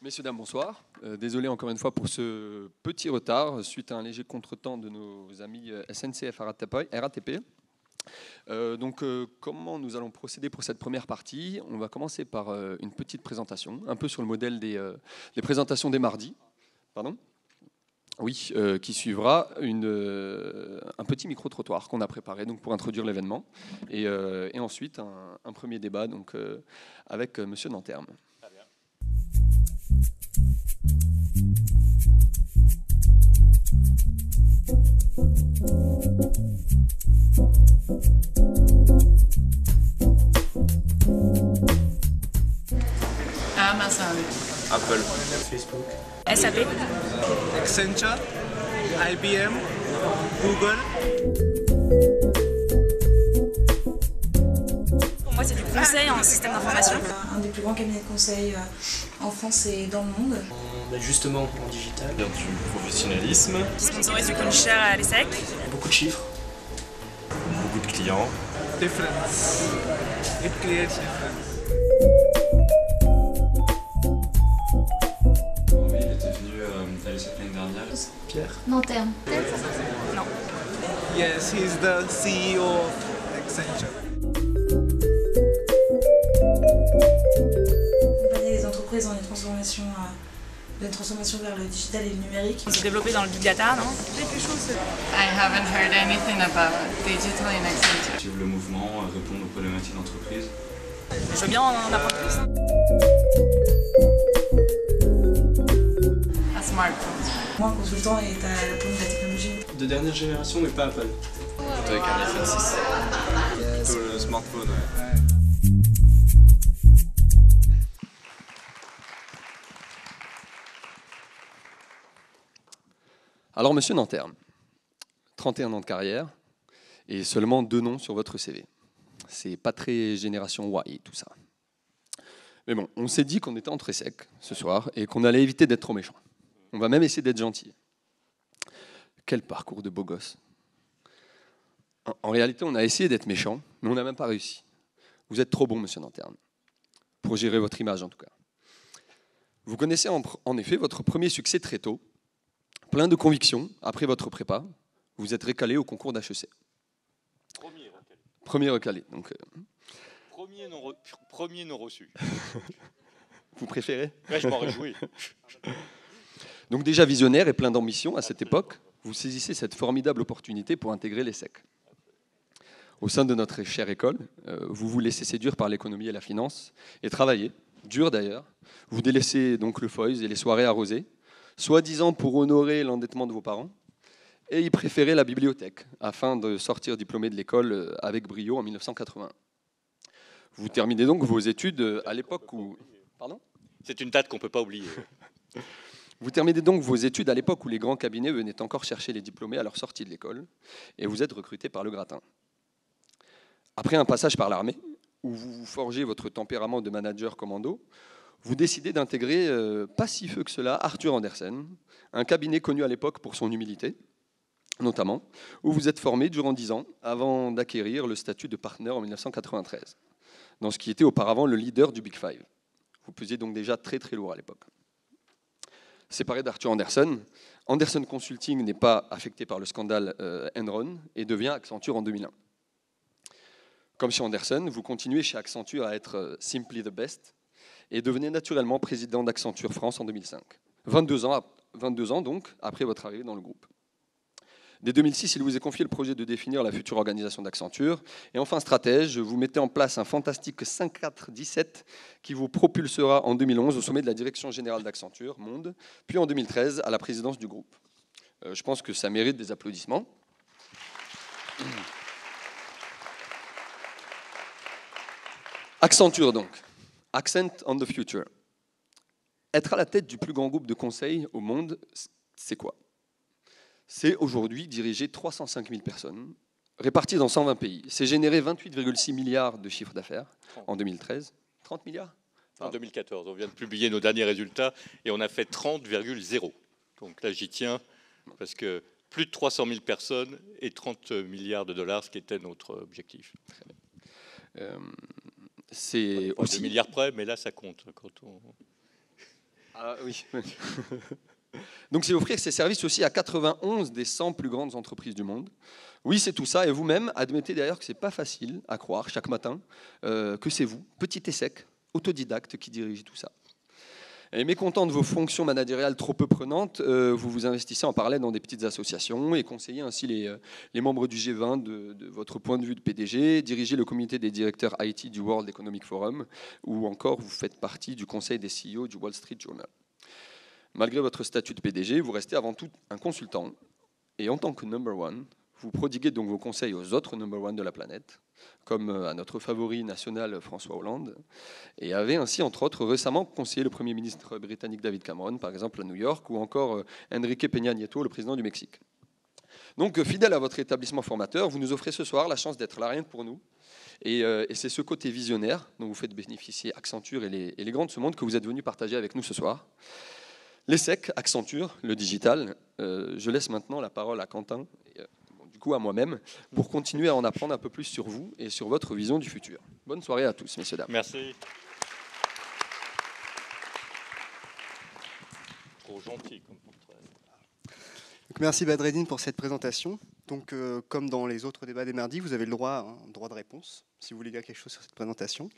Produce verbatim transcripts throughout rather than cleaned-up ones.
Messieurs, dames, bonsoir. Euh, désolé encore une fois pour ce petit retard suite à un léger contretemps de nos amis S N C F et R A T P. Euh, donc, euh, comment nous allons procéder pour cette première partie? On va commencer par euh, une petite présentation, un peu sur le modèle des, euh, des présentations des mardis. Pardon? Oui, euh, qui suivra une, euh, un petit micro-trottoir qu'on a préparé donc, pour introduire l'événement. Et, euh, et ensuite, un, un premier débat donc, euh, avec euh, M. Nanterme. Très bien. Amazon. Apple. Facebook. S A P. Accenture. I B M. Google. Pour moi, c'est du conseil en système d'information. Un des plus grands cabinets de conseil en France et dans le monde. Justement, en digital. Du professionnalisme. Qui sponsorise du compte cher à l'ESSEC. Beaucoup de chiffres. Beaucoup de clients. Difference. It creates difference. Pierre Nanterme. Non. Yes, he's the C E O of Accenture. Accompagner les entreprises dans les transformations, euh, les transformations vers le digital et le numérique. On s'est développé dans le big data, non? Quelque chose. I haven't heard anything about digital in Accenture. Suivre le mouvement, répondre aux problématiques d'entreprise. Je veux bien en apprendre plus. A smartphone. Moi, consultant est à la pointe de la technologie. De dernière génération, mais pas Apple. Plutôt avec un iPhone six. Plutôt le smartphone, ouais. Alors, monsieur Nanterme, trente et un ans de carrière et seulement deux noms sur votre C V. C'est pas très génération Y, tout ça. Mais bon, on s'est dit qu'on était entre ESSEC ce soir et qu'on allait éviter d'être trop méchant. On va même essayer d'être gentil. Quel parcours de beau gosse. En, en réalité, on a essayé d'être méchant, mais on n'a même pas réussi. Vous êtes trop bon, monsieur Nanterme, pour gérer votre image en tout cas. Vous connaissez en, en effet votre premier succès très tôt, plein de convictions. Après votre prépa, vous êtes recalé au concours d'H E C. Premier recalé. Premier recalé, donc. Euh... Premier non, re... Premier non reçu. Vous préférez? Ouais, je m'en réjouis. Donc déjà visionnaire et plein d'ambition à cette époque, vous saisissez cette formidable opportunité pour intégrer l'ESSEC. Au sein de notre chère école, vous vous laissez séduire par l'économie et la finance, et travaillez, dur d'ailleurs. Vous délaissez donc le foie et les soirées arrosées, soi-disant pour honorer l'endettement de vos parents, et y préférez la bibliothèque, afin de sortir diplômé de l'école avec brio en mille neuf cent quatre-vingt-un. Vous terminez donc vos études à l'époque où... Pardon ? C'est une date qu'on ne peut pas oublier. Vous terminez donc vos études à l'époque où les grands cabinets venaient encore chercher les diplômés à leur sortie de l'école, et vous êtes recruté par le gratin. Après un passage par l'armée, où vous forgez votre tempérament de manager commando, vous décidez d'intégrer, euh, pas si feu que cela, Arthur Andersen, un cabinet connu à l'époque pour son humilité, notamment, où vous êtes formé durant dix ans avant d'acquérir le statut de partenaire en mille neuf cent quatre-vingt-treize, dans ce qui était auparavant le leader du Big Five. Vous pesiez donc déjà très très lourd à l'époque. Séparé d'Arthur Andersen, Andersen Consulting n'est pas affecté par le scandale euh, Enron et devient Accenture en deux mille un. Comme chez Andersen, vous continuez chez Accenture à être euh, simply the best et devenez naturellement président d'Accenture France en deux mille cinq. vingt-deux ans, vingt-deux ans donc, après votre arrivée dans le groupe. Dès deux mille six, il vous est confié le projet de définir la future organisation d'Accenture. Et enfin, stratège, vous mettez en place un fantastique cinq quatre dix-sept qui vous propulsera en deux mille onze au sommet de la direction générale d'Accenture, Monde, puis en deux mille treize à la présidence du groupe. Euh, je pense que ça mérite des applaudissements. Accenture donc. Accent on the future. Être à la tête du plus grand groupe de conseil au monde, c'est quoi ? C'est aujourd'hui diriger trois cent cinq mille personnes, réparties dans cent vingt pays. C'est généré vingt-huit virgule six milliards de chiffre d'affaires en deux mille treize. trente milliards ? En deux mille quatorze, on vient de publier nos derniers résultats et on a fait trente virgule zéro. Donc là, j'y tiens, parce que plus de trois cent mille personnes et trente milliards de dollars, ce qui était notre objectif. Euh, C'est aussi... deux milliards près, mais là, ça compte quand on... Ah oui. Donc c'est offrir ces services aussi à quatre-vingt-onze des cent plus grandes entreprises du monde. Oui, c'est tout ça, et vous-même, admettez d'ailleurs que c'est pas facile à croire chaque matin, euh, que c'est vous, petit ESSEC, autodidacte, qui dirige tout ça. Et mécontent de vos fonctions managériales trop peu prenantes, euh, vous vous investissez en parallèle dans des petites associations et conseillez ainsi les, les membres du G vingt de, de votre point de vue de P D G, dirigez le comité des directeurs I T du World Economic Forum, ou encore vous faites partie du conseil des C E O du Wall Street Journal. Malgré votre statut de P D G, vous restez avant tout un consultant, et en tant que number one, vous prodiguez donc vos conseils aux autres number one de la planète, comme à notre favori national François Hollande, et avez ainsi, entre autres, récemment conseillé le Premier ministre britannique David Cameron, par exemple à New York, ou encore Enrique Peña Nieto, le président du Mexique. Donc, fidèle à votre établissement formateur, vous nous offrez ce soir la chance d'être là, rien que pour nous. Et, euh, et c'est ce côté visionnaire dont vous faites bénéficier Accenture et les, et les grands de ce monde que vous êtes venus partager avec nous ce soir. L'ESSEC, Accenture, le digital. Euh, je laisse maintenant la parole à Quentin, et, euh, du coup à moi-même, pour continuer à en apprendre un peu plus sur vous et sur votre vision du futur. Bonne soirée à tous, messieurs, dames. Merci. Trop gentil comme portrait. Donc, merci Badreddine pour cette présentation. Donc, euh, comme dans les autres débats des mardis, vous avez le droit, hein, droit de réponse, si vous voulez dire quelque chose sur cette présentation.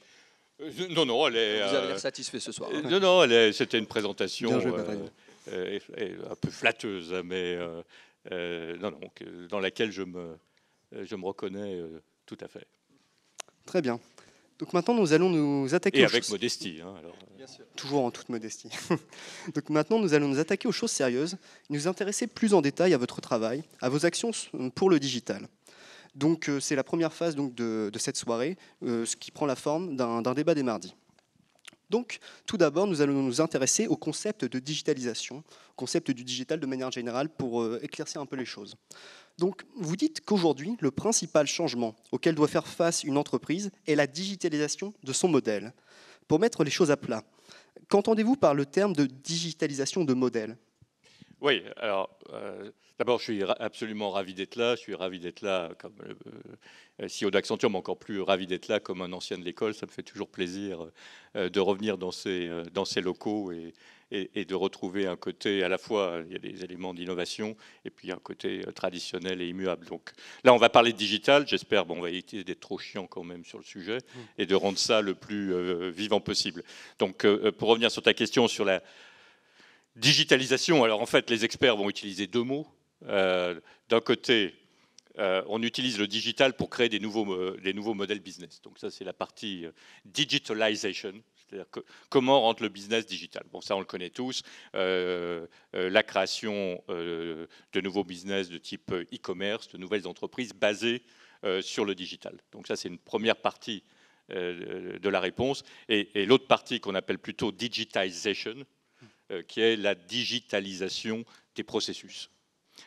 Non, non, elle est... Vous avez l'air satisfait ce soir. Hein. Non, non, c'était une présentation joué, euh, euh, un peu flatteuse, mais euh, euh, non, non, dans laquelle je me, je me reconnais euh, tout à fait. Très bien. Donc maintenant, nous allons nous attaquer... Et aux avec choses... modestie. Hein, alors. Bien sûr. Toujours en toute modestie. Donc maintenant, nous allons nous attaquer aux choses sérieuses, nous intéresser plus en détail à votre travail, à vos actions pour le digital. Donc euh, c'est la première phase donc, de, de cette soirée, euh, ce qui prend la forme d'un débat des mardis. Donc tout d'abord, nous allons nous intéresser au concept de digitalisation, au concept du digital de manière générale pour euh, éclaircir un peu les choses. Donc vous dites qu'aujourd'hui, le principal changement auquel doit faire face une entreprise est la digitalisation de son modèle. Pour mettre les choses à plat, qu'entendez-vous par le terme de digitalisation de modèle ? Oui, alors euh, d'abord je suis ra absolument ravi d'être là, je suis ravi d'être là comme euh, C E O d'Accenture, mais encore plus ravi d'être là comme un ancien de l'école, ça me fait toujours plaisir euh, de revenir dans ces, euh, dans ces locaux et, et, et de retrouver un côté à la fois, il y a des éléments d'innovation et puis un côté traditionnel et immuable. Donc là on va parler de digital, j'espère, bon, on va éviter d'être trop chiant quand même sur le sujet et de rendre ça le plus euh, vivant possible. Donc euh, pour revenir sur ta question sur la... digitalisation, alors en fait, les experts vont utiliser deux mots. Euh, D'un côté, euh, on utilise le digital pour créer des nouveaux, euh, des nouveaux modèles business. Donc ça, c'est la partie euh, digitalization, c'est-à-dire comment rendre le business digital. Bon, ça, on le connaît tous. Euh, euh, la création euh, de nouveaux business de type e-commerce, de nouvelles entreprises basées euh, sur le digital. Donc ça, c'est une première partie euh, de la réponse. Et, et l'autre partie qu'on appelle plutôt digitization, qui est la digitalisation des processus.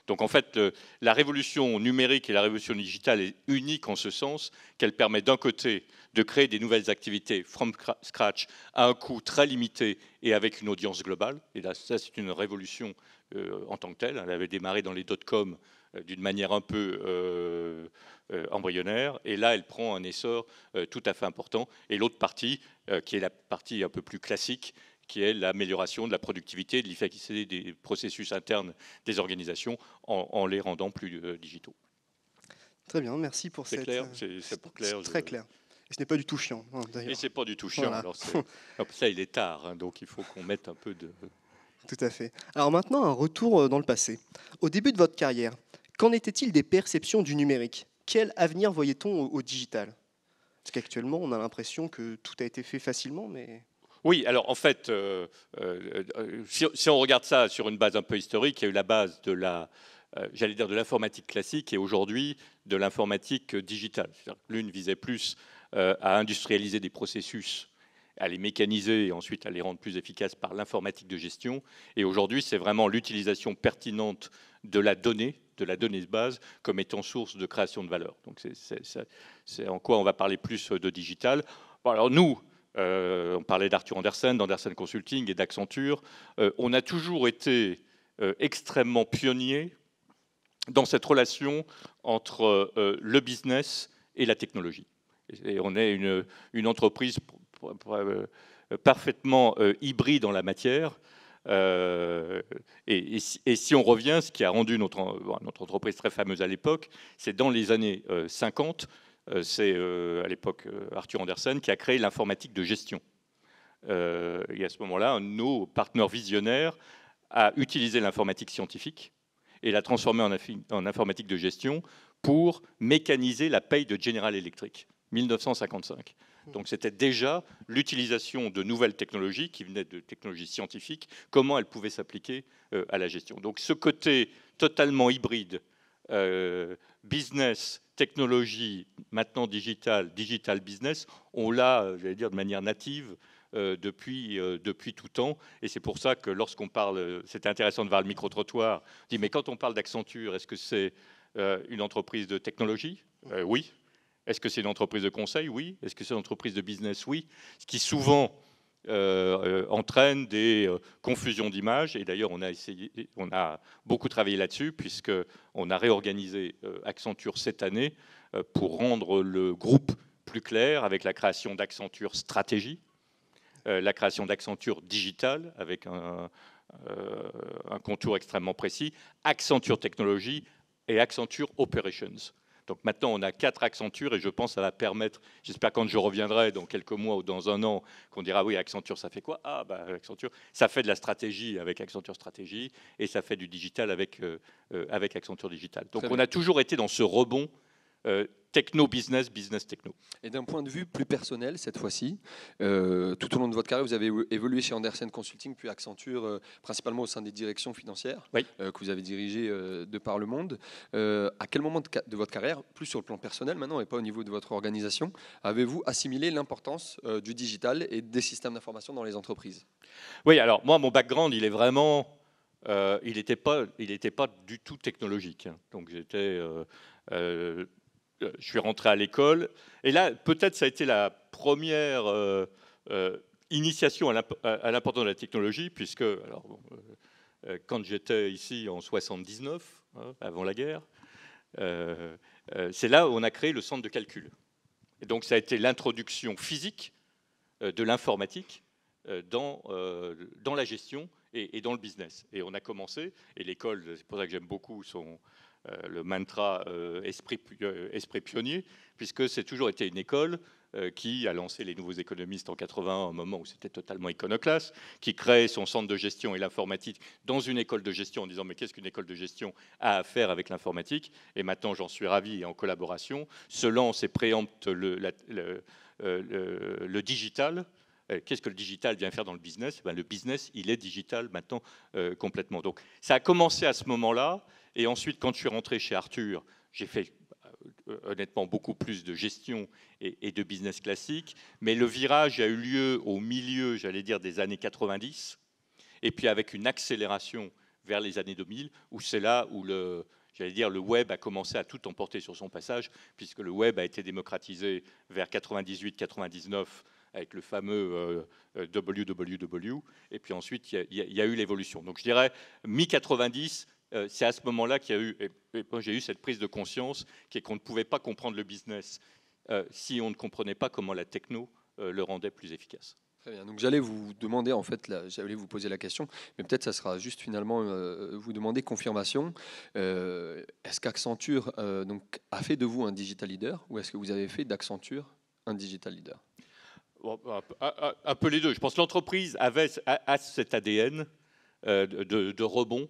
Donc en fait, la révolution numérique et la révolution digitale est unique en ce sens qu'elle permet d'un côté de créer des nouvelles activités from scratch à un coût très limité et avec une audience globale. Et là, ça c'est une révolution euh, en tant que telle. Elle avait démarré dans les dot-com euh, d'une manière un peu euh, euh, embryonnaire. Et là, elle prend un essor euh, tout à fait important. Et l'autre partie, euh, qui est la partie un peu plus classique, qui est l'amélioration de la productivité, de l'efficacité des processus internes des organisations en, en les rendant plus euh, digitaux. Très bien, merci pour cette... C'est clair, euh, c'est clair. Très je... clair. Et ce n'est pas du tout chiant. Hein, et ce n'est pas du tout chiant. Voilà. Alors ça, il est tard, hein, donc il faut qu'on mette un peu de... Tout à fait. Alors maintenant, un retour dans le passé. Au début de votre carrière, qu'en était-il des perceptions du numérique? Quel avenir voyait-on au, au digital? Parce qu'actuellement, on a l'impression que tout a été fait facilement, mais... Oui, alors en fait, euh, euh, si, si on regarde ça sur une base un peu historique, il y a eu la base de la, euh, j'allais dire de l'informatique classique et aujourd'hui de l'informatique digitale. L'une visait plus euh, à industrialiser des processus, à les mécaniser et ensuite à les rendre plus efficaces par l'informatique de gestion. Et aujourd'hui, c'est vraiment l'utilisation pertinente de la donnée, de la donnée de base, comme étant source de création de valeur. Donc c'est en quoi on va parler plus de digital. Bon, alors nous... Euh, on parlait d'Arthur Andersen, d'Andersen Consulting et d'Accenture. Euh, on a toujours été euh, extrêmement pionniers dans cette relation entre euh, le business et la technologie. Et on est une, une entreprise parfaitement euh, hybride en la matière. Euh, et, et, si, et si on revient, ce qui a rendu notre, notre entreprise très fameuse à l'époque, c'est dans les années euh, cinquante, euh, c'est euh, à l'époque euh, Arthur Andersen qui a créé l'informatique de gestion. Euh, et à ce moment-là, nos partenaires visionnaires a utilisé l'informatique scientifique et l'a transformée en, en informatique de gestion pour mécaniser la paye de General Electric, mille neuf cent cinquante-cinq. Donc c'était déjà l'utilisation de nouvelles technologies qui venaient de technologies scientifiques, comment elles pouvaient s'appliquer euh, à la gestion. Donc ce côté totalement hybride, euh, business, technologie, maintenant digital, digital business, on l'a, j'allais dire, de manière native euh, depuis, euh, depuis tout temps. Et c'est pour ça que lorsqu'on parle, c'est intéressant de voir le micro-trottoir, on dit mais quand on parle d'Accenture, est-ce que c'est euh, une entreprise de technologie ? euh, Oui. Est-ce que c'est une entreprise de conseil? Oui. Est-ce que c'est une entreprise de business? Oui. Ce qui souvent euh, euh, entraîne des euh, confusions d'images. Et d'ailleurs, on a essayé, on a beaucoup travaillé là-dessus, puisqu'on a réorganisé euh, Accenture cette année euh, pour rendre le groupe plus clair avec la création d'Accenture Stratégie, euh, la création d'Accenture Digital avec un, euh, un contour extrêmement précis, Accenture Technologie et Accenture Operations. Donc maintenant, on a quatre Accenture et je pense que ça va permettre, j'espère quand je reviendrai dans quelques mois ou dans un an, qu'on dira oui, Accenture, ça fait quoi? Ah, bah Accenture, ça fait de la stratégie avec Accenture Stratégie et ça fait du digital avec, euh, avec Accenture Digital. Donc on a toujours été dans ce rebond euh, techno-business, business-techno. Et d'un point de vue plus personnel, cette fois-ci, euh, tout au long de votre carrière, vous avez évolué chez Andersen Consulting, puis Accenture, euh, principalement au sein des directions financières, oui, euh, que vous avez dirigées euh, de par le monde. Euh, à quel moment de, de votre carrière, plus sur le plan personnel maintenant et pas au niveau de votre organisation, avez-vous assimilé l'importance euh, du digital et des systèmes d'information dans les entreprises? Oui, alors moi, mon background, il est vraiment... Euh, il n'était pas, pas du tout technologique. Hein. Donc j'étais... Euh, euh, Je suis rentré à l'école. Et là, peut-être, ça a été la première euh, euh, initiation à l'importance de la technologie, puisque alors, bon, euh, quand j'étais ici en soixante-dix-neuf, hein, avant la guerre, euh, euh, c'est là où on a créé le centre de calcul. Et donc, ça a été l'introduction physique euh, de l'informatique euh, dans, euh, dans la gestion et, et dans le business. Et on a commencé, et l'école, c'est pour ça que j'aime beaucoup son... Euh, le mantra euh, esprit, euh, esprit pionnier, puisque c'est toujours été une école euh, qui a lancé les nouveaux économistes en quatre-vingt-un, au moment où c'était totalement iconoclaste, qui créait son centre de gestion et l'informatique dans une école de gestion en disant mais qu'est-ce qu'une école de gestion a à faire avec l'informatique? Et maintenant, j'en suis ravi et en collaboration, se lance et préempte le, la, le, euh, le, le digital. Qu'est-ce que le digital vient faire dans le business? Ben, le business, il est digital maintenant euh, complètement. Donc, ça a commencé à ce moment-là. Et ensuite, quand je suis rentré chez Arthur, j'ai fait euh, honnêtement beaucoup plus de gestion et, et de business classique. Mais le virage a eu lieu au milieu, j'allais dire, des années quatre-vingt-dix. Et puis avec une accélération vers les années deux mille, où c'est là où le... J'allais dire, le web a commencé à tout emporter sur son passage, puisque le web a été démocratisé vers quatre-vingt-dix-huit quatre-vingt-dix-neuf avec le fameux euh, W W W. Et puis ensuite, il y, y, y a eu l'évolution. Donc je dirais, mi quatre-vingt-dix, euh, c'est à ce moment-là qu'il y a eu, et, et j'ai eu cette prise de conscience, qui est qu'on ne pouvait pas comprendre le business euh, si on ne comprenait pas comment la techno euh, le rendait plus efficace. Très bien. Donc j'allais vous demander, en fait, j'allais vous poser la question, mais peut-être ça sera juste finalement euh, vous demander confirmation. Euh, est-ce qu'Accenture euh, donc, a fait de vous un digital leader ou est-ce que vous avez fait d'Accenture un digital leader? Bon, un, un peu les deux. Je pense que l'entreprise avait a, a cet A D N euh, de, de rebond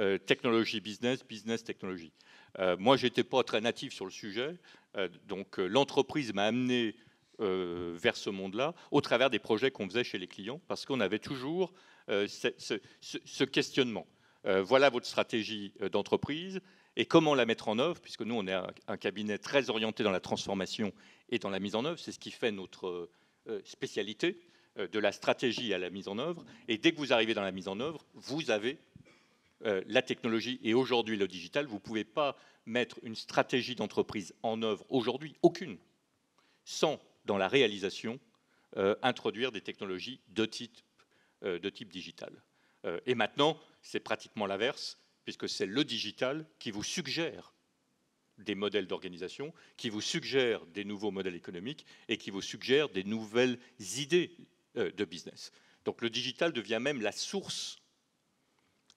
euh, technologie business, business technologie. Euh, moi, j'étais pas très natif sur le sujet, euh, donc euh, l'entreprise m'a amené Euh, vers ce monde-là, au travers des projets qu'on faisait chez les clients, parce qu'on avait toujours euh, ce, ce, ce questionnement. Euh, voilà votre stratégie d'entreprise et comment la mettre en œuvre, puisque nous, on est un, un cabinet très orienté dans la transformation et dans la mise en œuvre. C'est ce qui fait notre euh, spécialité, euh, de la stratégie à la mise en œuvre. Et dès que vous arrivez dans la mise en œuvre, vous avez euh, la technologie et aujourd'hui le digital. Vous ne pouvez pas mettre une stratégie d'entreprise en œuvre aujourd'hui, aucune, sans dans la réalisation, euh, introduire des technologies de type, euh, de type digital. Euh, et maintenant, c'est pratiquement l'inverse, puisque c'est le digital qui vous suggère des modèles d'organisation, qui vous suggère des nouveaux modèles économiques et qui vous suggère des nouvelles idées euh, de business. Donc le digital devient même la source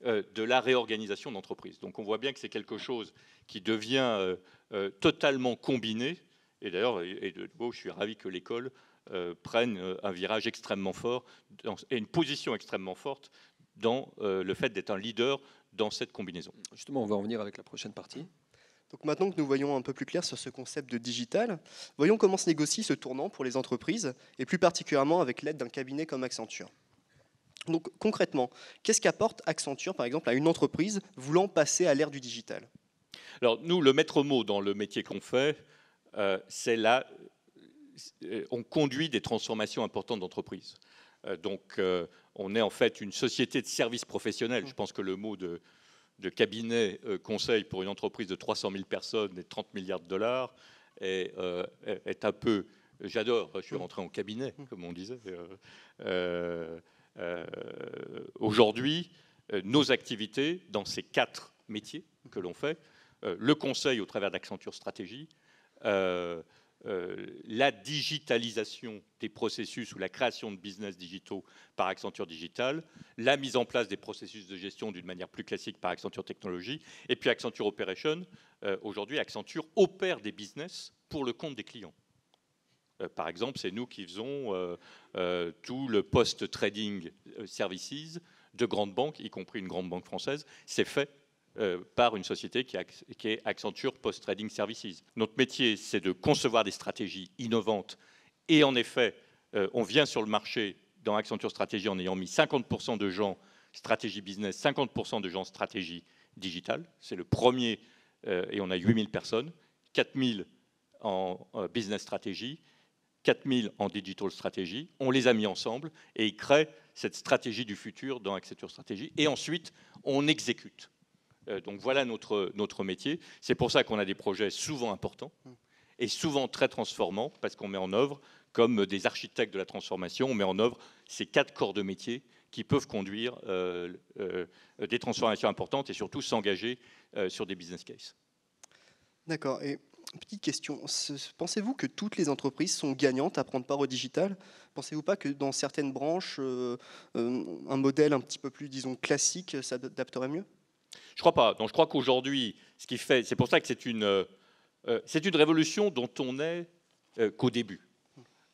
euh, de la réorganisation d'entreprise. Donc on voit bien que c'est quelque chose qui devient euh, euh, totalement combiné. Et d'ailleurs, et de nouveau, je suis ravi que l'école euh, prenne un virage extrêmement fort dans, et une position extrêmement forte dans euh, le fait d'être un leader dans cette combinaison. Justement, on va en venir avec la prochaine partie. Donc maintenant que nous voyons un peu plus clair sur ce concept de digital, voyons comment se négocie ce tournant pour les entreprises, et plus particulièrement avec l'aide d'un cabinet comme Accenture. Donc concrètement, qu'est-ce qu'apporte Accenture, par exemple, à une entreprise voulant passer à l'ère du digital? Alors nous, le maître mot dans le métier qu'on fait, euh, c'est là, on conduit des transformations importantes d'entreprise. Euh, donc euh, on est en fait une société de services professionnels. Je pense que le mot de... de cabinet euh, conseil pour une entreprise de trois cent mille personnes et trente milliards de dollars est, euh, est un peu... J'adore, je suis rentré en cabinet, comme on disait. Euh, euh, Aujourd'hui, euh, nos activités dans ces quatre métiers que l'on fait, euh, le conseil au travers d'Accenture Stratégie, euh, euh, la digitalisation des processus ou la création de business digitaux par Accenture Digital, la mise en place des processus de gestion d'une manière plus classique par Accenture Technologie, et puis Accenture Operation. Euh, Aujourd'hui, Accenture opère des business pour le compte des clients. Euh, par exemple, c'est nous qui faisons euh, euh, tout le post-trading services de grandes banques, y compris une grande banque française. C'est fait euh, par une société qui, a, qui est Accenture Post-Trading Services. Notre métier, c'est de concevoir des stratégies innovantes. Et en effet, euh, on vient sur le marché dans Accenture Stratégie en ayant mis cinquante pour cent de gens stratégie business, cinquante pour cent de gens stratégie digitale. C'est le premier, euh, et on a huit mille personnes, quatre mille en euh, business stratégie, quatre mille en digital stratégie. On les a mis ensemble et ils créent cette stratégie du futur dans Accenture Stratégie. Et ensuite, on exécute. Euh, donc voilà notre, notre métier. C'est pour ça qu'on a des projets souvent importants et souvent très transformants, parce qu'on met en œuvre, comme des architectes de la transformation, on met en œuvre ces quatre corps de métier qui peuvent conduire euh, euh, des transformations importantes et surtout s'engager euh, sur des business cases. D'accord. Et petite question, pensez-vous que toutes les entreprises sont gagnantes à prendre part au digital? Pensez-vous pas que dans certaines branches, euh, euh, un modèle un petit peu plus, disons, classique s'adapterait mieux? Je crois pas. Non, je crois qu'aujourd'hui, ce qui fait, c'est pour ça que c'est une, euh, c'est une révolution dont on n'est euh, qu'au début.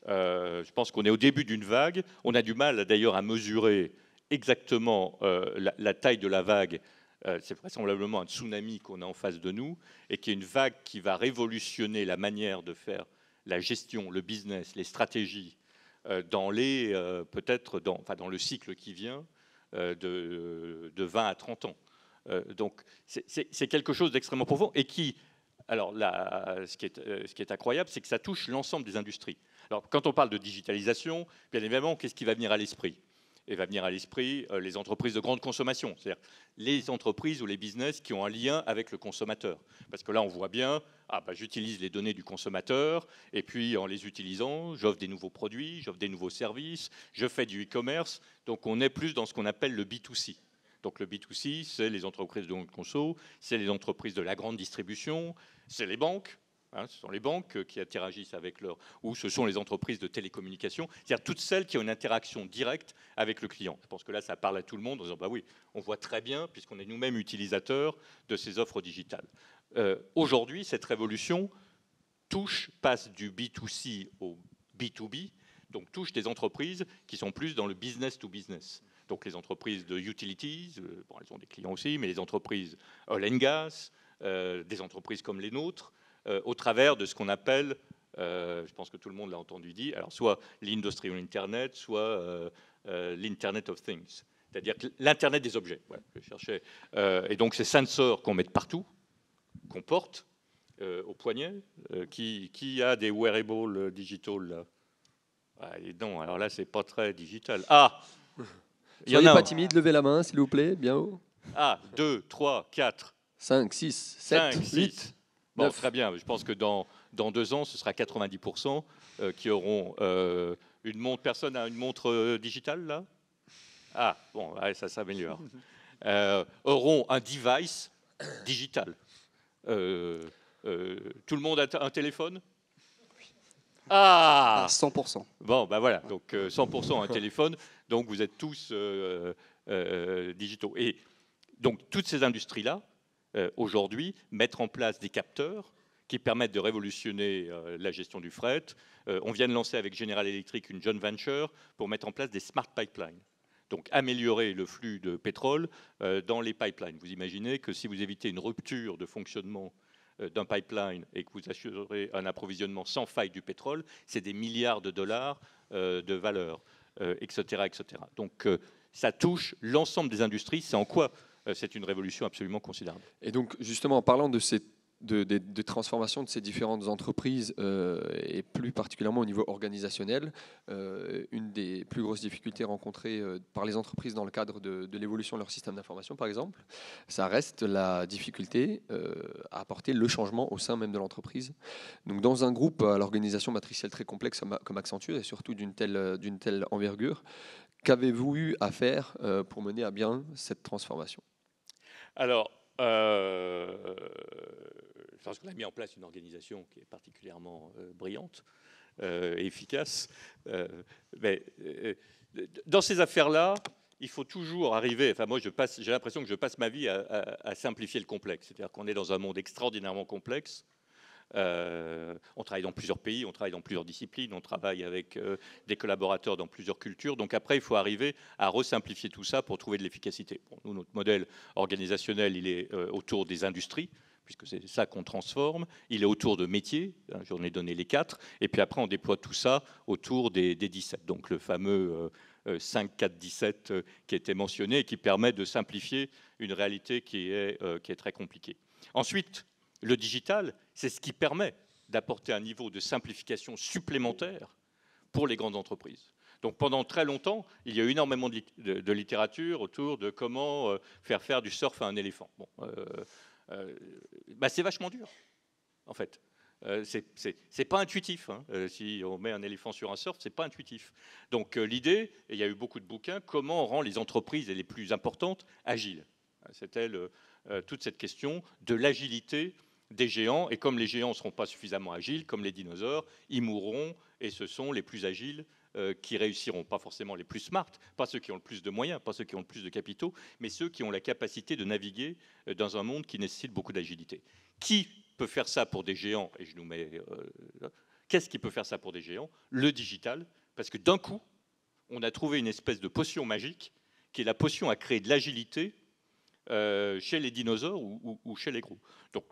Euh, je pense qu'on est au début d'une vague. On a du mal d'ailleurs à mesurer exactement euh, la, la taille de la vague. Euh, c'est vraisemblablement un tsunami qu'on a en face de nous et qui est une vague qui va révolutionner la manière de faire la gestion, le business, les stratégies euh, dans les euh, peut-être dans, enfin, dans le cycle qui vient euh, de, de vingt à trente ans. Euh, donc c'est quelque chose d'extrêmement profond et qui, alors là, ce qui est, euh, ce qui est incroyable, c'est que ça touche l'ensemble des industries. Alors, quand on parle de digitalisation, bien évidemment, qu'est-ce qui va venir à l'esprit? Il va venir à l'esprit euh, les entreprises de grande consommation, c'est-à-dire les entreprises ou les business qui ont un lien avec le consommateur. Parce que là, on voit bien, ah, bah, j'utilise les données du consommateur, et puis en les utilisant, j'offre des nouveaux produits, j'offre des nouveaux services, je fais du e-commerce. Donc, on est plus dans ce qu'on appelle le B deux C. Donc, le B deux C, c'est les entreprises de grande conso, c'est les entreprises de la grande distribution, c'est les banques. Hein, ce sont les banques qui interagissent avec leur... ou ce sont les entreprises de télécommunications, c'est-à-dire toutes celles qui ont une interaction directe avec le client. Je pense que là, ça parle à tout le monde en disant, bah oui, on voit très bien, puisqu'on est nous-mêmes utilisateurs de ces offres digitales. Euh, Aujourd'hui, cette révolution touche, passe du B deux C au B deux B, donc touche des entreprises qui sont plus dans le business to business. Donc les entreprises de utilities, euh, bon, elles ont des clients aussi, mais les entreprises oil and gas, euh, des entreprises comme les nôtres, Euh, au travers de ce qu'on appelle, euh, je pense que tout le monde l'a entendu dire, alors soit l'industrie ou l'Internet, soit euh, euh, l'Internet of Things, c'est-à-dire l'Internet des objets. Voilà, je cherchais. Euh, et donc ces sensors qu'on met de partout, qu'on porte euh, au poignet, euh, qui, qui a des wearables digitales? Ah, et non, alors là, c'est pas très digital. Ah, il y en a pas un. Timide, levez la main, s'il vous plaît, bien haut. Ah, deux, trois, quatre, cinq, six, sept, huit. Bon, très bien. Je pense que dans, dans deux ans, ce sera quatre-vingt-dix pour cent euh, qui auront euh, une montre. Personne a une montre euh, digitale, là? Ah, bon, ouais, ça s'améliore. Euh, auront un device digital. Euh, euh, tout le monde a un téléphone? Ah, cent pour cent. Bon, ben voilà, donc euh, cent pour cent un téléphone, donc vous êtes tous euh, euh, digitaux. Et donc toutes ces industries-là, euh, aujourd'hui, mettre en place des capteurs qui permettent de révolutionner euh, la gestion du fret. Euh, on vient de lancer avec General Electric une joint venture pour mettre en place des smart pipelines. Donc améliorer le flux de pétrole euh, dans les pipelines. Vous imaginez que si vous évitez une rupture de fonctionnement euh, d'un pipeline et que vous assurez un approvisionnement sans faille du pétrole, c'est des milliards de dollars euh, de valeur, euh, et cetera, et cetera. Donc euh, ça touche l'ensemble des industries. C'est en quoi euh, c'est une révolution absolument considérable. Et donc justement, en parlant de ces Des de, de transformations de ces différentes entreprises euh, et plus particulièrement au niveau organisationnel. Euh, une des plus grosses difficultés rencontrées euh, par les entreprises dans le cadre de, de l'évolution de leur système d'information, par exemple, ça reste la difficulté euh, à apporter le changement au sein même de l'entreprise. Donc dans un groupe à l'organisation matricielle très complexe comme Accenture et surtout d'une telle, d'une telle envergure, qu'avez-vous eu à faire euh, pour mener à bien cette transformation? Alors, Euh, je pense qu'on a mis en place une organisation qui est particulièrement euh, brillante euh, et efficace. Euh, mais, euh, dans ces affaires-là, il faut toujours arriver... Enfin, moi, je passe, j'ai l'impression que je passe ma vie à, à, à simplifier le complexe. C'est-à-dire qu'on est dans un monde extraordinairement complexe. Euh, on travaille dans plusieurs pays, on travaille dans plusieurs disciplines, on travaille avec euh, des collaborateurs dans plusieurs cultures. Donc après, il faut arriver à resimplifier tout ça pour trouver de l'efficacité. Bon, nous, notre modèle organisationnel, il est euh, autour des industries, puisque c'est ça qu'on transforme. Il est autour de métiers, hein, j'en ai donné les quatre. Et puis après, on déploie tout ça autour des, des dix-sept. Donc le fameux euh, cinq, quatre, dix-sept euh, qui était mentionné et qui permet de simplifier une réalité qui est, euh, qui est très compliquée. Ensuite, le digital, c'est ce qui permet d'apporter un niveau de simplification supplémentaire pour les grandes entreprises. Donc pendant très longtemps, il y a eu énormément de, de, de littérature autour de comment euh, faire faire du surf à un éléphant. Bon, euh, euh, bah c'est vachement dur, en fait. Euh, c'est, c'est, c'est pas intuitif. Hein. Euh, si on met un éléphant sur un surf, c'est pas intuitif. Donc euh, l'idée, et il y a eu beaucoup de bouquins, comment on rend les entreprises les plus importantes agiles. C'était le, euh, toute cette question de l'agilité des géants, et comme les géants ne seront pas suffisamment agiles, comme les dinosaures, ils mourront, et ce sont les plus agiles euh, qui réussiront. Pas forcément les plus smart, pas ceux qui ont le plus de moyens, pas ceux qui ont le plus de capitaux, mais ceux qui ont la capacité de naviguer dans un monde qui nécessite beaucoup d'agilité. Qui peut faire ça pour des géants? Et je nous mets... Euh, qu'est-ce qui peut faire ça pour des géants? Le digital, parce que d'un coup, on a trouvé une espèce de potion magique, qui est la potion à créer de l'agilité euh, chez les dinosaures ou, ou, ou chez les gros. Donc,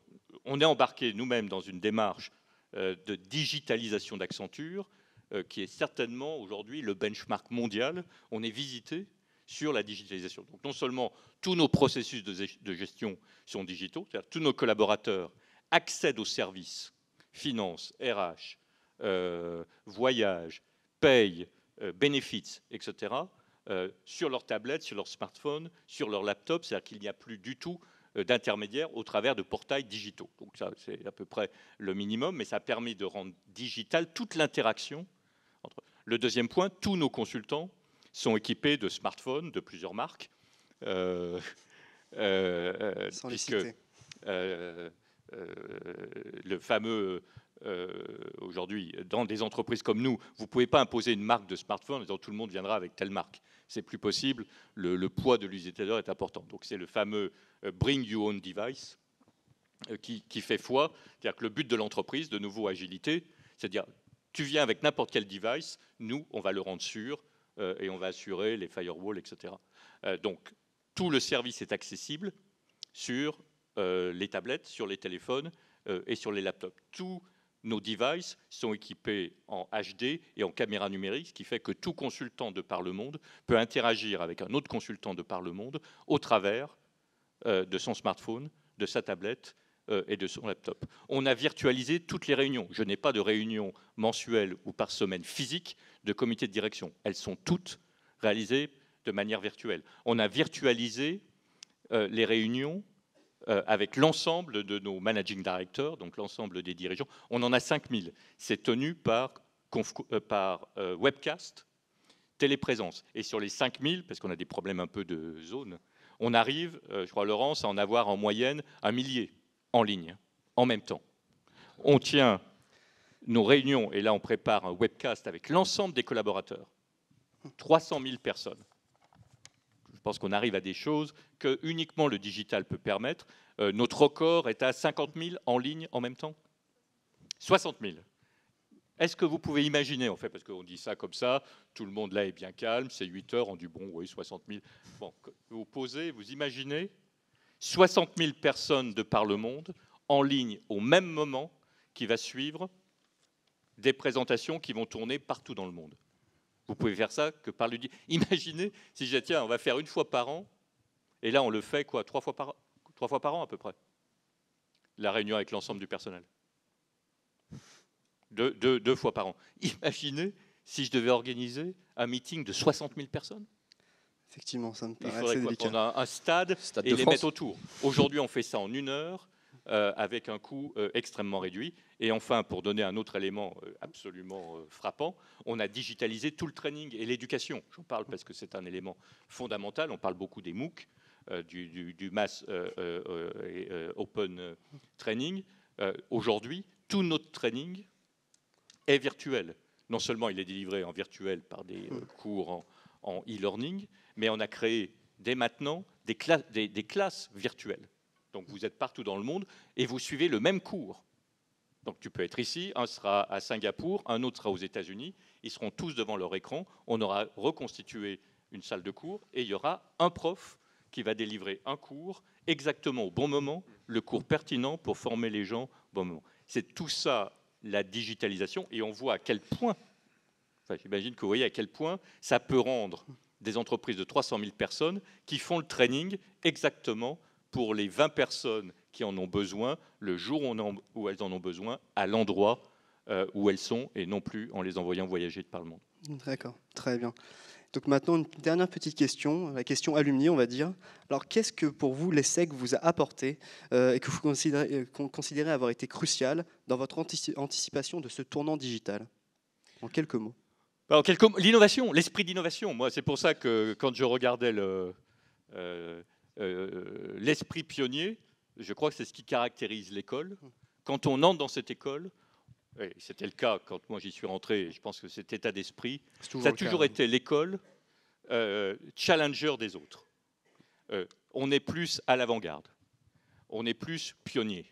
on est embarqué nous-mêmes dans une démarche euh, de digitalisation d'Accenture euh, qui est certainement aujourd'hui le benchmark mondial. On est visité sur la digitalisation. Donc non seulement tous nos processus de, de gestion sont digitaux, c'est-à-dire tous nos collaborateurs accèdent aux services, finances, R H, euh, voyages, payes, euh, benefits, et cetera, euh, sur leur tablette, sur leur smartphone, sur leur laptop, c'est-à-dire qu'il n'y a plus du tout d'intermédiaires au travers de portails digitaux. Donc ça, c'est à peu près le minimum, mais ça permet de rendre digital toute l'interaction. Entre... Le deuxième point, tous nos consultants sont équipés de smartphones de plusieurs marques. Euh, euh, Sans puisque, les citer. Euh, euh, le fameux... Euh, aujourd'hui, dans des entreprises comme nous, vous ne pouvez pas imposer une marque de smartphone en disant tout le monde viendra avec telle marque. C'est plus possible, le, le poids de l'utilisateur est important. Donc c'est le fameux euh, bring your own device euh, qui, qui fait foi. C'est-à-dire que le but de l'entreprise, de nouveau agilité, c'est-à-dire tu viens avec n'importe quel device, nous on va le rendre sûr euh, et on va assurer les firewalls, et cetera. Euh, donc tout le service est accessible sur euh, les tablettes, sur les téléphones euh, et sur les laptops. Tout Nos devices sont équipés en H D et en caméra numérique, ce qui fait que tout consultant de par le monde peut interagir avec un autre consultant de par le monde au travers euh, de son smartphone, de sa tablette euh, et de son laptop. On a virtualisé toutes les réunions. Je n'ai pas de réunion mensuelle ou par semaine physique de comité de direction. Elles sont toutes réalisées de manière virtuelle. On a virtualisé euh, les réunions Euh, avec l'ensemble de nos managing directors, donc l'ensemble des dirigeants. On en a cinq mille. C'est tenu par, conf, euh, par euh, webcast, téléprésence. Et sur les cinq mille, parce qu'on a des problèmes un peu de zone, on arrive, euh, je crois, Laurence, à en avoir en moyenne un millier en ligne, en même temps. On tient nos réunions, et là on prépare un webcast avec l'ensemble des collaborateurs, trois cent mille personnes. Je pense qu'on arrive à des choses que uniquement le digital peut permettre. Euh, notre record est à cinquante mille en ligne en même temps. soixante mille. Est-ce que vous pouvez imaginer, en fait, parce qu'on dit ça comme ça, tout le monde là est bien calme, c'est huit heures, on dit bon, oui, soixante mille. Bon, vous posez, vous imaginez soixante mille personnes de par le monde en ligne au même moment qui va suivre des présentations qui vont tourner partout dans le monde. Vous pouvez faire ça que par le... Imaginez si je dis, tiens, on va faire une fois par an, et là, on le fait quoi, trois fois par, trois fois par an à peu près, la réunion avec l'ensemble du personnel. Deux, deux, deux fois par an. Imaginez si je devais organiser un meeting de soixante mille personnes. Effectivement, ça me paraît assez délicat. Il faudrait prendre un stade, stade et les mettre autour. Aujourd'hui, on fait ça en une heure, euh, avec un coût euh, extrêmement réduit. Et enfin, pour donner un autre élément absolument euh, frappant, on a digitalisé tout le training et l'éducation. J'en parle parce que c'est un élément fondamental. On parle beaucoup des MOOC, euh, du, du, du Mass euh, euh, euh, Open Training. Euh, Aujourd'hui, tout notre training est virtuel. Non seulement il est délivré en virtuel par des euh, cours en e-learning, e mais on a créé dès maintenant des, cla des, des classes virtuelles. Donc vous êtes partout dans le monde et vous suivez le même cours. Donc tu peux être ici, un sera à Singapour, un autre sera aux États-Unis, ils seront tous devant leur écran, on aura reconstitué une salle de cours et il y aura un prof qui va délivrer un cours exactement au bon moment, le cours pertinent pour former les gens au bon moment. C'est tout ça la digitalisation, et on voit à quel point, enfin, j'imagine que vous voyez à quel point ça peut rendre des entreprises de trois cent mille personnes qui font le training exactement pour les vingt personnes qui en ont besoin, le jour où elles en ont besoin, à l'endroit où elles sont, et non plus en les envoyant voyager de par le monde. D'accord, très bien. Donc maintenant, une dernière petite question, la question alumni, on va dire. Alors, qu'est-ce que, pour vous, l'ESSEC vous a apporté euh, et que vous considérez, euh, considérez avoir été crucial dans votre antici anticipation de ce tournant digital? En quelques mots. En quelques mots, l'innovation, l'esprit d'innovation. Moi, c'est pour ça que, quand je regardais le, euh, euh, l'esprit pionnier, je crois que c'est ce qui caractérise l'école. Quand on entre dans cette école... C'était le cas quand moi j'y suis rentré, je pense que cet état d'esprit, ça a toujours cas, été l'école euh, challenger des autres. Euh, on est plus à l'avant-garde, on est plus pionnier,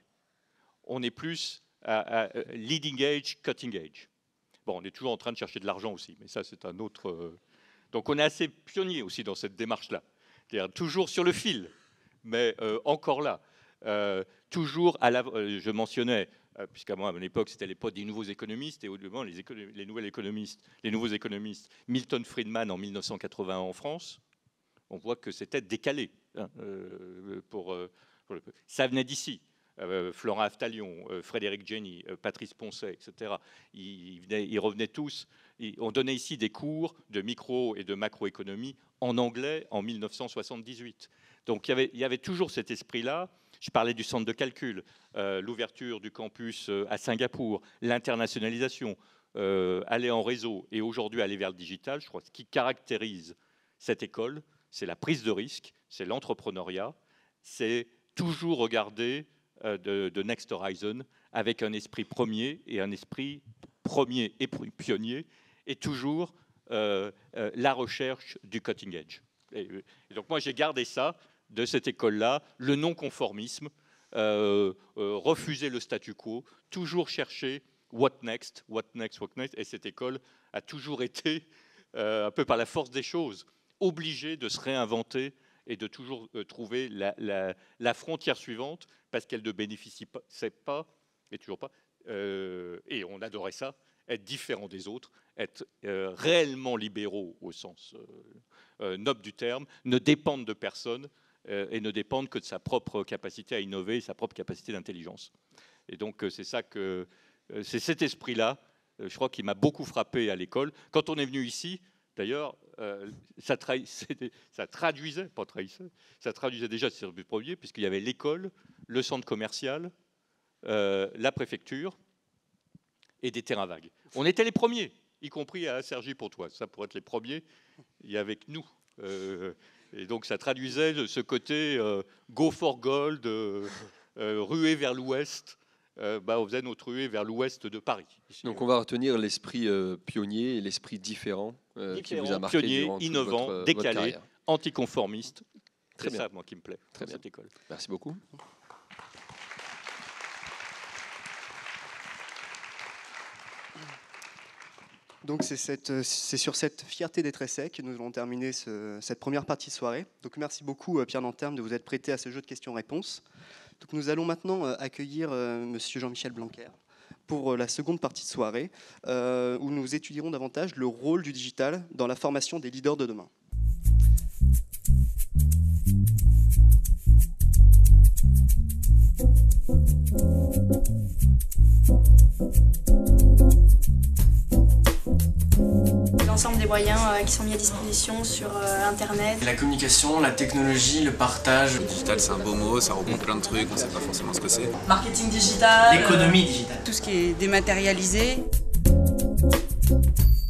on est plus à, à leading edge, cutting edge. Bon, on est toujours en train de chercher de l'argent aussi, mais ça c'est un autre... Euh... Donc on est assez pionnier aussi dans cette démarche-là, c'est-à-dire toujours sur le fil, mais euh, encore là. Euh, toujours à l'avant... Euh, je mentionnais... puisqu'à moi, à mon époque, c'était l'époque des nouveaux économistes, et au moment, les, éco les, nouvelles économistes, les nouveaux économistes, Milton Friedman en mille neuf cent quatre-vingt-un en France, on voit que c'était décalé. Hein, euh, pour, euh, pour le... Ça venait d'ici. Euh, Florent Aftalion, euh, Frédéric Jenny, euh, Patrice Poncet, et cetera. Ils, ils, venaient, ils revenaient tous. Ils, on donnait ici des cours de micro- et de macroéconomie en anglais en mille neuf cent soixante-dix-huit. Donc il y avait, il y avait toujours cet esprit-là. Je parlais du centre de calcul, euh, l'ouverture du campus euh, à Singapour, l'internationalisation, euh, aller en réseau et aujourd'hui aller vers le digital. Je crois que ce qui caractérise cette école, c'est la prise de risque, c'est l'entrepreneuriat, c'est toujours regarder euh, de, de Next Horizon avec un esprit premier et un esprit premier et pionnier et toujours euh, euh, la recherche du cutting edge. Et, et donc moi j'ai gardé ça de cette école-là, le non-conformisme, euh, euh, refuser le statu quo, toujours chercher what next, what next, what next. Et cette école a toujours été, euh, un peu par la force des choses, obligée de se réinventer et de toujours euh, trouver la, la, la frontière suivante parce qu'elle ne bénéficie pas, pas, et toujours pas, euh, et on adorait ça, être différent des autres, être euh, réellement libéraux au sens euh, euh, noble du terme, ne dépendre de personne, et ne dépendre que de sa propre capacité à innover et sa propre capacité d'intelligence. Et donc, c'est ça que... C'est cet esprit-là, je crois, qui m'a beaucoup frappé à l'école. Quand on est venu ici, d'ailleurs, ça, ça traduisait, pas trahissait, ça traduisait déjà sur le premier, puisqu'il y avait l'école, le centre commercial, euh, la préfecture et des terrains vagues. On était les premiers, y compris à Cergy-Pontoise. Ça, pour être les premiers, il y avait que nous... Euh, Et donc ça traduisait ce côté euh, go for gold, euh, euh, ruée vers l'ouest, euh, bah, on faisait notre ruée vers l'ouest de Paris. Ici. Donc on va retenir l'esprit euh, pionnier et l'esprit différent, euh, différent qui vous a marqué. Pionnier, innovant, votre, décalé, votre anticonformiste. Très bien. C'est ça, moi, qui me plaît, Très bien. cette école. Merci beaucoup. Donc c'est sur cette fierté d'être ESSEC que nous allons terminer ce, cette première partie de soirée. Donc merci beaucoup Pierre Nanterme de vous être prêté à ce jeu de questions-réponses. Donc nous allons maintenant accueillir Monsieur Jean-Michel Blanquer pour la seconde partie de soirée euh, où nous étudierons davantage le rôle du digital dans la formation des leaders de demain. L'ensemble des moyens qui sont mis à disposition sur Internet. La communication, la technologie, le partage. Le digital, c'est un beau mot, ça regroupe plein de trucs, on ne sait pas forcément ce que c'est. Marketing digital. L'économie digitale. Tout ce qui est dématérialisé.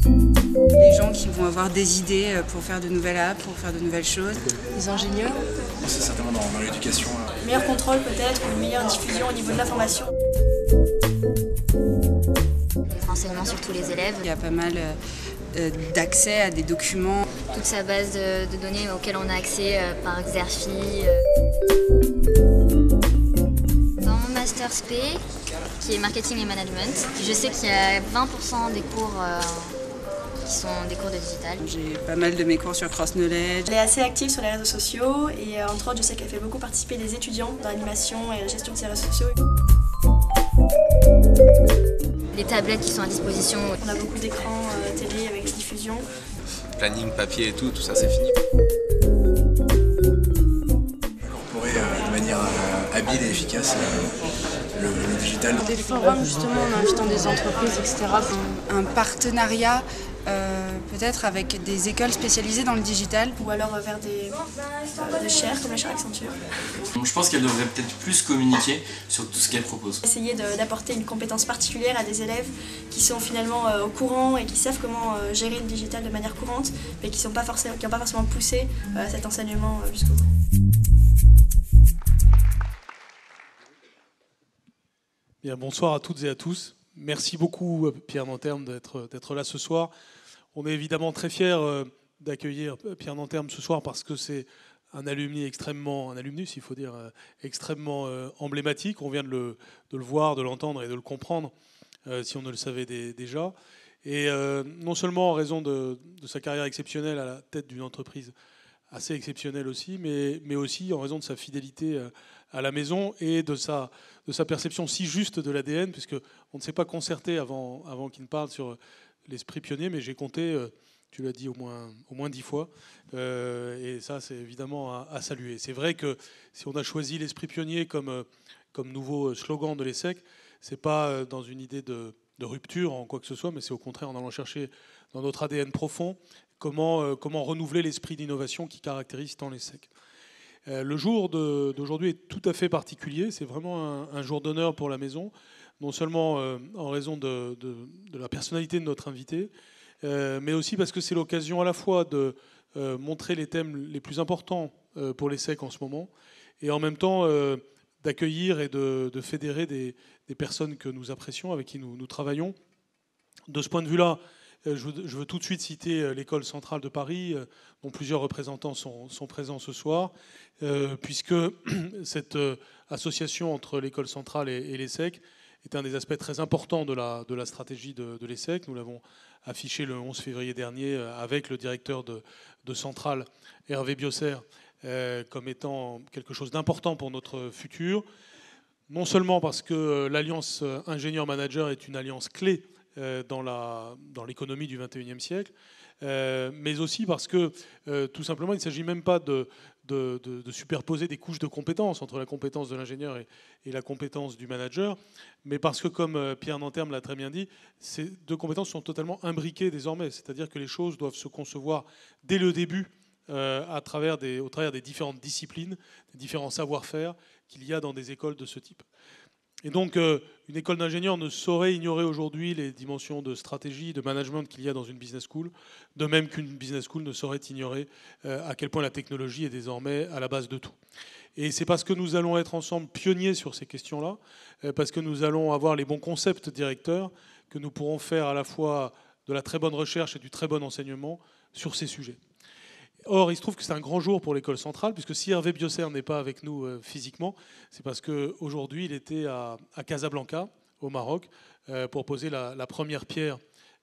Les gens qui vont avoir des idées pour faire de nouvelles apps, pour faire de nouvelles choses. Les ingénieurs. C'est certainement dans l'éducation. Meilleur contrôle peut-être, ou meilleure diffusion au niveau de la formation. Renseignements sur tous les élèves. Il y a pas mal d'accès à des documents. Toute sa base de, de données auxquelles on a accès euh, par Xerfi. Dans mon Master S P, qui est Marketing et Management, je sais qu'il y a vingt pour cent des cours euh, qui sont des cours de digital. J'ai pas mal de mes cours sur Cross Knowledge. Elle est assez active sur les réseaux sociaux et euh, entre autres, je sais qu'elle fait beaucoup participer les étudiants dans l'animation et la gestion de ces réseaux sociaux. Les tablettes qui sont à disposition. On a beaucoup d'écrans euh, télé avec diffusion. Planning, papier et tout, tout ça c'est fini. Incorporer euh, de manière euh, habile et efficace euh, le, le digital. Des forums justement en invitant des entreprises, et cetera. Un partenariat euh, peut-être avec des écoles spécialisées dans le digital. Ou alors vers des, euh, des chaires comme la chaire Accenture. Donc, je pense qu'elle devrait peut-être plus communiquer sur tout ce qu'elle propose. Essayer d'apporter une compétence particulière à des élèves qui sont finalement euh, au courant et qui savent comment euh, gérer le digital de manière courante, mais qui n'ont pas, pas forcément poussé euh, cet enseignement euh, jusqu'au bout. Bien, bonsoir à toutes et à tous. Merci beaucoup Pierre Nanterme d'être là ce soir. On est évidemment très fiers d'accueillir Pierre Nanterme ce soir parce que c'est un alumni extrêmement, un alumnus, il faut dire, extrêmement emblématique. On vient de le, de le voir, de l'entendre et de le comprendre, si on ne le savait déjà. Et non seulement en raison de, de sa carrière exceptionnelle à la tête d'une entreprise assez exceptionnelle aussi, mais, mais aussi en raison de sa fidélité à la maison et de sa, de sa perception si juste de l'A D N, puisqu'on ne s'est pas concerté avant, avant qu'il ne parle sur l'esprit pionnier, mais j'ai compté, tu l'as dit au moins, au moins dix fois, euh, et ça c'est évidemment à, à saluer. C'est vrai que si on a choisi l'esprit pionnier comme, comme nouveau slogan de l'ESSEC, c'est pas dans une idée de, de rupture en quoi que ce soit, mais c'est au contraire en allant chercher dans notre A D N profond comment, euh, comment renouveler l'esprit d'innovation qui caractérise tant l'ESSEC. Euh, le jour d'aujourd'hui est tout à fait particulier, c'est vraiment un, un jour d'honneur pour la maison, non seulement euh, en raison de, de, de la personnalité de notre invité, euh, mais aussi parce que c'est l'occasion à la fois de euh, montrer les thèmes les plus importants euh, pour l'ESSEC en ce moment, et en même temps euh, d'accueillir et de, de fédérer des, des personnes que nous apprécions, avec qui nous, nous travaillons. De ce point de vue-là, je veux tout de suite citer l'école centrale de Paris, dont plusieurs représentants sont, sont présents ce soir, euh, puisque cette association entre l'école centrale et, et l'ESSEC est un des aspects très importants de la, de la stratégie de, de l'ESSEC. Nous l'avons affiché le onze février dernier avec le directeur de, de centrale, Hervé Biosser, euh, comme étant quelque chose d'important pour notre futur. Non seulement parce que l'alliance ingénieur-manager est une alliance clé dans la, dans l'économie du vingt et unième siècle, euh, mais aussi parce que, euh, tout simplement, il ne s'agit même pas de, de, de, de superposer des couches de compétences entre la compétence de l'ingénieur et, et la compétence du manager, mais parce que, comme Pierre Nanterme l'a très bien dit, ces deux compétences sont totalement imbriquées désormais, c'est-à-dire que les choses doivent se concevoir dès le début euh, à travers des, au travers des différentes disciplines, des différents savoir-faire qu'il y a dans des écoles de ce type. Et donc, euh, une école d'ingénieurs ne saurait ignorer aujourd'hui les dimensions de stratégie, de management qu'il y a dans une business school, de même qu'une business school ne saurait ignorer euh, à quel point la technologie est désormais à la base de tout. Et c'est parce que nous allons être ensemble pionniers sur ces questions-là, euh, parce que nous allons avoir les bons concepts directeurs, que nous pourrons faire à la fois de la très bonne recherche et du très bon enseignement sur ces sujets. Or, il se trouve que c'est un grand jour pour l'école centrale, puisque si Hervé Biosser n'est pas avec nous euh, physiquement, c'est parce qu'aujourd'hui, il était à, à Casablanca, au Maroc, euh, pour poser la, la première pierre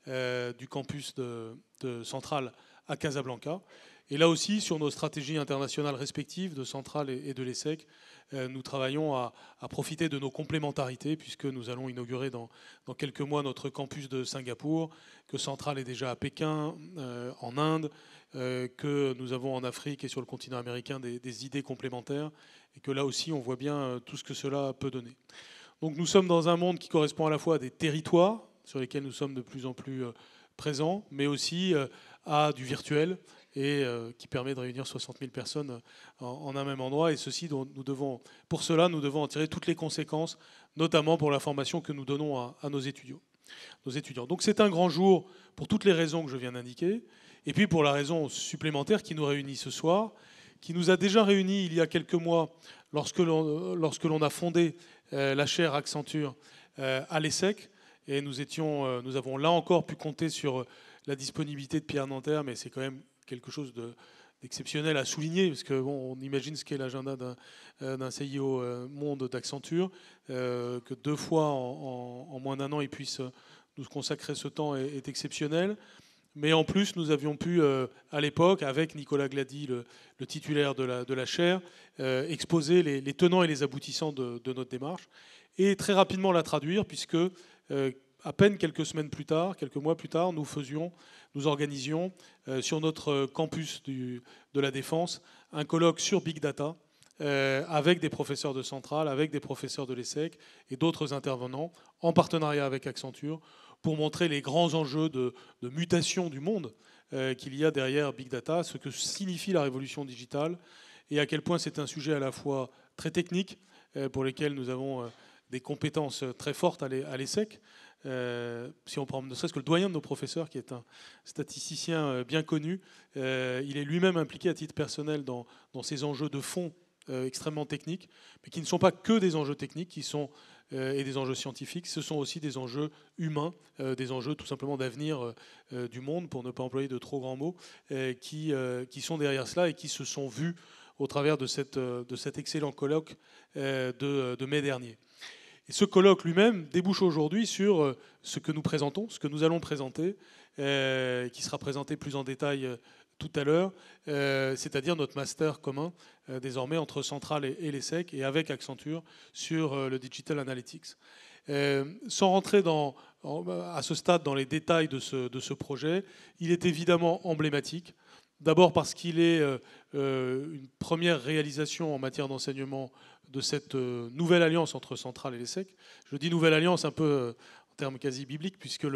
euh, du campus de, de centrale à Casablanca. Et là aussi, sur nos stratégies internationales respectives de Centrale et de l'ESSEC, nous travaillons à, à profiter de nos complémentarités, puisque nous allons inaugurer dans, dans quelques mois notre campus de Singapour, que Centrale est déjà à Pékin, euh, en Inde, euh, que nous avons en Afrique et sur le continent américain des, des idées complémentaires, et que là aussi, on voit bien tout ce que cela peut donner. Donc nous sommes dans un monde qui correspond à la fois à des territoires, sur lesquels nous sommes de plus en plus présents, mais aussi à du virtuel, et euh, qui permet de réunir soixante mille personnes en, en un même endroit. Et ceci, nous devons, pour cela, nous devons en tirer toutes les conséquences, notamment pour la formation que nous donnons à, à nos étudiants. Nos étudiants. Donc c'est un grand jour pour toutes les raisons que je viens d'indiquer, et puis pour la raison supplémentaire qui nous réunit ce soir, qui nous a déjà réunis il y a quelques mois, lorsque l'on lorsque l'on a fondé euh, la chaire Accenture euh, à l'ESSEC, et nous, étions, euh, nous avons là encore pu compter sur la disponibilité de Pierre Nanterme, mais c'est quand même quelque chose d'exceptionnel de, à souligner, parce que bon, on imagine ce qu'est l'agenda d'un C I O monde d'Accenture, euh, que deux fois en, en, en moins d'un an, il puisse nous consacrer ce temps est, est exceptionnel. Mais en plus, nous avions pu, euh, à l'époque, avec Nicolas Glady, le, le titulaire de la, de la chaire, euh, exposer les, les tenants et les aboutissants de, de notre démarche, et très rapidement la traduire, puisque euh, à peine quelques semaines plus tard, quelques mois plus tard, nous faisions, nous organisions euh, sur notre campus du, de la Défense un colloque sur Big Data euh, avec des professeurs de Centrale, avec des professeurs de l'ESSEC et d'autres intervenants en partenariat avec Accenture pour montrer les grands enjeux de, de mutation du monde euh, qu'il y a derrière Big Data, ce que signifie la révolution digitale et à quel point c'est un sujet à la fois très technique euh, pour lequel nous avons euh, des compétences très fortes à l'ESSEC. Euh, si on prend ne serait-ce que le doyen de nos professeurs, qui est un statisticien euh, bien connu, euh, il est lui-même impliqué à titre personnel dans, dans ces enjeux de fond euh, extrêmement techniques, mais qui ne sont pas que des enjeux techniques qui sont, euh, et des enjeux scientifiques, ce sont aussi des enjeux humains, euh, des enjeux tout simplement d'avenir euh, du monde, pour ne pas employer de trop grands mots, euh, qui, euh, qui sont derrière cela et qui se sont vus au travers de, cette, de cet excellent colloque euh, de, de mai dernier. Et ce colloque lui-même débouche aujourd'hui sur ce que nous présentons, ce que nous allons présenter, euh, qui sera présenté plus en détail euh, tout à l'heure, euh, c'est-à-dire notre master commun euh, désormais entre Centrale et, et l'ESSEC et avec Accenture sur euh, le Digital Analytics. Euh, sans rentrer dans, en, à ce stade dans les détails de ce, de ce projet, il est évidemment emblématique. D'abord parce qu'il est euh, une première réalisation en matière d'enseignement de cette euh, nouvelle alliance entre Centrale et l'ESSEC. Je dis nouvelle alliance un peu euh, en termes quasi bibliques, puisque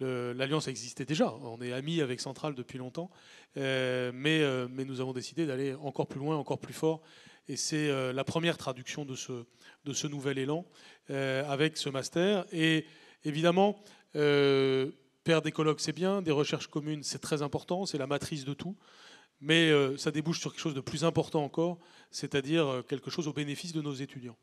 l'alliance existait déjà. On est amis avec Centrale depuis longtemps, euh, mais, euh, mais nous avons décidé d'aller encore plus loin, encore plus fort. Et c'est euh, la première traduction de ce, de ce nouvel élan euh, avec ce master. Et évidemment... Euh, Faire des colloques, c'est bien, des recherches communes, c'est très important, c'est la matrice de tout, mais euh, ça débouche sur quelque chose de plus important encore, c'est-à-dire quelque chose au bénéfice de nos étudiants.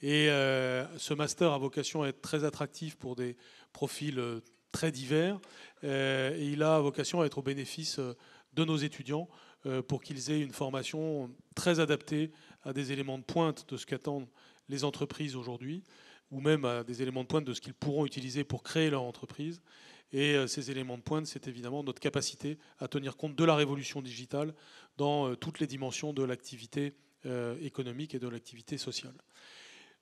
Et euh, ce master a vocation à être très attractif pour des profils euh, très divers, euh, et il a vocation à être au bénéfice euh, de nos étudiants euh, pour qu'ils aient une formation très adaptée à des éléments de pointe de ce qu'attendent les entreprises aujourd'hui, ou même à des éléments de pointe de ce qu'ils pourront utiliser pour créer leur entreprise. Et ces éléments de pointe, c'est évidemment notre capacité à tenir compte de la révolution digitale dans toutes les dimensions de l'activité économique et de l'activité sociale.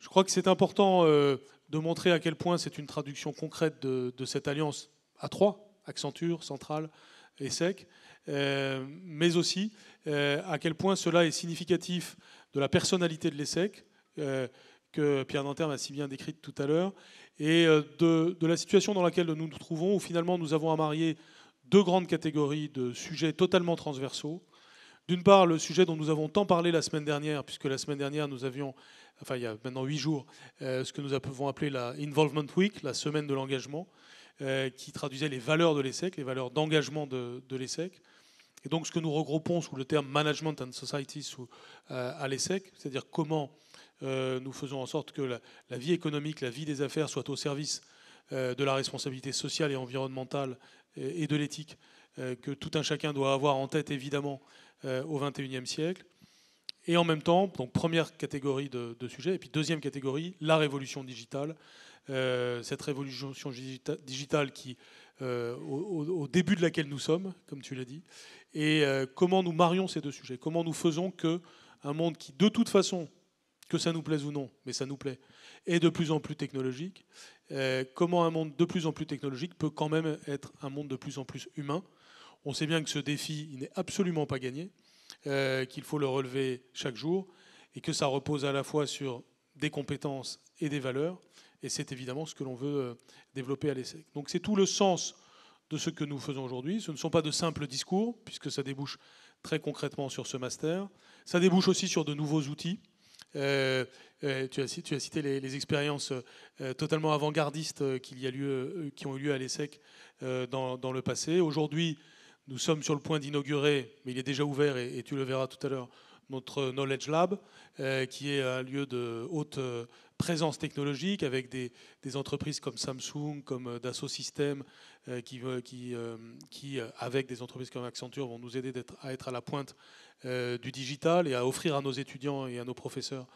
Je crois que c'est important de montrer à quel point c'est une traduction concrète de, de cette alliance à trois, Accenture, Centrale, ESSEC, mais aussi à quel point cela est significatif de la personnalité de l'ESSEC, que Pierre Nanterme a si bien décrite tout à l'heure, et de, de la situation dans laquelle nous nous trouvons, où finalement nous avons à marier deux grandes catégories de sujets totalement transversaux, D'une part, le sujet dont nous avons tant parlé la semaine dernière, puisque la semaine dernière, nous avions, enfin il y a maintenant huit jours, euh, ce que nous avons appelé la Involvement Week, la semaine de l'engagement, euh, qui traduisait les valeurs de l'ESSEC, les valeurs d'engagement de, de l'ESSEC. Et donc ce que nous regroupons sous le terme Management and Society sous, euh, à l'ESSEC, c'est-à-dire comment euh, nous faisons en sorte que la, la vie économique, la vie des affaires soit au service euh, de la responsabilité sociale et environnementale et, et de l'éthique euh, que tout un chacun doit avoir en tête évidemment euh, au vingt et unième siècle. Et en même temps, donc première catégorie de, de sujets, et puis deuxième catégorie, la révolution digitale. Euh, cette révolution digita- digitale qui, euh, au, au début de laquelle nous sommes, comme tu l'as dit, et euh, comment nous marions ces deux sujets, comment nous faisons que un monde qui, de toute façon, que ça nous plaise ou non, mais ça nous plaît, est de plus en plus technologique, euh, comment un monde de plus en plus technologique peut quand même être un monde de plus en plus humain. On sait bien que ce défi, il n'est absolument pas gagné, euh, qu'il faut le relever chaque jour, et que ça repose à la fois sur des compétences et des valeurs, et c'est évidemment ce que l'on veut développer à l'ESSEC. Donc c'est tout le sens de ce que nous faisons aujourd'hui. Ce ne sont pas de simples discours, puisque ça débouche très concrètement sur ce master. Ça débouche aussi sur de nouveaux outils. Euh, tu as, tu as cité les, les expériences totalement avant-gardistes qu'il y a lieu, qui ont eu lieu à l'ESSEC dans, dans le passé. Aujourd'hui, nous sommes sur le point d'inaugurer, mais il est déjà ouvert, et, et tu le verras tout à l'heure, notre Knowledge Lab, euh, qui est un lieu de haute euh, présence technologique avec des, des entreprises comme Samsung, comme Dassault Systèmes, euh, qui, qui, euh, qui, avec des entreprises comme Accenture, vont nous aider d'être, à être à la pointe euh, du digital et à offrir à nos étudiants et à nos professeurs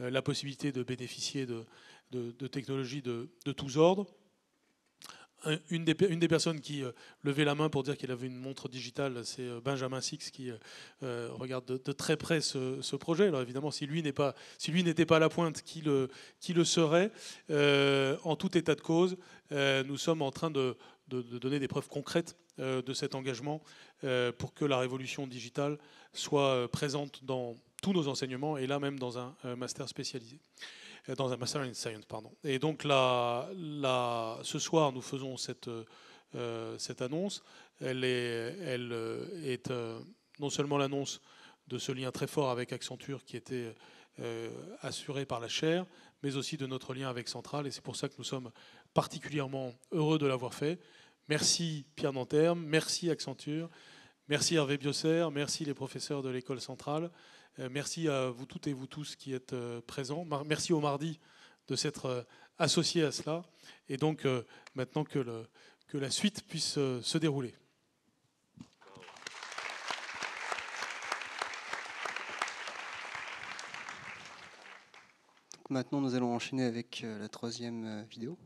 euh, la possibilité de bénéficier de, de, de technologies de, de tous ordres. Une des, une des personnes qui euh, levait la main pour dire qu'il avait une montre digitale, c'est euh, Benjamin Six, qui euh, regarde de, de très près ce, ce projet. Alors évidemment, si lui n'est pas, si lui n'était pas à la pointe, qui le, qui le serait? euh, En tout état de cause, euh, nous sommes en train de, de, de donner des preuves concrètes euh, de cet engagement euh, pour que la révolution digitale soit présente dans tous nos enseignements, et là même dans un euh, master spécialisé. Dans un Master in Science, pardon. Et donc, là, là, ce soir, nous faisons cette, euh, cette annonce. Elle est, elle est euh, non seulement l'annonce de ce lien très fort avec Accenture qui était euh, assuré par la chaire, mais aussi de notre lien avec Centrale. Et c'est pour ça que nous sommes particulièrement heureux de l'avoir fait. Merci Pierre Nanterme, merci Accenture, merci Hervé Biosser, merci les professeurs de l'école Centrale. Merci à vous toutes et vous tous qui êtes présents. Merci au Mardi de s'être associé à cela. Et donc, maintenant que, le, que la suite puisse se dérouler. Donc maintenant, nous allons enchaîner avec la troisième vidéo.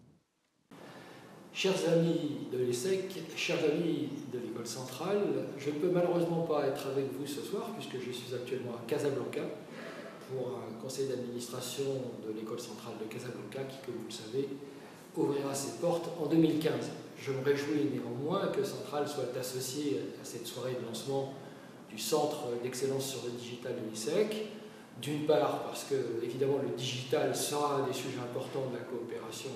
Chers amis de l'ESSEC, chers amis de l'École centrale, je ne peux malheureusement pas être avec vous ce soir puisque je suis actuellement à Casablanca pour un conseil d'administration de l'École centrale de Casablanca qui, comme vous le savez, ouvrira ses portes en deux mille quinze. Je me réjouis néanmoins que Centrale soit associée à cette soirée de lancement du Centre d'excellence sur le digital de l'ESSEC. D'une part parce que, évidemment, le digital sera un des sujets importants de la coopération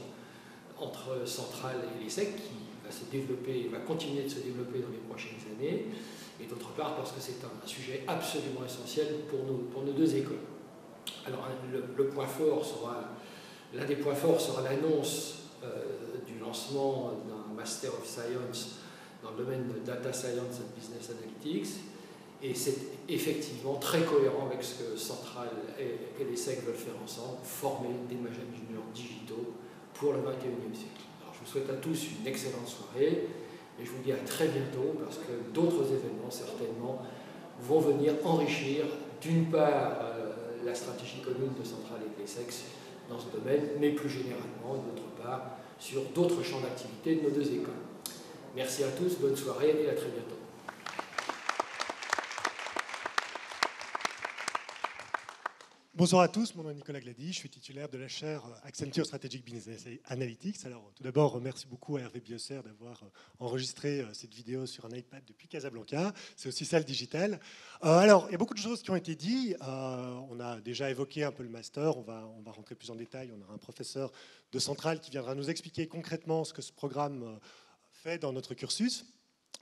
entre Centrale et l'ESSEC, qui va se développer, va continuer de se développer dans les prochaines années, et d'autre part parce que c'est un sujet absolument essentiel pour nos, pour nos deux écoles. Alors le, le point fort sera, l'un des points forts sera l'annonce euh, du lancement d'un Master of Science dans le domaine de Data Science and Business Analytics, et c'est effectivement très cohérent avec ce que Centrale et, et l'ESSEC veulent faire ensemble, former des ingénieurs digitaux pour le vingt et unième siècle. Alors, je vous souhaite à tous une excellente soirée et je vous dis à très bientôt parce que d'autres événements certainement vont venir enrichir d'une part euh, la stratégie commune de Centrale et de l'ESSEC dans ce domaine, mais plus généralement d'autre part sur d'autres champs d'activité de nos deux écoles. Merci à tous, bonne soirée et à très bientôt. Bonsoir à tous, mon nom est Nicolas Glady, je suis titulaire de la chaire Accenture Strategic Business Analytics. Alors, tout d'abord, merci beaucoup à Hervé Biosser d'avoir enregistré cette vidéo sur un iPad depuis Casablanca. C'est aussi ça le digital. Euh, alors, il y a beaucoup de choses qui ont été dites. Euh, on a déjà évoqué un peu le master, on va, on va rentrer plus en détail. On aura un professeur de Centrale qui viendra nous expliquer concrètement ce que ce programme fait dans notre cursus.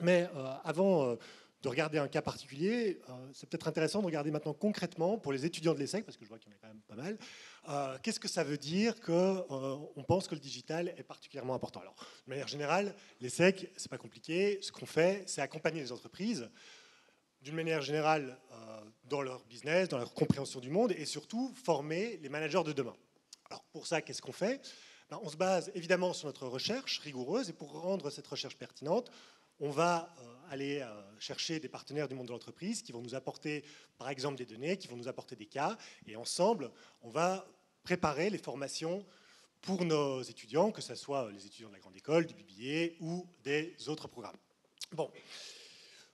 Mais euh, avant... Euh, de regarder un cas particulier, euh, c'est peut-être intéressant de regarder maintenant concrètement, pour les étudiants de l'ESSEC, parce que je vois qu'il y en a quand même pas mal, euh, qu'est-ce que ça veut dire qu'on euh, pense que le digital est particulièrement important. Alors, de manière générale, l'ESSEC, c'est pas compliqué, ce qu'on fait, c'est accompagner les entreprises, d'une manière générale, euh, dans leur business, dans leur compréhension du monde, et surtout, former les managers de demain. Alors, pour ça, qu'est-ce qu'on fait? Ben, on se base évidemment sur notre recherche rigoureuse, et pour rendre cette recherche pertinente, on va euh, aller euh, chercher des partenaires du monde de l'entreprise qui vont nous apporter, par exemple, des données, qui vont nous apporter des cas. Et ensemble, on va préparer les formations pour nos étudiants, que ce soit les étudiants de la grande école, du B B A ou des autres programmes. Bon.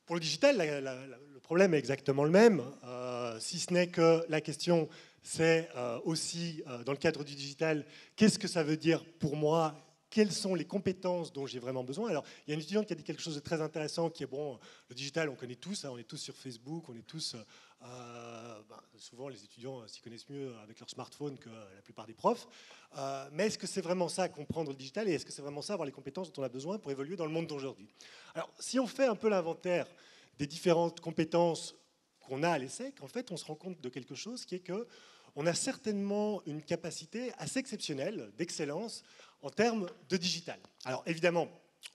Pour le digital, la, la, la, le problème est exactement le même, euh, si ce n'est que la question, c'est euh, aussi, euh, dans le cadre du digital, qu'est-ce que ça veut dire pour moi ? Quelles sont les compétences dont j'ai vraiment besoin? Alors, il y a une étudiante qui a dit quelque chose de très intéressant, qui est, bon, le digital, on connaît tous, hein, on est tous sur Facebook, on est tous... Euh, ben, souvent, les étudiants s'y connaissent mieux avec leur smartphone que la plupart des profs. Euh, mais est-ce que c'est vraiment ça, comprendre le digital? Et est-ce que c'est vraiment ça, avoir les compétences dont on a besoin pour évoluer dans le monde d'aujourd'hui? Alors, si on fait un peu l'inventaire des différentes compétences qu'on a à l'ESSEC, en fait, on se rend compte de quelque chose qui est que on a certainement une capacité assez exceptionnelle d'excellence en termes de digital. Alors évidemment,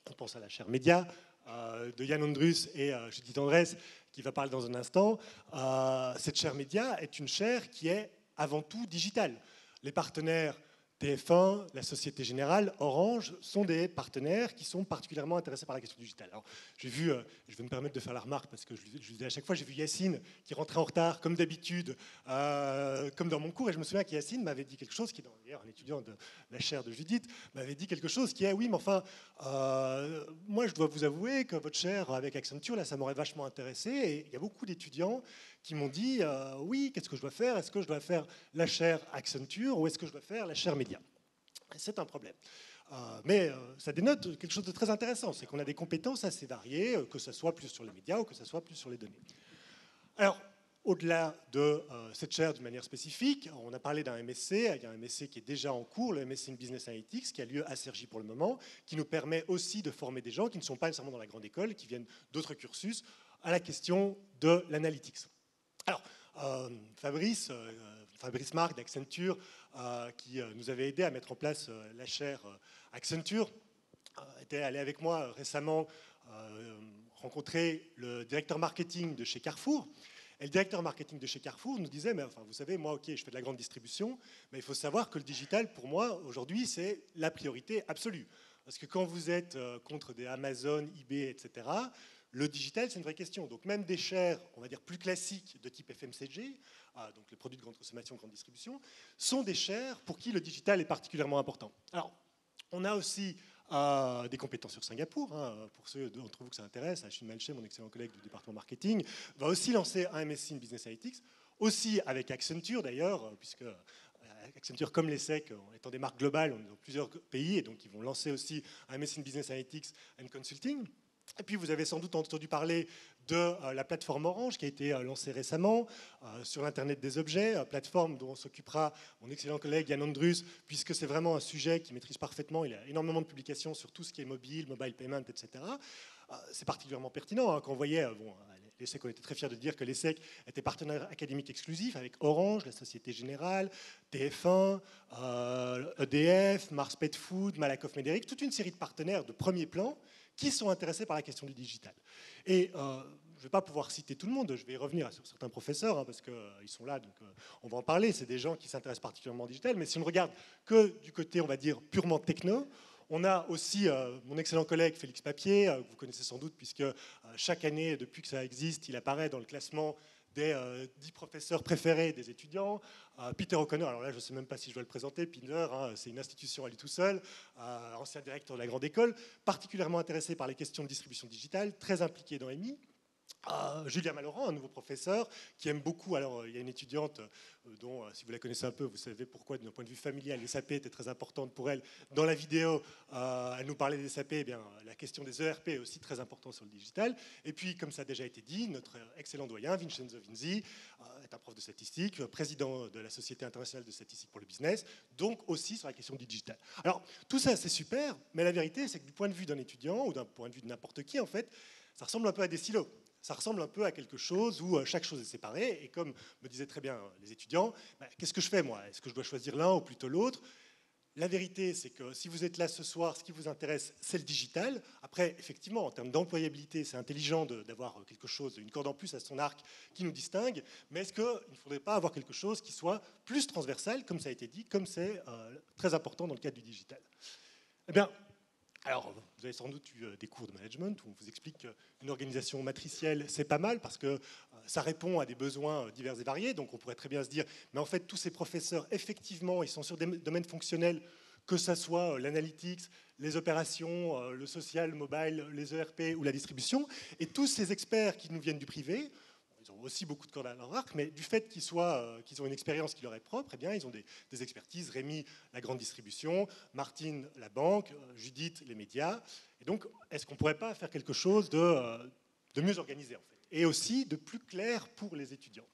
on pense à la chaire média euh, de Yann Andrus et euh, Judith Andres, qui va parler dans un instant. Euh, cette chaire média est une chaire qui est avant tout digitale. Les partenaires T F un, la Société Générale, Orange, sont des partenaires qui sont particulièrement intéressés par la question digitale. Alors, j'ai vu, euh, je vais me permettre de faire la remarque, parce que je, je le dis à chaque fois, j'ai vu Yacine qui rentrait en retard, comme d'habitude, euh, comme dans mon cours, et je me souviens qu'Yacine m'avait dit quelque chose, qui d'ailleurs un étudiant de la chaire de Judith, m'avait dit quelque chose qui est, oui, mais enfin, euh, moi je dois vous avouer que votre chaire avec Accenture, là, ça m'aurait vachement intéressé, et il y a beaucoup d'étudiants qui m'ont dit, euh, oui, qu'est-ce que je dois faire? Est-ce que je dois faire la chaire Accenture ou est-ce que je dois faire la chaire média? C'est un problème. Euh, mais euh, ça dénote quelque chose de très intéressant, c'est qu'on a des compétences assez variées, que ce soit plus sur les médias ou que ce soit plus sur les données. Alors, au-delà de euh, cette chaire d'une manière spécifique, on a parlé d'un M S C, il y a un M S C qui est déjà en cours, le M S C in Business Analytics, qui a lieu à Cergy pour le moment, qui nous permet aussi de former des gens qui ne sont pas nécessairement dans la grande école, qui viennent d'autres cursus, à la question de l'analytics. Alors, euh, Fabrice, euh, Fabrice Marc d'Accenture, euh, qui euh, nous avait aidé à mettre en place euh, la chaire euh, Accenture, euh, était allé avec moi euh, récemment euh, rencontrer le directeur marketing de chez Carrefour. Et le directeur marketing de chez Carrefour nous disait, mais enfin, vous savez, moi, ok, je fais de la grande distribution, mais il faut savoir que le digital, pour moi, aujourd'hui, c'est la priorité absolue. Parce que quand vous êtes euh, contre des Amazon, eBay, et cetera, le digital, c'est une vraie question. Donc même des chaires, on va dire, plus classiques de type F M C G, euh, donc les produits de grande consommation, grande distribution, sont des chaires pour qui le digital est particulièrement important. Alors, on a aussi euh, des compétences sur Singapour. Hein, pour ceux d'entre vous que ça intéresse, Achille Malchet, mon excellent collègue du département marketing, va aussi lancer un M S C in Business Analytics, aussi avec Accenture d'ailleurs, puisque Accenture, comme l'ESSEC, étant des marques globales, on est dans plusieurs pays, et donc ils vont lancer aussi un M S C in Business Analytics and Consulting. Et puis vous avez sans doute entendu parler de euh, la plateforme Orange qui a été euh, lancée récemment euh, sur l'Internet des objets, euh, plateforme dont s'occupera mon excellent collègue Yann Andrus, puisque c'est vraiment un sujet qu'il maîtrise parfaitement, il a énormément de publications sur tout ce qui est mobile, mobile payment, et cetera. Euh, c'est particulièrement pertinent, hein, quand on voyait, euh, bon, l'ESSEC, on était très fiers de dire que l'ESSEC était partenaire académique exclusif avec Orange, la Société Générale, T F un, euh, E D F, Mars Pet Food, Malakoff Médéric, toute une série de partenaires de premier plan qui sont intéressés par la question du digital. Et euh, je ne vais pas pouvoir citer tout le monde, je vais revenir sur certains professeurs, hein, parce qu'ils euh, sont là, donc euh, on va en parler, c'est des gens qui s'intéressent particulièrement au digital, mais si on ne regarde que du côté, on va dire, purement techno, on a aussi euh, mon excellent collègue Félix Papier, euh, que vous connaissez sans doute, puisque euh, chaque année, depuis que ça existe, il apparaît dans le classement des euh, dix professeurs préférés des étudiants. euh, Peter O'Connor, alors là je ne sais même pas si je dois le présenter, Peter, hein, c'est une institution à lui tout seul, euh, ancien directeur de la grande école, particulièrement intéressé par les questions de distribution digitale, très impliqué dans M I. Euh, Julien Malorand, un nouveau professeur qui aime beaucoup, alors il y a une étudiante euh, dont euh, si vous la connaissez un peu, vous savez pourquoi d'un point de vue familial les S A P était très importante pour elle, dans la vidéo euh, elle nous parlait des S A P, eh bien, la question des E R P est aussi très importante sur le digital, et puis comme ça a déjà été dit, notre excellent doyen Vincenzo Vinzi euh, est un prof de statistique, président de la Société internationale de statistique pour le business, donc aussi sur la question du digital. Alors tout ça c'est super, mais la vérité c'est que du point de vue d'un étudiant ou d'un point de vue de n'importe qui, en fait, ça ressemble un peu à des silos. ça ressemble un peu à quelque chose où chaque chose est séparée. Et comme me disaient très bien les étudiants, bah, qu'est-ce que je fais, moi? Est-ce que je dois choisir l'un ou plutôt l'autre? La vérité, c'est que si vous êtes là ce soir, ce qui vous intéresse, c'est le digital. Après, effectivement, en termes d'employabilité, c'est intelligent d'avoir quelque chose, une corde en plus à son arc qui nous distingue. Mais est-ce qu'il ne faudrait pas avoir quelque chose qui soit plus transversal, comme ça a été dit, comme c'est euh, très important dans le cadre du digital? Eh bien, alors, vous avez sans doute eu des cours de management où on vous explique qu'une organisation matricielle, c'est pas mal parce que ça répond à des besoins divers et variés. Donc, on pourrait très bien se dire, mais en fait, tous ces professeurs, effectivement, ils sont sur des domaines fonctionnels, que ce soit l'analytics, les opérations, le social, mobile, les E R P ou la distribution. Et tous ces experts qui nous viennent du privé, ils ont aussi beaucoup de cordes à leur arc, mais du fait qu'ils soient, qu'ils ont une expérience qui leur est propre, eh bien, ils ont des, des expertises. Rémi, la grande distribution, Martine, la banque, Judith, les médias. Et donc, est-ce qu'on ne pourrait pas faire quelque chose de, de mieux organisé, en fait, et aussi de plus clair pour les étudiants?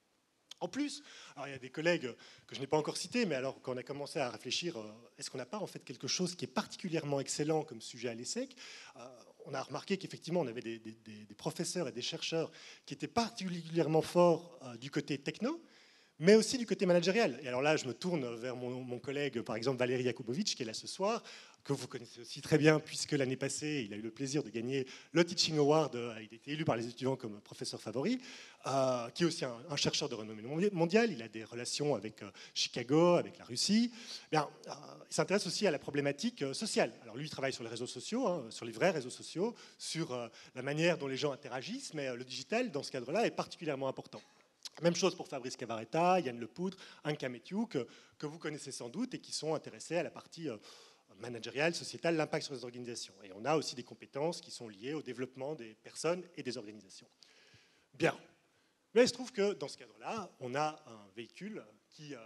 En plus, alors, il y a des collègues que je n'ai pas encore cités, mais alors quand on a commencé à réfléchir, est-ce qu'on n'a pas en fait quelque chose qui est particulièrement excellent comme sujet à l'ESSEC? On a remarqué qu'effectivement, on avait des, des, des professeurs et des chercheurs qui étaient particulièrement forts euh, du côté techno, mais aussi du côté managérial. Et alors là, je me tourne vers mon, mon collègue, par exemple, Valérie Jakubowicz, qui est là ce soir, que vous connaissez aussi très bien, puisque l'année passée, il a eu le plaisir de gagner le Teaching Award. Euh, il a été élu par les étudiants comme professeur favori, euh, qui est aussi un, un chercheur de renommée mondiale. Il a des relations avec euh, Chicago, avec la Russie. Bien, euh, il s'intéresse aussi à la problématique euh, sociale. Alors lui, il travaille sur les réseaux sociaux, hein, sur les vrais réseaux sociaux, sur euh, la manière dont les gens interagissent, mais euh, le digital, dans ce cadre-là, est particulièrement important. Même chose pour Fabrice Cavaretta, Yann Lepoudre, Anka Methiou, que, que vous connaissez sans doute et qui sont intéressés à la partie euh, managériale, sociétale, l'impact sur les organisations. Et on a aussi des compétences qui sont liées au développement des personnes et des organisations. Bien. Mais il se trouve que dans ce cadre-là, on a un véhicule qui euh,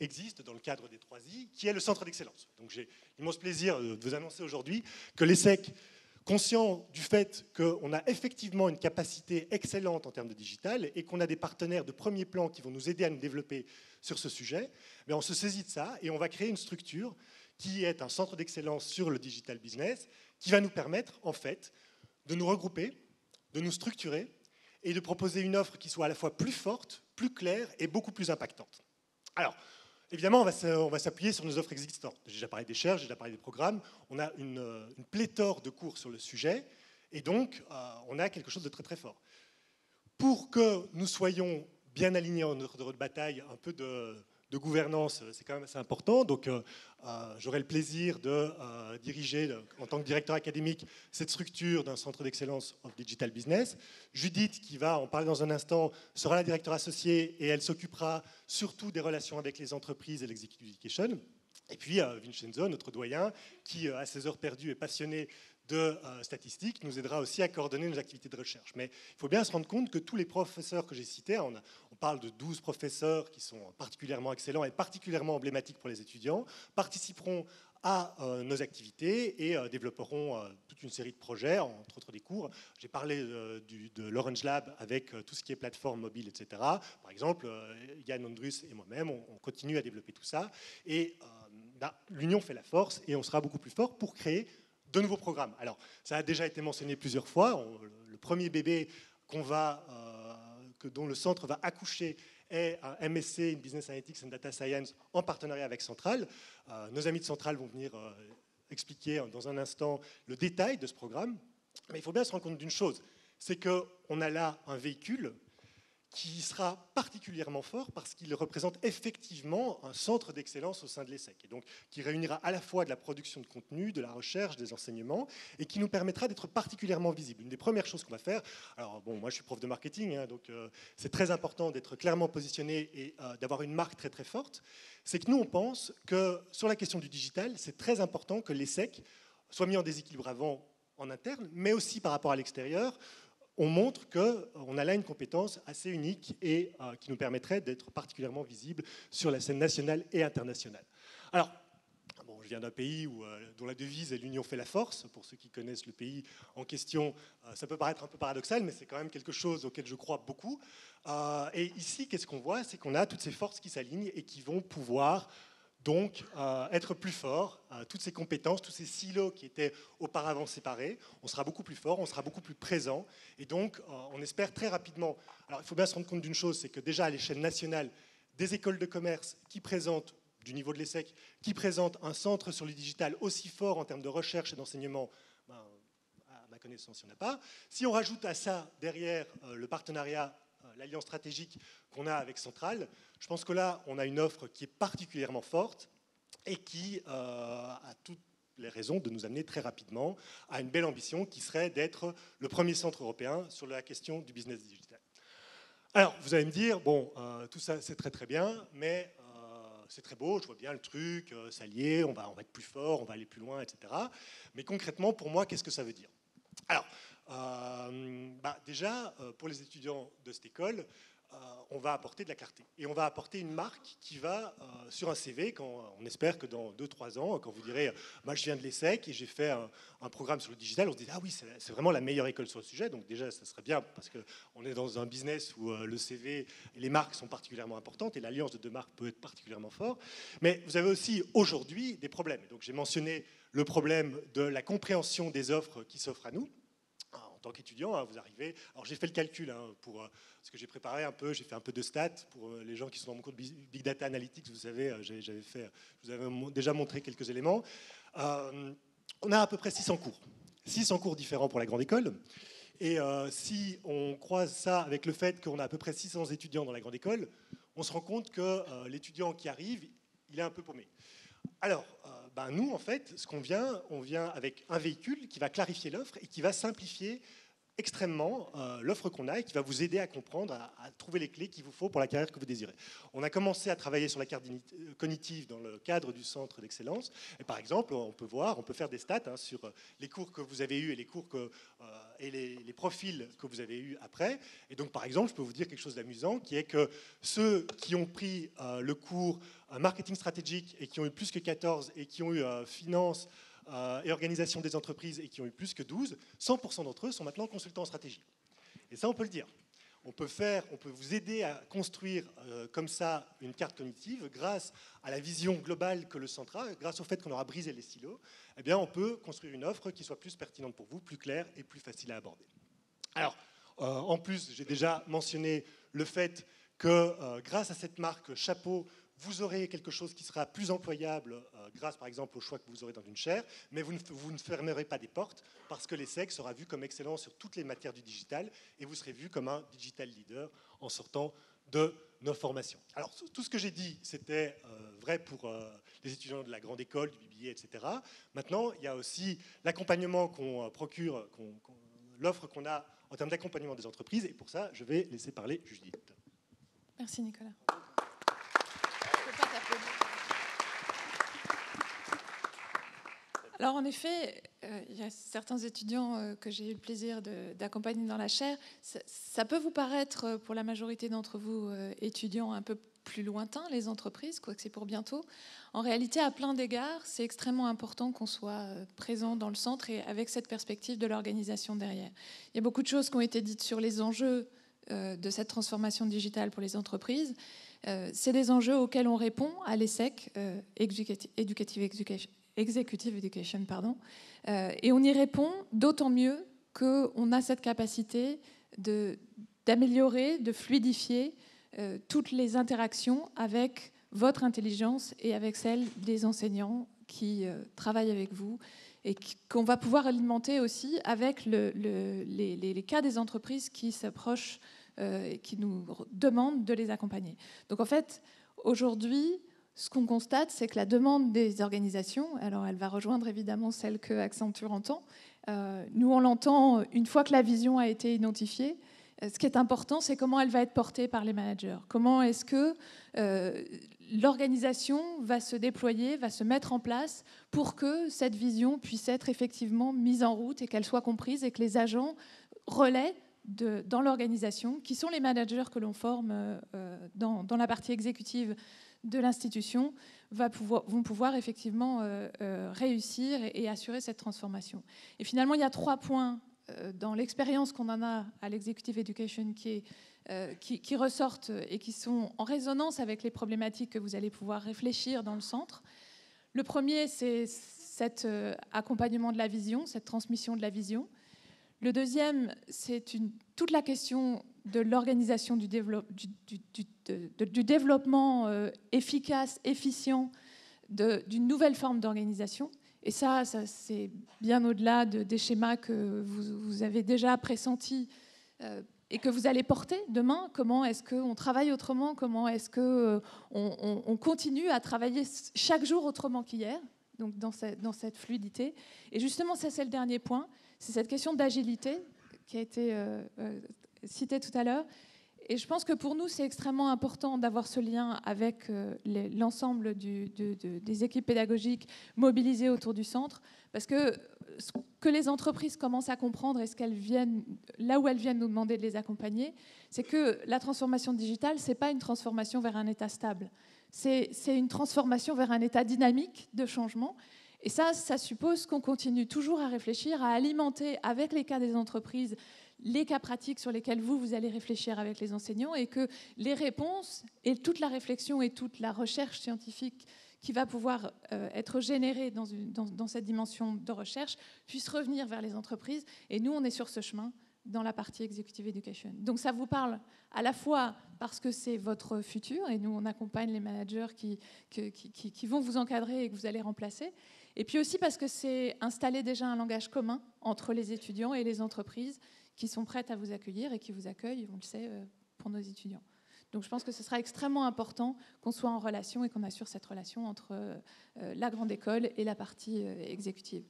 existe dans le cadre des trois I, qui est le centre d'excellence. Donc j'ai l'immense plaisir de vous annoncer aujourd'hui que l'ESSEC, conscient du fait qu'on a effectivement une capacité excellente en termes de digital et qu'on a des partenaires de premier plan qui vont nous aider à nous développer sur ce sujet, mais on se saisit de ça et on va créer une structure qui est un centre d'excellence sur le digital business qui va nous permettre en fait de nous regrouper, de nous structurer et de proposer une offre qui soit à la fois plus forte, plus claire et beaucoup plus impactante. Alors, évidemment, on va s'appuyer sur nos offres existantes. J'ai déjà parlé des chaires, j'ai déjà parlé des programmes. On a une, une pléthore de cours sur le sujet. Et donc, euh, on a quelque chose de très, très fort. Pour que nous soyons bien alignés en ordre de bataille, un peu de, de gouvernance, c'est quand même assez important. Donc, euh, euh, j'aurai le plaisir de euh, diriger, en tant que directeur académique, cette structure d'un centre d'excellence of digital business. Judith, qui va en parler dans un instant, sera la directeur associée et elle s'occupera surtout des relations avec les entreprises et l'executive education. Et puis, euh, Vincenzo, notre doyen, qui, euh, à ses heures perdues, est passionné de euh, statistiques, nous aidera aussi à coordonner nos activités de recherche. Mais il faut bien se rendre compte que tous les professeurs que j'ai cités, on, a, on parle de douze professeurs qui sont particulièrement excellents et particulièrement emblématiques pour les étudiants, participeront à euh, nos activités et euh, développeront euh, toute une série de projets, entre autres des cours. J'ai parlé euh, du, de l'Orange Lab avec euh, tout ce qui est plateforme mobile, et cetera. Par exemple, euh, Yann Andrus et moi-même, on, on continue à développer tout ça. Et euh, bah, l'union fait la force et on sera beaucoup plus fort pour créer de nouveaux programmes. Alors, ça a déjà été mentionné plusieurs fois. On, le premier bébé qu'on va, euh, que, dont le centre va accoucher est un M S C, in Business Analytics and Data Science, en partenariat avec Centrale. Euh, nos amis de Centrale vont venir euh, expliquer dans un instant le détail de ce programme. Mais il faut bien se rendre compte d'une chose, c'est qu'on a là un véhicule qui sera particulièrement fort parce qu'il représente effectivement un centre d'excellence au sein de l'ESSEC, et donc qui réunira à la fois de la production de contenu, de la recherche, des enseignements, et qui nous permettra d'être particulièrement visible. Une des premières choses qu'on va faire, alors bon, moi je suis prof de marketing, hein, donc euh, c'est très important d'être clairement positionné et euh, d'avoir une marque très très forte, c'est que nous on pense que sur la question du digital, c'est très important que l'ESSEC soit mis en déséquilibre avant en interne, mais aussi par rapport à l'extérieur. On montre qu'on a là une compétence assez unique et euh, qui nous permettrait d'être particulièrement visible sur la scène nationale et internationale. Alors, bon, je viens d'un pays où, euh, dont la devise est « l'union fait la force ». Pour ceux qui connaissent le pays en question, euh, ça peut paraître un peu paradoxal, mais c'est quand même quelque chose auquel je crois beaucoup. Euh, et ici, qu'est-ce qu'on voit? C'est qu'on a toutes ces forces qui s'alignent et qui vont pouvoir Donc, euh, être plus fort, euh, toutes ces compétences, tous ces silos qui étaient auparavant séparés, on sera beaucoup plus fort, on sera beaucoup plus présent. Et donc, euh, on espère très rapidement. Alors, il faut bien se rendre compte d'une chose, c'est que déjà à l'échelle nationale, des écoles de commerce qui présentent, du niveau de l'ESSEC, qui présentent un centre sur le digital aussi fort en termes de recherche et d'enseignement, ben, à ma connaissance, il n'y en a pas. Si on rajoute à ça, derrière, euh, le partenariat, l'alliance stratégique qu'on a avec Centrale, je pense que là, on a une offre qui est particulièrement forte et qui euh, a toutes les raisons de nous amener très rapidement à une belle ambition qui serait d'être le premier centre européen sur la question du business digital. Alors, vous allez me dire, bon, euh, tout ça, c'est très très bien, mais euh, c'est très beau, je vois bien le truc, euh, s'allier, on va, on va être plus fort, on va aller plus loin, et cetera. Mais concrètement, pour moi, qu'est-ce que ça veut dire? Alors, Euh, bah déjà, euh, pour les étudiants de cette école, euh, on va apporter de la clarté. Et on va apporter une marque qui va, euh, sur un C V, quand on espère que dans deux trois ans, quand vous direz bah, « je viens de l'ESSEC et j'ai fait un, un programme sur le digital », on se dit « ah oui, c'est vraiment la meilleure école sur le sujet ». Donc déjà, ça serait bien parce qu'on est dans un business où euh, le C V et les marques sont particulièrement importantes et l'alliance de deux marques peut être particulièrement forte. Mais vous avez aussi aujourd'hui des problèmes. Donc j'ai mentionné le problème de la compréhension des offres qui s'offrent à nous. En tant qu'étudiant, hein, vous arrivez... Alors, j'ai fait le calcul, hein, pour euh, ce que j'ai préparé un peu, j'ai fait un peu de stats. Pour euh, les gens qui sont dans mon cours de Big Data Analytics, vous savez, euh, j'avais fait, je vous avais déjà montré quelques éléments. Euh, on a à peu près six cents cours. six cents cours différents pour la grande école. Et euh, si on croise ça avec le fait qu'on a à peu près six cents étudiants dans la grande école, on se rend compte que euh, l'étudiant qui arrive, il est un peu paumé. Alors, euh, ben nous, en fait, ce qu'on vient, on vient avec un véhicule qui va clarifier l'offre et qui va simplifier extrêmement euh, l'offre qu'on a et qui va vous aider à comprendre, à, à trouver les clés qu'il vous faut pour la carrière que vous désirez. On a commencé à travailler sur la carte cognitive dans le cadre du centre d'excellence. Et par exemple, on peut voir, on peut faire des stats hein, sur les cours que vous avez eus et les cours que, euh, et les, les profils que vous avez eus après. Et donc, par exemple, je peux vous dire quelque chose d'amusant, qui est que ceux qui ont pris euh, le cours euh, marketing stratégique et qui ont eu plus que quatorze et qui ont eu euh, finance Euh, et organisation des entreprises et qui ont eu plus que douze, cent pour cent d'entre eux sont maintenant consultants en stratégie. Et ça, on peut le dire. On peut faire, on peut vous aider à construire euh, comme ça une carte cognitive grâce à la vision globale que le centre a, grâce au fait qu'on aura brisé les silos. Eh bien, on peut construire une offre qui soit plus pertinente pour vous, plus claire et plus facile à aborder. Alors, euh, en plus, j'ai déjà mentionné le fait que euh, grâce à cette marque chapeau, vous aurez quelque chose qui sera plus employable euh, grâce, par exemple, au choix que vous aurez dans une chaire, mais vous ne, vous ne fermerez pas des portes parce que l'ESSEC sera vu comme excellent sur toutes les matières du digital et vous serez vu comme un digital leader en sortant de nos formations. Alors, tout ce que j'ai dit, c'était euh, vrai pour euh, les étudiants de la grande école, du B B A, et cetera. Maintenant, il y a aussi l'accompagnement qu'on euh, procure, qu'on, qu'on, l'offre qu'on a en termes d'accompagnement des entreprises, et pour ça, je vais laisser parler Judith. Merci, Nicolas. Alors en effet, euh, il y a certains étudiants euh, que j'ai eu le plaisir d'accompagner dans la chaire. Ça, ça peut vous paraître, pour la majorité d'entre vous euh, étudiants, un peu plus lointain, les entreprises, quoique c'est pour bientôt. En réalité, à plein d'égards, c'est extrêmement important qu'on soit présent dans le centre et avec cette perspective de l'organisation derrière. Il y a beaucoup de choses qui ont été dites sur les enjeux euh, de cette transformation digitale pour les entreprises. Euh, c'est des enjeux auxquels on répond à l'ESSEC, euh, Educative Education. Executive Education, pardon, euh, et on y répond d'autant mieux qu'on a cette capacité d'améliorer, de, de fluidifier euh, toutes les interactions avec votre intelligence et avec celle des enseignants qui euh, travaillent avec vous et qu'on va pouvoir alimenter aussi avec le, le, les, les, les cas des entreprises qui s'approchent euh, et qui nous demandent de les accompagner. Donc en fait, aujourd'hui, ce qu'on constate, c'est que la demande des organisations, alors elle va rejoindre évidemment celle que Accenture entend, euh, nous on l'entend une fois que la vision a été identifiée, euh, ce qui est important, c'est comment elle va être portée par les managers, comment est-ce que euh, l'organisation va se déployer, va se mettre en place pour que cette vision puisse être effectivement mise en route et qu'elle soit comprise et que les agents relaient de, dans l'organisation, qui sont les managers que l'on forme euh, dans, dans la partie exécutive de l'institution va pouvoir, vont pouvoir effectivement euh, euh, réussir et, et assurer cette transformation. Et finalement, il y a trois points euh, dans l'expérience qu'on en a à l'Executive Education qui, est, euh, qui, qui ressortent et qui sont en résonance avec les problématiques que vous allez pouvoir réfléchir dans le centre. Le premier, c'est cet euh, accompagnement de la vision, cette transmission de la vision. Le deuxième, c'est toute la question de l'organisation du, développe, du, du, du, de, du développement euh, efficace, efficient, d'une nouvelle forme d'organisation. Et ça, ça c'est bien au-delà de, des schémas que vous, vous avez déjà pressentis euh, et que vous allez porter demain. Comment est-ce qu'on travaille autrement? Comment est-ce qu'on euh, on, on continue à travailler chaque jour autrement qu'hier? Donc dans cette, dans cette fluidité. Et justement, ça, c'est le dernier point. C'est cette question d'agilité qui a été euh, euh, citée tout à l'heure. Et je pense que pour nous, c'est extrêmement important d'avoir ce lien avec euh, l'ensemble du, de, de, des équipes pédagogiques mobilisées autour du centre, parce que ce que les entreprises commencent à comprendre et ce qu'elles viennent, là où elles viennent nous demander de les accompagner, c'est que la transformation digitale, ce n'est pas une transformation vers un état stable. C'est une transformation vers un état dynamique de changement. Et ça, ça suppose qu'on continue toujours à réfléchir, à alimenter avec les cas des entreprises, les cas pratiques sur lesquels vous, vous allez réfléchir avec les enseignants, et que les réponses et toute la réflexion et toute la recherche scientifique qui va pouvoir euh, être générée dans, une, dans, dans cette dimension de recherche puisse revenir vers les entreprises. Et nous, on est sur ce chemin dans la partie Executive Education. Donc ça vous parle à la fois parce que c'est votre futur, et nous, on accompagne les managers qui, qui, qui, qui vont vous encadrer et que vous allez remplacer, et puis aussi parce que c'est installer déjà un langage commun entre les étudiants et les entreprises qui sont prêtes à vous accueillir et qui vous accueillent, on le sait, pour nos étudiants. Donc je pense que ce sera extrêmement important qu'on soit en relation et qu'on assure cette relation entre la grande école et la partie exécutive.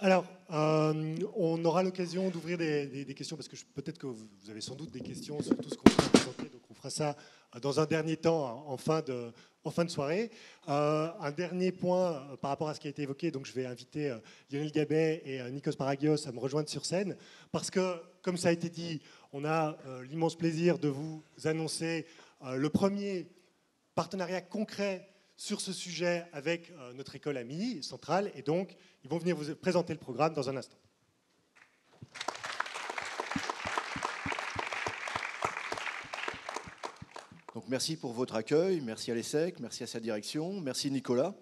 Alors, euh, on aura l'occasion d'ouvrir des, des, des questions, parce que peut-être que vous, vous avez sans doute des questions sur tout ce qu'on va présenter, donc on fera ça dans un dernier temps, en fin de, en fin de soirée. Euh, un dernier point par rapport à ce qui a été évoqué, donc je vais inviter euh, Lionel Gabet et euh, Nikos Paragios à me rejoindre sur scène, parce que, comme ça a été dit, on a euh, l'immense plaisir de vous annoncer euh, le premier partenariat concret sur ce sujet avec euh, notre école amie centrale, et donc ils vont venir vous présenter le programme dans un instant. Donc merci pour votre accueil, merci à l'ESSEC, merci à sa direction, merci Nicolas,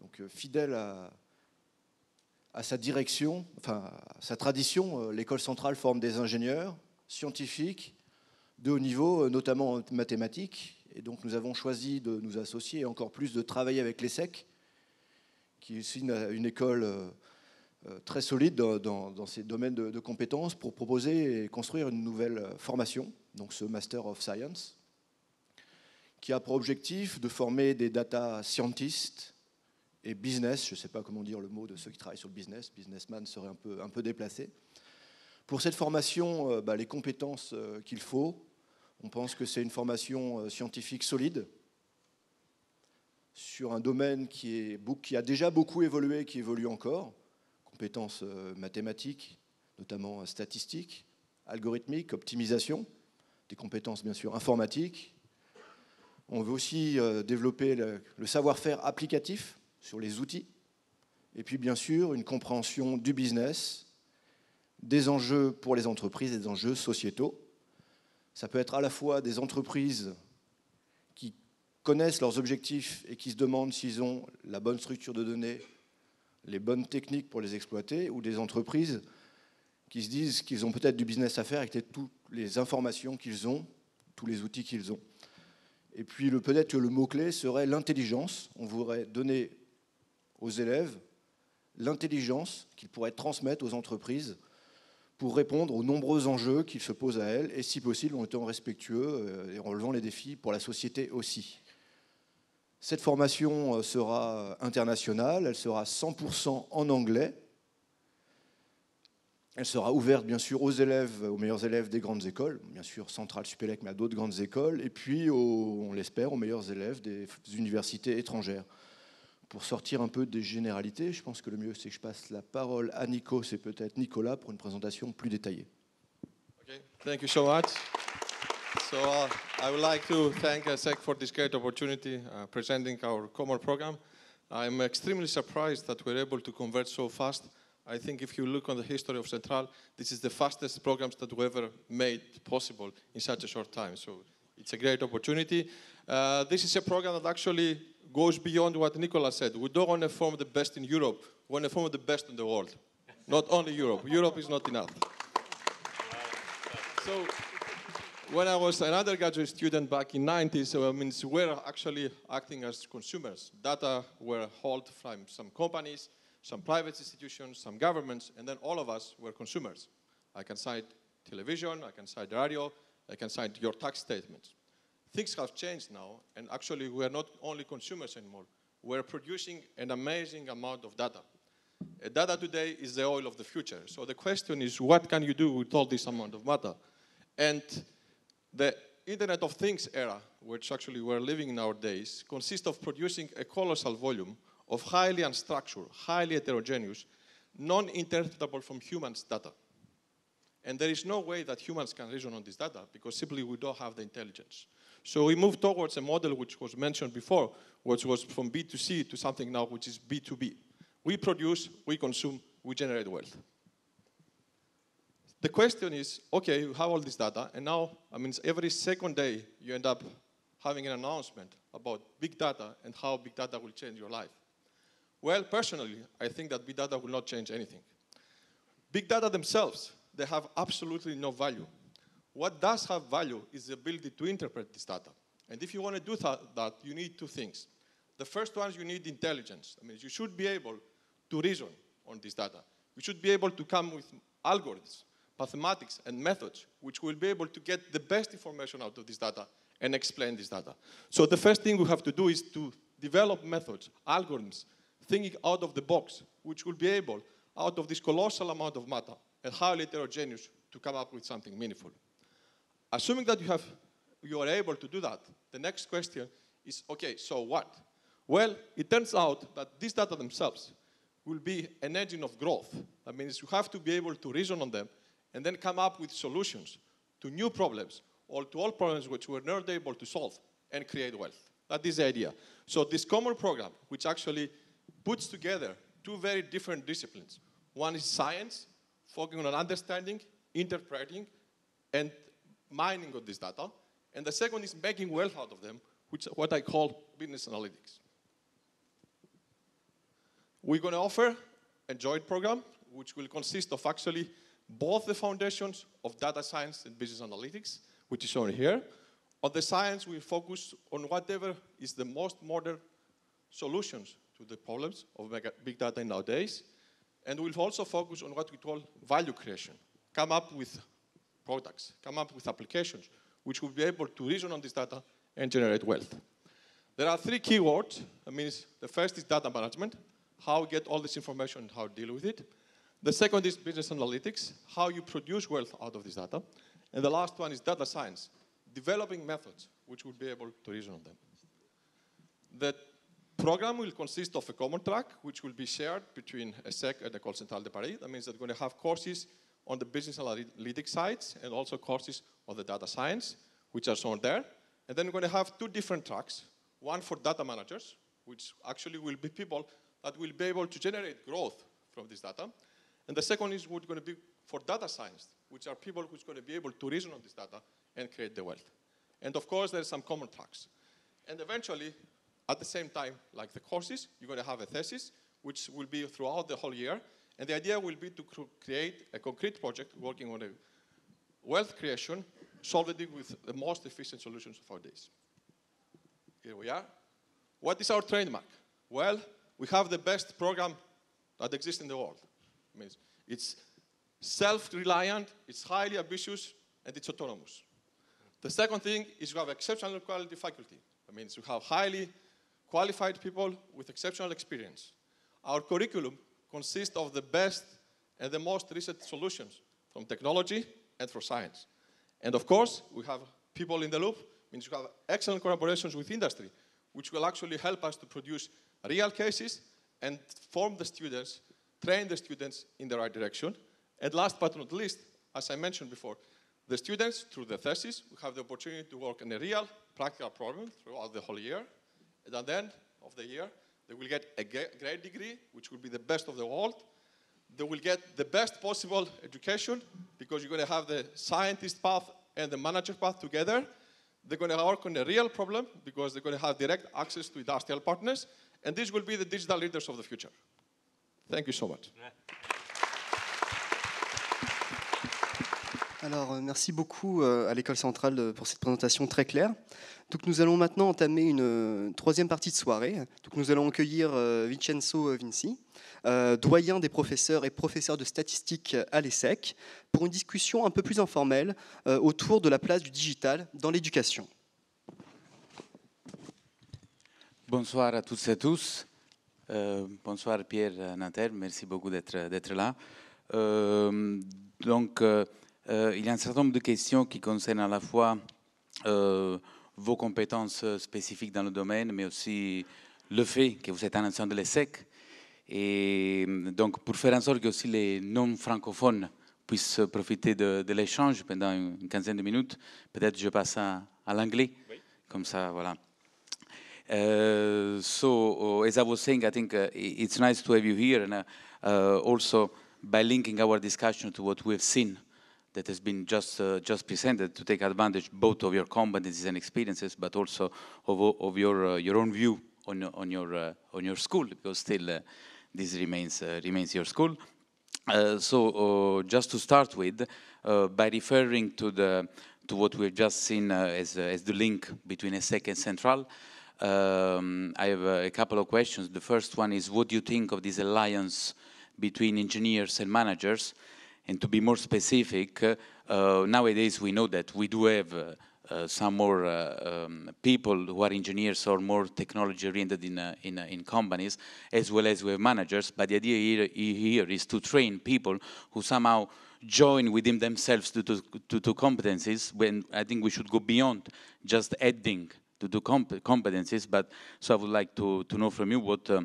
donc euh, fidèle à, à sa direction, enfin à sa tradition, euh, l'école centrale forme des ingénieurs scientifiques de haut niveau, euh, notamment en mathématiques. Et donc nous avons choisi de nous associer et encore plus de travailler avec l'ESSEC, qui est aussi une, une école euh, très solide dans, dans, dans ses domaines de, de compétences, pour proposer et construire une nouvelle formation, donc ce Master of Science, qui a pour objectif de former des data scientists et business, je ne sais pas comment dire le mot de ceux qui travaillent sur le business, businessman serait un peu, un peu déplacé. Pour cette formation, euh, bah, les compétences euh, qu'il faut. On pense que c'est une formation scientifique solide sur un domaine qui, est, qui a déjà beaucoup évolué, qui évolue encore, compétences mathématiques, notamment statistiques, algorithmiques, optimisation, des compétences bien sûr informatiques. On veut aussi développer le, le savoir-faire applicatif sur les outils, et puis bien sûr une compréhension du business, des enjeux pour les entreprises et des enjeux sociétaux. Ça peut être à la fois des entreprises qui connaissent leurs objectifs et qui se demandent s'ils ont la bonne structure de données, les bonnes techniques pour les exploiter, ou des entreprises qui se disent qu'ils ont peut-être du business à faire avec toutes les informations qu'ils ont, tous les outils qu'ils ont. Et puis peut-être que le mot-clé serait l'intelligence. On voudrait donner aux élèves l'intelligence qu'ils pourraient transmettre aux entreprises, pour répondre aux nombreux enjeux qui se posent à elle, et si possible en étant respectueux et en relevant les défis pour la société aussi. Cette formation sera internationale, elle sera cent pour cent en anglais, elle sera ouverte bien sûr aux élèves, aux meilleurs élèves des grandes écoles, bien sûr Centrale Supélec, mais à d'autres grandes écoles, et puis aux, on l'espère aux meilleurs élèves des universités étrangères. Pour sortir un peu des généralités, je pense que le mieux, c'est que je passe la parole à Nico, c'est peut-être Nicolas, pour une présentation plus détaillée. Okay. Thank you so much. So uh, I would like to thank ESSEC for this great opportunity uh, presenting our common program. I'm extremely surprised that we're able to convert so fast. I think if you look on the history of Centrale, this is the fastest programs that we ever made possible in such a short time. So it's a great opportunity. Uh, this is a program that actually goes beyond what Nicolas said. We don't want to form the best in Europe. We want to form the best in the world. Not only Europe. Europe is not enough. So when I was an undergraduate student back in the nineties, so, I mean, we were actually acting as consumers. Data were hauled from some companies, some private institutions, some governments, and then all of us were consumers. I can cite television, I can cite radio, I can cite your tax statements. Things have changed now, and actually we are not only consumers anymore. We're producing an amazing amount of data. Uh, data today is the oil of the future. So the question is, what can you do with all this amount of data? And the Internet of Things era, which actually we're living in nowadays, consists of producing a colossal volume of highly unstructured, highly heterogeneous, non-interpretable from humans data. And there is no way that humans can reason on this data because simply we don't have the intelligence. So we moved towards a model which was mentioned before, which was from B to C to something now which is B to B. We produce, we consume, we generate wealth. The question is, okay, you have all this data, and now, I mean, every second day you end up having an announcement about big data and how big data will change your life. Well, personally, I think that big data will not change anything. Big data themselves, they have absolutely no value. What does have value is the ability to interpret this data. And if you want to do that, you need two things. The first one is you need intelligence. I mean, you should be able to reason on this data. You should be able to come with algorithms, mathematics and methods which will be able to get the best information out of this data and explain this data. So the first thing we have to do is to develop methods, algorithms, thinking out of the box, which will be able, out of this colossal amount of matter and highly heterogeneous, to come up with something meaningful. Assuming that you, have, you are able to do that, the next question is, okay, so what? Well, it turns out that these data themselves will be an engine of growth. That means you have to be able to reason on them and then come up with solutions to new problems or to all problems which we're not able to solve and create wealth. That is the idea. So this common program, which actually puts together two very different disciplines. One is science, focusing on understanding, interpreting, and mining of this data. And the second is making wealth out of them, which is what I call business analytics. We're going to offer a joint program, which will consist of actually both the foundations of data science and business analytics, which is shown here. On the science, we focus on whatever is the most modern solutions to the problems of big data nowadays. And we'll also focus on what we call value creation. Come up with products, come up with applications, which will be able to reason on this data and generate wealth. There are three keywords. That means the first is data management, how we get all this information and how to deal with it. The second is business analytics, how you produce wealth out of this data. And the last one is data science, developing methods which will be able to reason on them. The program will consist of a common track which will be shared between ESSEC and the École Centrale de Paris. That means that we're going to have courses on the business analytics sides and also courses on the data science, which are shown there. And then we're going to have two different tracks, one for data managers, which actually will be people that will be able to generate growth from this data. And the second is what's going to be for data science, which are people who's going to be able to reason on this data and create the wealth. And of course, there's some common tracks. And eventually, at the same time, like the courses, you're going to have a thesis, which will be throughout the whole year. And the idea will be to cr create a concrete project working on a wealth creation, solving it with the most efficient solutions of our days. Here we are. What is our trademark? Well, we have the best program that exists in the world. It's self-reliant, it's highly ambitious, and it's autonomous. The second thing is you have exceptional quality faculty. That means you have highly qualified people with exceptional experience. Our curriculum consists of the best and the most recent solutions from technology and for science. And of course, we have people in the loop. It means you have excellent collaborations with industry, which will actually help us to produce real cases and form the students, train the students in the right direction. And last but not least, as I mentioned before, The students, through the thesis, will have the opportunity to work on a real practical problem throughout the whole year. And at the end of the year, they will get a great degree, which will be the best of the world. They will get the best possible education, because you're going to have the scientist path and the manager path together. They're going to work on a real problem, because they're going to have direct access to industrial partners. And these will be the digital leaders of the future. Thank you so much. Alors, merci beaucoup à l'École Centrale pour cette présentation très claire. Donc, nous allons maintenant entamer une troisième partie de soirée. Donc, nous allons accueillir Vincenzo Vinzi, doyen des professeurs et professeur de statistiques à l'ESSEC, pour une discussion un peu plus informelle autour de la place du digital dans l'éducation. Bonsoir à toutes et tous. Euh, bonsoir Pierre Nanterme, merci beaucoup d'être là. Euh, donc... Euh, Euh, il y a un certain nombre de questions qui concernent à la fois euh, vos compétences spécifiques dans le domaine, mais aussi le fait que vous êtes un ancien de l'ESSEC. Et donc, pour faire en sorte que aussi les non-francophones puissent profiter de, de l'échange pendant une quinzaine de minutes, peut-être je passe à, à l'anglais, oui. Comme ça, voilà. Uh, so, as I was saying, I think uh, it's nice to have you here, and uh, uh, also by linking our discussion to what we've seen that has been just uh, just presented, to take advantage both of your competencies and experiences, but also of, of your uh, your own view on on your uh, on your school, because still uh, this remains uh, remains your school. Uh, so uh, just to start with, uh, by referring to the to what we've just seen uh, as uh, as the link between ESSEC and Centrale, um, I have uh, a couple of questions. The first one is, what do you think of this alliance between engineers and managers? And to be more specific, uh, uh, nowadays we know that we do have uh, uh, some more uh, um, people who are engineers or more technology-oriented in, uh, in, uh, in companies, as well as we have managers. But the idea here, here is to train people who somehow join within themselves to two to, to competencies, when I think we should go beyond just adding to two comp competencies. But so I would like to, to know from you what... Uh,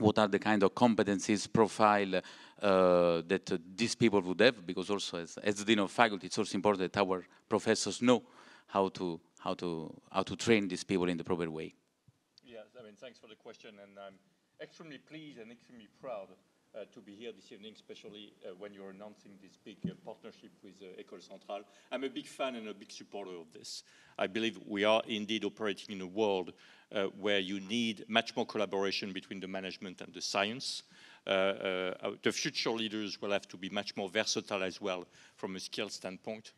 What are the kind of competencies, profile uh, that uh, these people would have? Because also, as, as the dean of faculty, it's also important that our professors know how to how to how to train these people in the proper way. Yes, I mean, thanks for the question, and I'm extremely pleased and extremely proud uh, to be here this evening, especially uh, when you're announcing this big uh, partnership with uh, École Centrale. I'm a big fan and a big supporter of this. I believe we are indeed operating in a world Uh, where you need much more collaboration between the management and the science. Uh, uh, the future leaders will have to be much more versatile as well from a skill standpoint.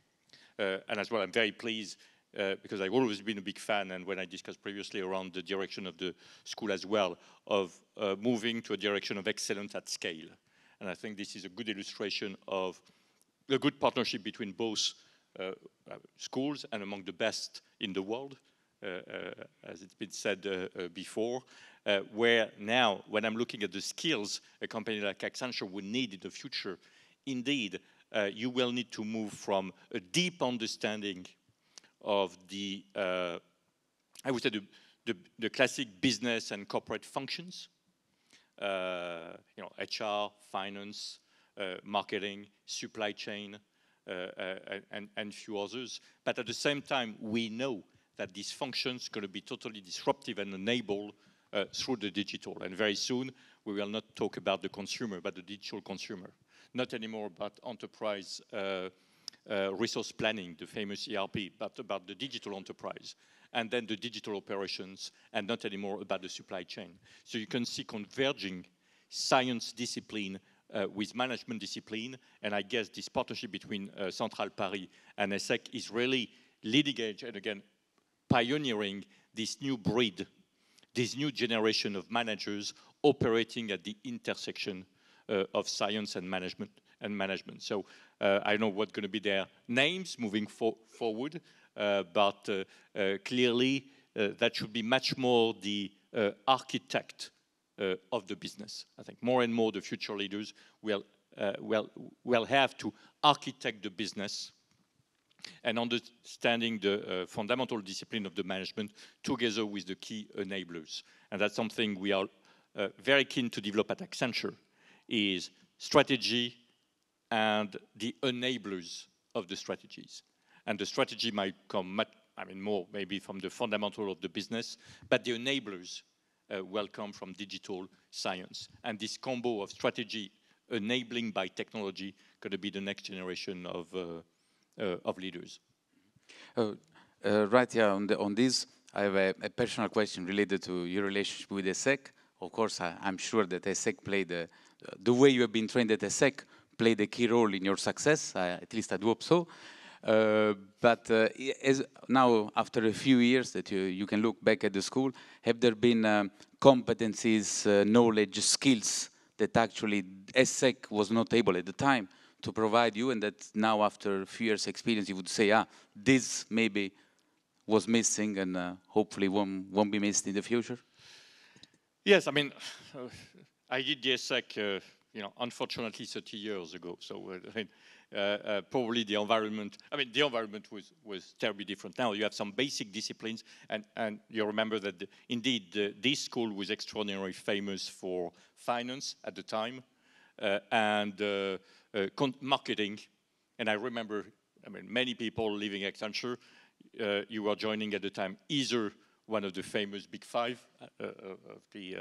Uh, and as well, I'm very pleased uh, because I've always been a big fan, and when I discussed previously around the direction of the school as well, of uh, moving to a direction of excellence at scale. And I think this is a good illustration of a good partnership between both uh, schools and among the best in the world. Uh, uh, as it's been said uh, uh, before, uh, where now, when I'm looking at the skills a company like Accenture would need in the future, indeed, uh, you will need to move from a deep understanding of the, uh, I would say, the, the, the classic business and corporate functions, uh, you know, H R, finance, uh, marketing, supply chain, uh, uh, and, and few others. But at the same time, we know that these functions are going to be totally disruptive and enabled uh, through the digital. And very soon, we will not talk about the consumer, but the digital consumer. Not anymore about enterprise uh, uh, resource planning, the famous E R P, but about the digital enterprise, and then the digital operations, and not anymore about the supply chain. So you can see converging science discipline uh, with management discipline, and I guess this partnership between uh, Centrale Paris and ESSEC is really leading edge, and again, pioneering this new breed, this new generation of managers operating at the intersection uh, of science and management. And management. So uh, I don't know what's going to be their names moving fo forward, uh, but uh, uh, clearly uh, that should be much more the uh, architect uh, of the business. I think more and more the future leaders will, uh, will, will have to architect the business and understanding the uh, fundamental discipline of the management together with the key enablers. And that's something we are uh, very keen to develop at Accenture, is strategy and the enablers of the strategies. and the strategy might come much, I mean, more maybe from the fundamental of the business, but the enablers uh, will come from digital science. And this combo of strategy enabling by technology could be the next generation of, uh, uh, of leaders. Uh, uh, right, yeah, on, the, on this, I have a, a personal question related to your relationship with ESSEC. Of course, I, I'm sure that ESSEC played, the, the way you have been trained at ESSEC played a key role in your success, I, at least I do hope so. Uh, but uh, as now, after a few years that you, you can look back at the school, have there been um, competencies, uh, knowledge, skills that actually ESSEC was not able at the time to provide you, and that now after a few years' experience you would say, ah, this maybe was missing and uh, hopefully won't, won't be missed in the future? Yes, I mean, uh, I did the ESSEC, uh, you know, unfortunately thirty years ago, so uh, I mean, Uh, uh, probably the environment, I mean, the environment was, was terribly different. Now you have some basic disciplines, and, and you remember that the, indeed the, this school was extraordinarily famous for finance at the time, uh, and uh, uh, marketing. And I remember, I mean, many people leaving Accenture, uh, you were joining at the time either one of the famous big five uh, uh, of the uh,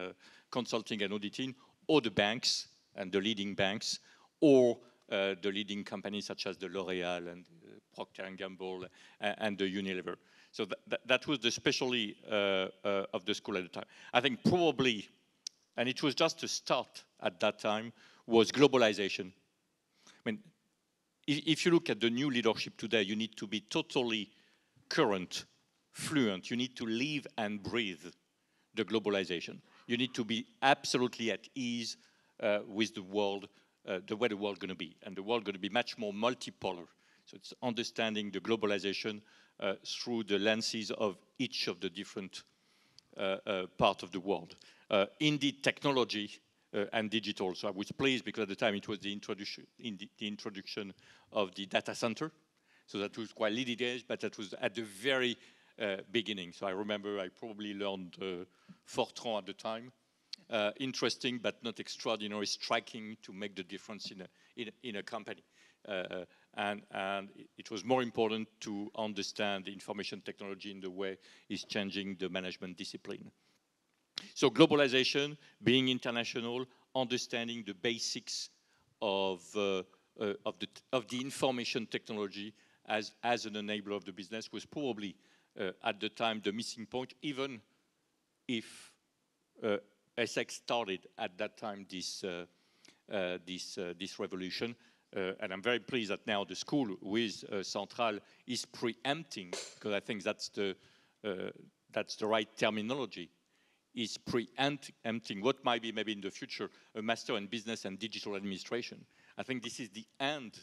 consulting and auditing, or the banks and the leading banks, or Uh, the leading companies such as the L'Oréal and uh, Procter and Gamble and, and the Unilever. So th th that was the specialty uh, uh, of the school at the time. I think probably, and it was just a start at that time, was globalization. I mean, if, if you look at the new leadership today, you need to be totally current, fluent. You need to live and breathe the globalization. You need to be absolutely at ease uh, with the world, Uh, the way the world going to be, and the world going to be much more multipolar. So it's understanding the globalization uh, through the lenses of each of the different uh, uh, part of the world. Uh, indeed, technology uh, and digital. So I was pleased because at the time it was the introduction, in the, the introduction of the data center. So that was quite leading edge, but that was at the very uh, beginning. So I remember I probably learned uh, Fortran at the time. Uh, interesting, but not extraordinary, striking to make the difference in a, in a, in a company. Uh, and, and it was more important to understand the information technology in the way it's changing the management discipline. So globalization, being international, understanding the basics of, uh, uh, of, the, of the information technology as, as an enabler of the business was probably uh, at the time the missing point, even if uh, ESSEC started at that time this, uh, uh, this, uh, this revolution, uh, and I'm very pleased that now the school with uh, Centrale is preempting, because I think that's the, uh, that's the right terminology, is preempting what might be maybe in the future a master in business and digital administration. I think this is the end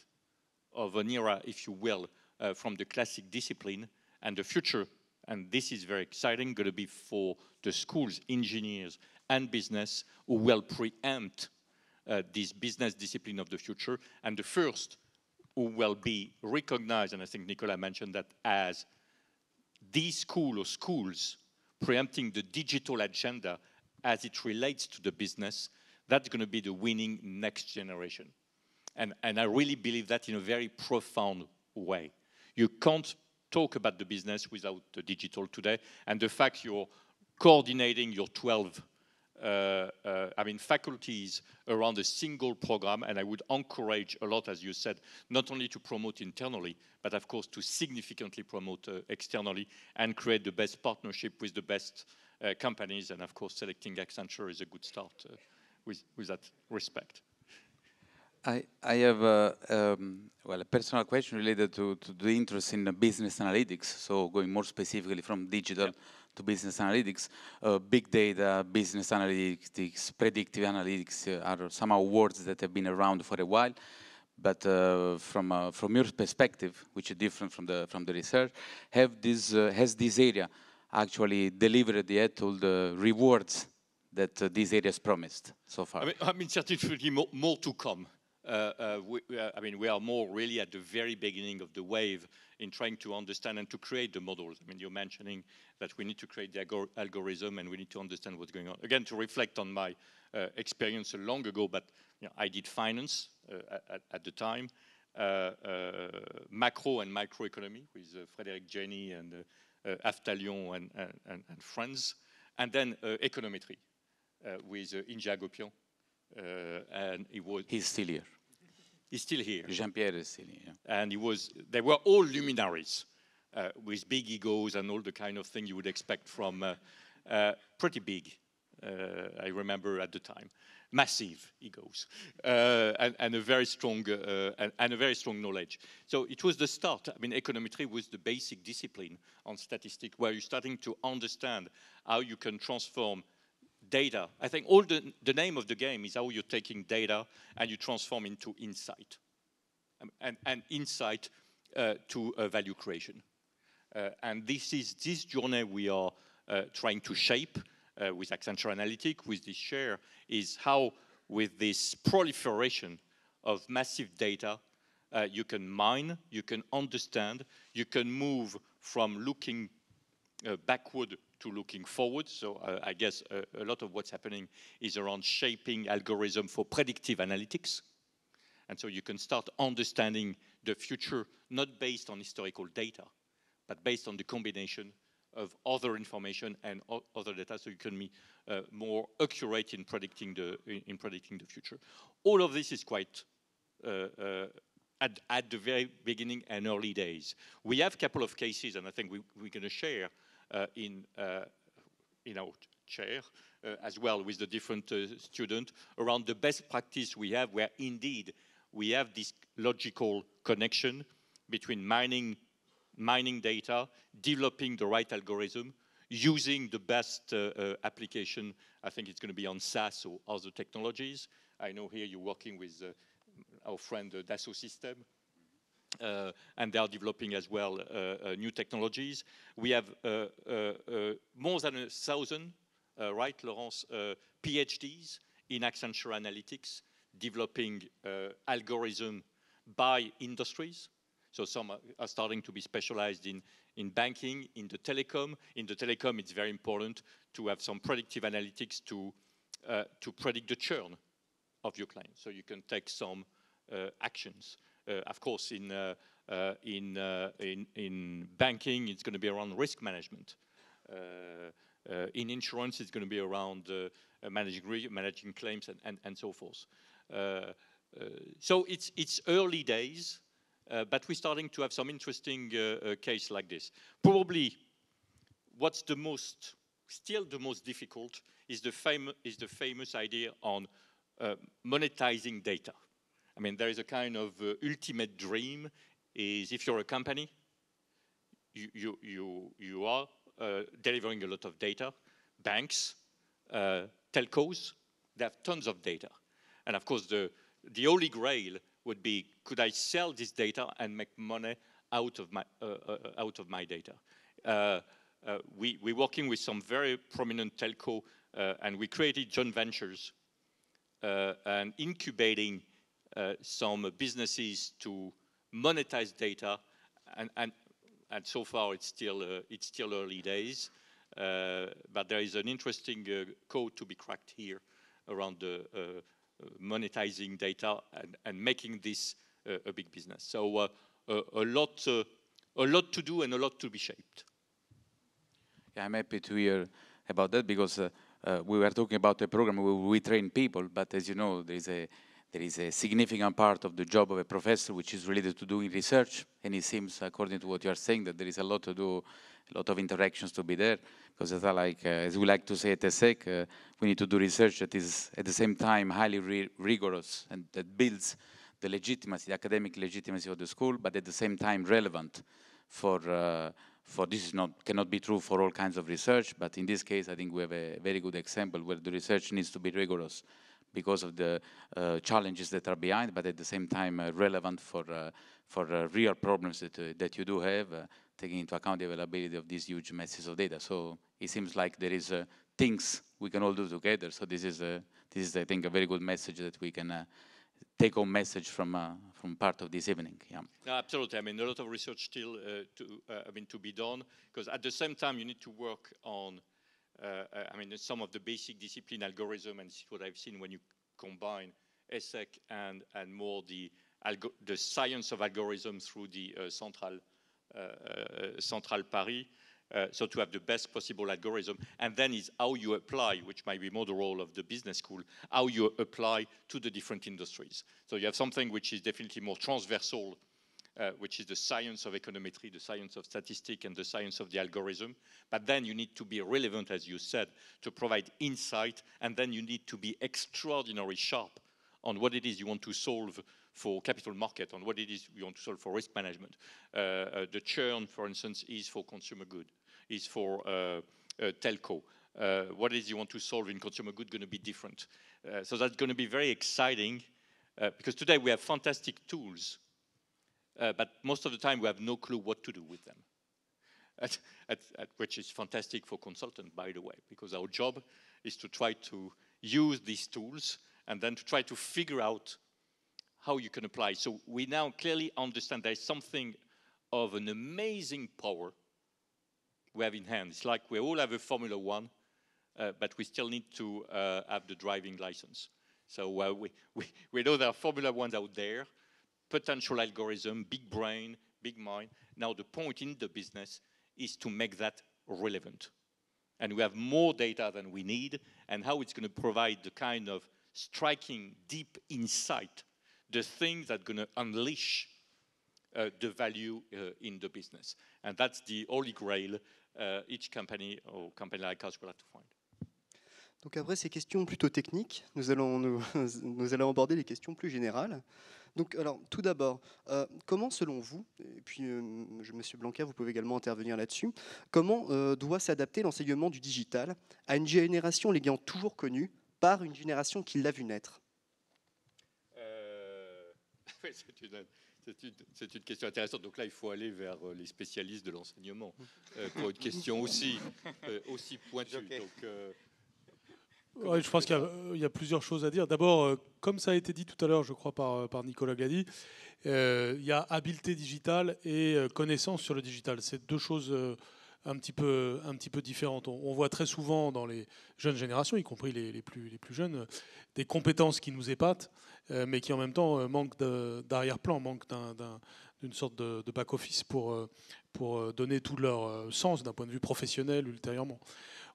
of an era, if you will, uh, from the classic discipline, and the future, and this is very exciting, going to be for the schools, engineers, and business who will preempt uh, this business discipline of the future, and the first who will be recognized, and I think Nicolas mentioned that, as the school or schools preempting the digital agenda as it relates to the business. That's going to be the winning next generation. And, and I really believe that in a very profound way. You can't talk about the business without the digital today, and the fact you're coordinating your twelve Uh, uh, I mean, faculties around a single program, and I would encourage a lot, as you said, not only to promote internally, but of course to significantly promote uh, externally and create the best partnership with the best uh, companies, and of course selecting Accenture is a good start uh, with, with that respect. I, I have a, um, well, a personal question related to, to the interest in the business analytics, so going more specifically from digital yeah. to business analytics. Uh, big data, business analytics, predictive analytics uh, are somehow words that have been around for a while, but uh, from, uh, from your perspective, which is different from the, from the research, have this, uh, has this area actually delivered yet all the rewards that uh, these areas promised so far? I mean, I mean certainly more, more to come. Uh, uh, we, uh, I mean, we are more really at the very beginning of the wave in trying to understand and to create the models. I mean, you're mentioning that we need to create the algor algorithm and we need to understand what's going on. Again, to reflect on my uh, experience long ago, but you know, I did finance uh, at, at the time. uh, uh, macro and microeconomy with uh, Frédéric Jenny and uh, uh, Aftalion and, and, and friends, and then uh, econometry uh, with uh, Inja Gopian. Uh, and he was he's still here. He's still here. Jean-Pierre is still here. And he was, they were all luminaries uh, with big egos and all the kind of thing you would expect from uh, uh, pretty big, uh, I remember at the time, massive egos, uh, and, and, a very strong, uh, and, and a very strong knowledge. So it was the start. I mean, econometry was the basic discipline on statistics where you're starting to understand how you can transform data. I think all the, the name of the game is how you're taking data and you transform into insight, um, and, and insight uh, to uh, value creation. Uh, and this is this journey we are uh, trying to shape uh, with Accenture Analytics, with this share, is how with this proliferation of massive data, uh, you can mine, you can understand, you can move from looking uh, backward to looking forward. So uh, I guess uh, a lot of what's happening is around shaping algorithm for predictive analytics. And so you can start understanding the future, not based on historical data, but based on the combination of other information and other data, so you can be uh, more accurate in predicting, the, in predicting the future. All of this is quite uh, uh, at, at the very beginning and early days. We have a couple of cases, and I think we, we're going to share Uh, in, uh, in our chair, uh, as well with the different uh, students, around the best practice we have, where indeed we have this logical connection between mining, mining data, developing the right algorithm, using the best uh, uh, application. I think it's going to be on SaaS or other technologies. I know here you're working with uh, our friend uh, Dassault Systèmes. Uh, and they are developing as well uh, uh, new technologies. We have uh, uh, uh, more than a thousand, uh, right, Laurence, uh, PhDs in Accenture Analytics developing uh, algorithm by industries. So some are, are starting to be specialized in, in banking, in the telecom. In the telecom, it's very important to have some predictive analytics to, uh, to predict the churn of your client. So you can take some uh, actions. Uh, of course, in, uh, uh, in, uh, in, in banking, it's going to be around risk management. Uh, uh, in insurance, it's going to be around uh, managing, managing claims and, and, and so forth. Uh, uh, so it's, it's early days, uh, but we're starting to have some interesting uh, uh, case like this. Probably what's the most, still the most difficult is the, fam is the famous idea on uh, monetizing data. I mean, there is a kind of uh, ultimate dream is if you're a company, you, you, you, you are uh, delivering a lot of data. Banks, uh, telcos, they have tons of data. And of course, the, the holy grail would be, could I sell this data and make money out of my, uh, uh, out of my data? Uh, uh, we, we're working with some very prominent telco, uh, and we created joint ventures uh, and incubating Uh, some uh, businesses to monetize data, and, and, and so far it's still, uh, it's still early days, uh, but there is an interesting uh, code to be cracked here around the uh, uh, monetizing data and, and making this uh, a big business. So uh, a, a, lot, uh, a lot to do and a lot to be shaped. Yeah, I'm happy to hear about that, because uh, uh, we were talking about a program where we train people, but as you know, there's a There is a significant part of the job of a professor which is related to doing research, and it seems, according to what you are saying, that there is a lot to do, a lot of interactions to be there, because as, I like, uh, as we like to say at ESSEC, uh, we need to do research that is at the same time highly re rigorous and that builds the legitimacy, the academic legitimacy of the school, but at the same time relevant for, uh, for this is not, cannot be true for all kinds of research, but in this case I think we have a very good example where the research needs to be rigorous because of the uh, challenges that are behind, but at the same time uh, relevant for, uh, for uh, real problems that, uh, that you do have, uh, taking into account the availability of these huge masses of data. So it seems like there is uh, things we can all do together. So this is, uh, this is I think, a very good message that we can uh, take home message from, uh, from part of this evening. Yeah. No, absolutely. I mean, a lot of research still uh, to, uh, I mean, to be done, because at the same time you need to work on Uh, I mean, some of the basic discipline algorithm, and this is what I've seen when you combine ESSEC and, and more the the science of algorithm through the uh, central, uh, uh, central Paris. Uh, so to have the best possible algorithm, and then is how you apply, which might be more the role of the business school, how you apply to the different industries. So you have something which is definitely more transversal, uh, which is the science of econometry, the science of statistics, and the science of the algorithm. But then you need to be relevant, as you said, to provide insight, and then you need to be extraordinarily sharp on what it is you want to solve for capital market, on what it is you want to solve for risk management. Uh, uh, the churn, for instance, is for consumer good, is for uh, uh, telco. Uh, what is you want to solve in consumer good going to be different. Uh, so that's going to be very exciting, uh, because today we have fantastic tools, uh, but most of the time we have no clue what to do with them, at, at, at which is fantastic for consultants, by the way, because our job is to try to use these tools and then to try to figure out how you can apply. So we now clearly understand there's something of an amazing power we have in hand. It's like we all have a Formula One, uh, but we still need to uh, have the driving license. So uh, we, we, we know there are Formula Ones out there, potential algorithm, big brain, big mind. Now the point in the business is to make that relevant. And we have more data than we need, and how it's going to provide the kind of striking, deep insight, the things that are going to unleash uh, the value uh, in the business. And that's the holy grail uh, each company or company like us will have to find. Donc après ces questions plutôt techniques, nous allons, nous, nous allons aborder les questions plus générales. Donc alors tout d'abord, euh, comment selon vous, et puis euh, Monsieur Blanca, vous pouvez également intervenir là-dessus, comment euh, doit s'adapter l'enseignement du digital à une génération l'ayant toujours connue par une génération qui l'a vu naître? C'est une, une, une question intéressante. Donc là, il faut aller vers les spécialistes de l'enseignement euh, pour une question aussi, euh, aussi pointue. Okay. Donc, euh, ouais, je pense qu'il y, y a plusieurs choses à dire. D'abord, euh, comme ça a été dit tout à l'heure, je crois, par, par Nicolas Glady, euh, il y a habileté digitale et connaissance sur le digital. C'est deux choses euh, un, petit peu, un petit peu différentes. On, on voit très souvent dans les jeunes générations, y compris les, les, plus, les plus jeunes, euh, des compétences qui nous épatent, mais qui en même temps manque d'arrière-plan, manque d'une un, sorte de, de back-office pour, pour donner tout leur sens d'un point de vue professionnel ultérieurement.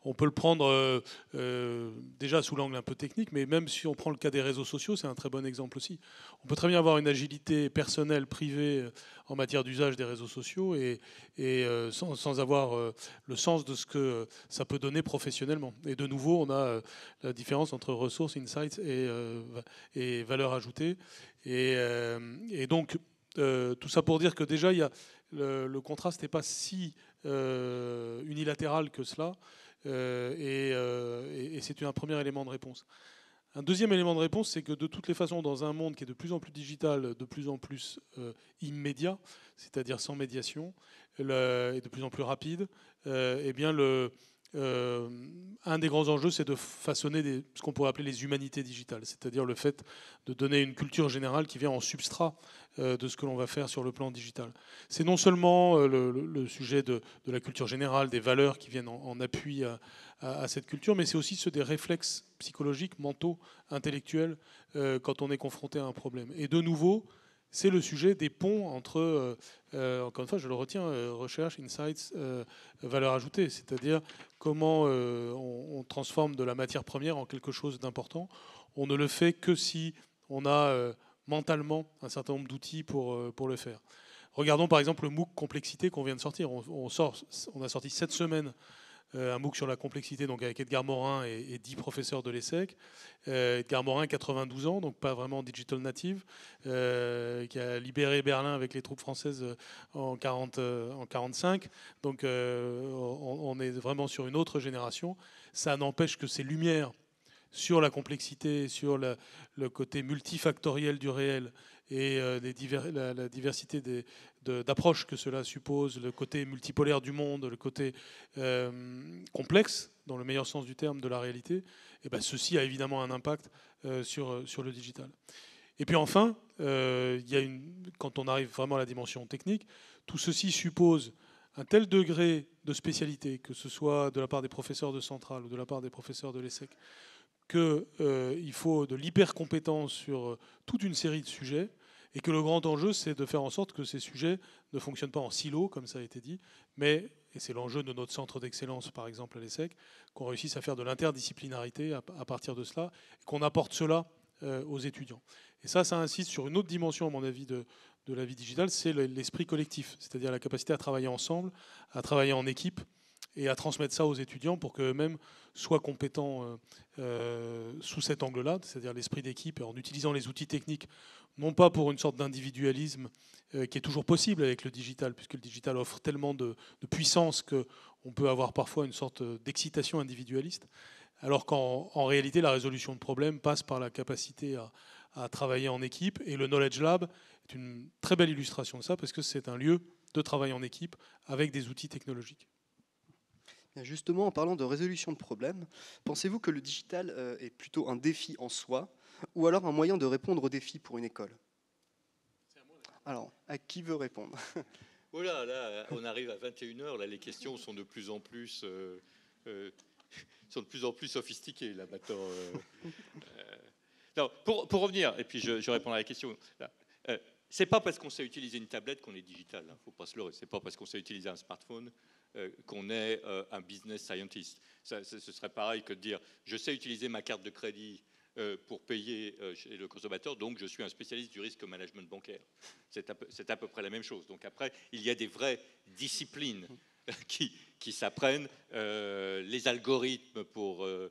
On peut le prendre euh, euh, déjà sous l'angle un peu technique, mais même si on prend le cas des réseaux sociaux, c'est un très bon exemple aussi. On peut très bien avoir une agilité personnelle, privée, en matière d'usage des réseaux sociaux, et, et euh, sans, sans avoir euh, le sens de ce que ça peut donner professionnellement. Et de nouveau, on a euh, la différence entre ressources, insights et, euh, et valeur ajoutée. Et, euh, et donc, euh, tout ça pour dire que déjà, y a, le, le contraste n'est pas si euh, unilatéral que cela. Euh, et, euh, et, et c'est un premier élément de réponse. Un deuxième élément de réponse, c'est que de toutes les façons, dans un monde qui est de plus en plus digital, de plus en plus euh, immédiat, c'est-à-dire sans médiation, le, et de plus en plus rapide, euh, eh bien le, euh, un des grands enjeux, c'est de façonner des, ce qu'on pourrait appeler les humanités digitales, c'est-à-dire le fait de donner une culture générale qui vient en substrat de ce que l'on va faire sur le plan digital. C'est non seulement le, le, le sujet de, de la culture générale, des valeurs qui viennent en, en appui à, à, à cette culture, mais c'est aussi ceux des réflexes psychologiques, mentaux, intellectuels, euh, quand on est confronté à un problème. Et de nouveau, c'est le sujet des ponts entre, euh, euh, encore une fois, je le retiens, euh, recherche, insights, euh, valeur ajoutée, c'est-à-dire comment euh, on, on transforme de la matière première en quelque chose d'important. On ne le fait que si on a... Euh, mentalement un certain nombre d'outils pour, pour le faire. Regardons par exemple le MOOC complexité qu'on vient de sortir. On, on, sort, on a sorti cette semaine euh, un MOOC sur la complexité, donc avec Edgar Morin et, et dix professeurs de l'ESSEC. Euh, Edgar Morin, quatre-vingt-douze ans, donc pas vraiment digital native, euh, qui a libéré Berlin avec les troupes françaises en quarante, en quarante-cinq. Donc euh, on, on est vraiment sur une autre génération. Ça n'empêche que ces lumières sur la complexité, sur la, le côté multifactoriel du réel et euh, les divers, la, la diversité d'approches de, que cela suppose, le côté multipolaire du monde, le côté euh, complexe, dans le meilleur sens du terme, de la réalité, et ben ceci a évidemment un impact euh, sur, sur le digital. Et puis enfin, euh, y a une, quand on arrive vraiment à la dimension technique, tout ceci suppose un tel degré de spécialité, que ce soit de la part des professeurs de Centrale ou de la part des professeurs de l'ESSEC, qu'il euh, faut de l'hypercompétence sur euh, toute une série de sujets, et que le grand enjeu, c'est de faire en sorte que ces sujets ne fonctionnent pas en silo, comme ça a été dit, mais, et c'est l'enjeu de notre centre d'excellence, par exemple, à l'ESSEC, qu'on réussisse à faire de l'interdisciplinarité à, à partir de cela, et qu'on apporte cela euh, aux étudiants. Et ça, ça insiste sur une autre dimension, à mon avis, de, de la vie digitale, c'est l'esprit collectif, c'est-à-dire la capacité à travailler ensemble, à travailler en équipe, et à transmettre ça aux étudiants pour qu'eux-mêmes soient compétents euh, euh, sous cet angle-là, c'est-à-dire l'esprit d'équipe, en utilisant les outils techniques, non pas pour une sorte d'individualisme euh, qui est toujours possible avec le digital, puisque le digital offre tellement de, de puissance qu'on peut avoir parfois une sorte d'excitation individualiste, alors qu'en en réalité, la résolution de problèmes passe par la capacité à, à travailler en équipe. Et le Knowledge Lab est une très belle illustration de ça, parce que c'est un lieu de travail en équipe avec des outils technologiques. Justement, en parlant de résolution de problèmes, pensez-vous que le digital euh, est plutôt un défi en soi ou alors un moyen de répondre aux défis pour une école? Alors, à qui veut répondre? Voilà, là, on arrive à vingt et une heures, là, les questions sont de plus en plus, euh, euh, sont de plus, en plus sophistiquées, là, maintenant. Euh, euh, non, pour, pour revenir, et puis je, je répondrai à la question, là. Euh, c'est pas parce qu'on sait utiliser une tablette qu'on est digital, hein, faut pas se leurrer, c'est pas parce qu'on sait utiliser un smartphone Euh, qu'on est euh, un business scientist. Ça, ce serait pareil que de dire je sais utiliser ma carte de crédit euh, pour payer euh, chez le consommateur, donc je suis un spécialiste du risque management bancaire. C'est à, à peu près la même chose. Donc après, il y a des vraies disciplines qui, qui s'apprennent, euh, les algorithmes pour, euh,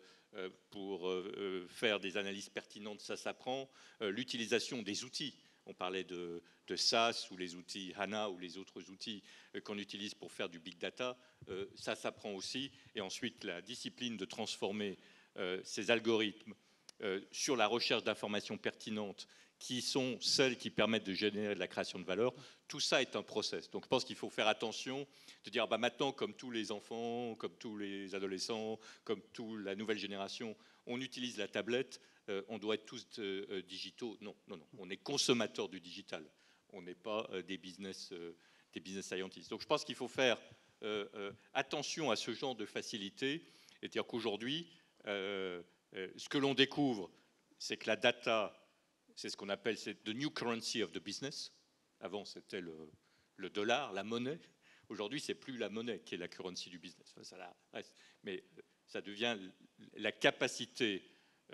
pour euh, faire des analyses pertinentes, ça s'apprend, euh, l'utilisation des outils. On parlait de, de SaaS ou les outils HANA ou les autres outils qu'on utilise pour faire du big data. Euh, ça s'apprend aussi. Et ensuite, la discipline de transformer euh, ces algorithmes euh, sur la recherche d'informations pertinentes qui sont celles qui permettent de générer de la création de valeur, tout ça est un process. Donc je pense qu'il faut faire attention de dire bah, maintenant, comme tous les enfants, comme tous les adolescents, comme toute la nouvelle génération, on utilise la tablette, euh, on doit être tous euh, digitaux. Non, non, non, on est consommateurs du digital, on n'est pas euh, des, business, euh, des business scientists. Donc je pense qu'il faut faire euh, euh, attention à ce genre de facilité et dire qu'aujourd'hui, euh, euh, ce que l'on découvre, c'est que la data... C'est ce qu'on appelle the new currency of the business. Avant, c'était le, le dollar, la monnaie. Aujourd'hui, c'est plus la monnaie qui est la currency du business. Enfin, ça la reste. Mais ça devient la capacité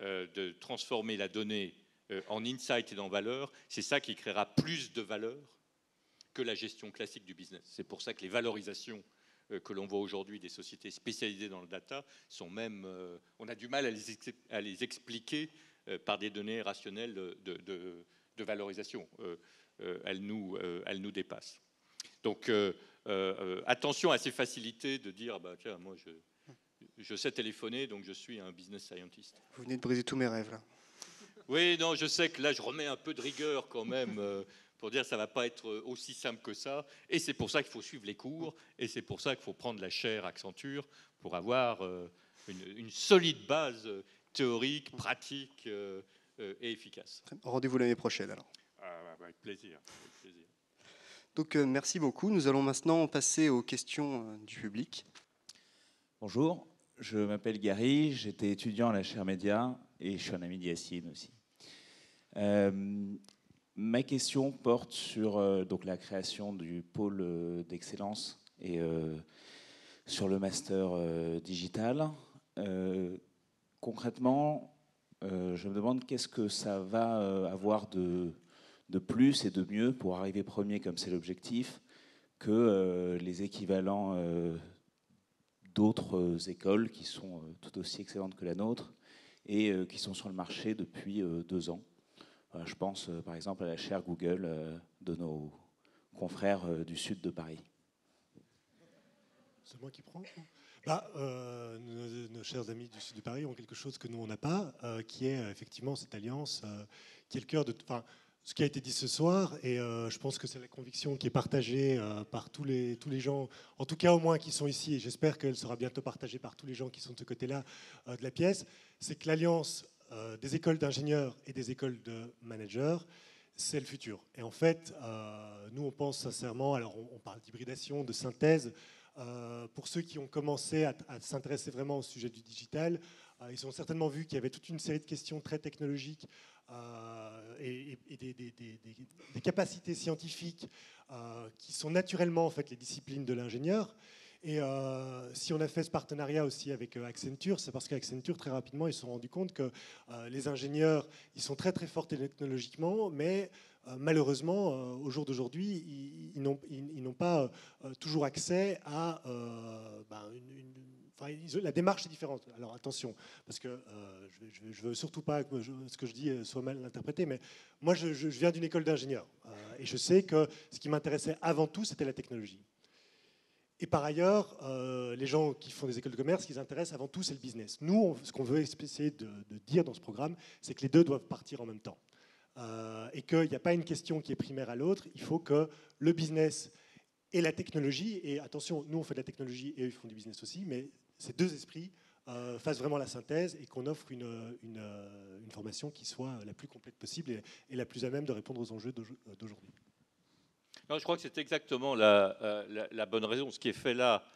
euh, de transformer la donnée euh, en insight et en valeur. C'est ça qui créera plus de valeur que la gestion classique du business. C'est pour ça que les valorisations euh, que l'on voit aujourd'hui des sociétés spécialisées dans le data sont même... Euh, on a du mal à les, à les expliquer Euh, par des données rationnelles de, de, de valorisation. Euh, euh, elles, nous, euh, elles nous dépassent. Donc, euh, euh, attention à ces facilités de dire, bah, tiens, moi, je, je sais téléphoner, donc je suis un business scientist. Vous venez de briser tous mes rêves, là. Oui, non, je sais que là, je remets un peu de rigueur quand même euh, pour dire ça ne va pas être aussi simple que ça. Et c'est pour ça qu'il faut suivre les cours, et c'est pour ça qu'il faut prendre la chaire Accenture pour avoir euh, une, une solide base euh, théorique, pratique euh, euh, et efficace. Rendez-vous l'année prochaine, alors. Ah, bah, avec plaisir. Avec plaisir. Donc, euh, merci beaucoup. Nous allons maintenant passer aux questions euh, du public. Bonjour, je m'appelle Gary, j'étais étudiant à la chaire Média et je suis un ami d'Yacine aussi. Euh, ma question porte sur euh, donc, la création du pôle euh, d'excellence et euh, sur le master euh, digital. Euh, Concrètement, euh, je me demande qu'est-ce que ça va euh, avoir de, de plus et de mieux pour arriver premier, comme c'est l'objectif, que euh, les équivalents euh, d'autres écoles qui sont euh, tout aussi excellentes que la nôtre et euh, qui sont sur le marché depuis euh, deux ans. Euh, je pense euh, par exemple à la chaire Google euh, de nos confrères euh, du sud de Paris. C'est moi qui prends ? Bah, euh, nos, nos chers amis du sud de Paris ont quelque chose que nous on n'a pas, euh, qui est effectivement cette alliance, euh, qui est le cœur de, enfin, ce qui a été dit ce soir, et euh, je pense que c'est la conviction qui est partagée euh, par tous les tous les gens, en tout cas au moins qui sont ici, et j'espère qu'elle sera bientôt partagée par tous les gens qui sont de ce côté-là euh, de la pièce, c'est que l'alliance euh, des écoles d'ingénieurs et des écoles de managers, c'est le futur. Et en fait, euh, nous on pense sincèrement, alors on, on parle d'hybridation, de synthèse. Euh, pour ceux qui ont commencé à, à s'intéresser vraiment au sujet du digital, euh, ils ont certainement vu qu'il y avait toute une série de questions très technologiques euh, et, et des, des, des, des capacités scientifiques euh, qui sont naturellement en fait les disciplines de l'ingénieur. Et euh, si on a fait ce partenariat aussi avec Accenture, c'est parce qu'Accenture, très rapidement, ils se sont rendus compte que euh, les ingénieurs, ils sont très très forts technologiquement, mais euh, malheureusement, euh, au jour d'aujourd'hui, ils, ils n'ont ils, ils pas euh, toujours accès à... Euh, ben, une, une, enfin, la démarche est différente. Alors attention, parce que euh, je ne veux surtout pas que je, ce que je dis soit mal interprété, mais moi, je, je viens d'une école d'ingénieurs, euh, et je sais que ce qui m'intéressait avant tout, c'était la technologie. Et par ailleurs, euh, les gens qui font des écoles de commerce, ce qui les intéresse avant tout, c'est le business. Nous, on, ce qu'on veut essayer de, de dire dans ce programme, c'est que les deux doivent partir en même temps. Euh, et qu'il n'y a pas une question qui est primaire à l'autre. Il faut que le business et la technologie, et attention, nous on fait de la technologie et eux ils font du business aussi, mais ces deux esprits euh, fassent vraiment la synthèse et qu'on offre une, une, une formation qui soit la plus complète possible et, et la plus à même de répondre aux enjeux d'aujourd'hui. Non, je crois que c'est exactement la, la, la bonne raison. Ce qui est fait là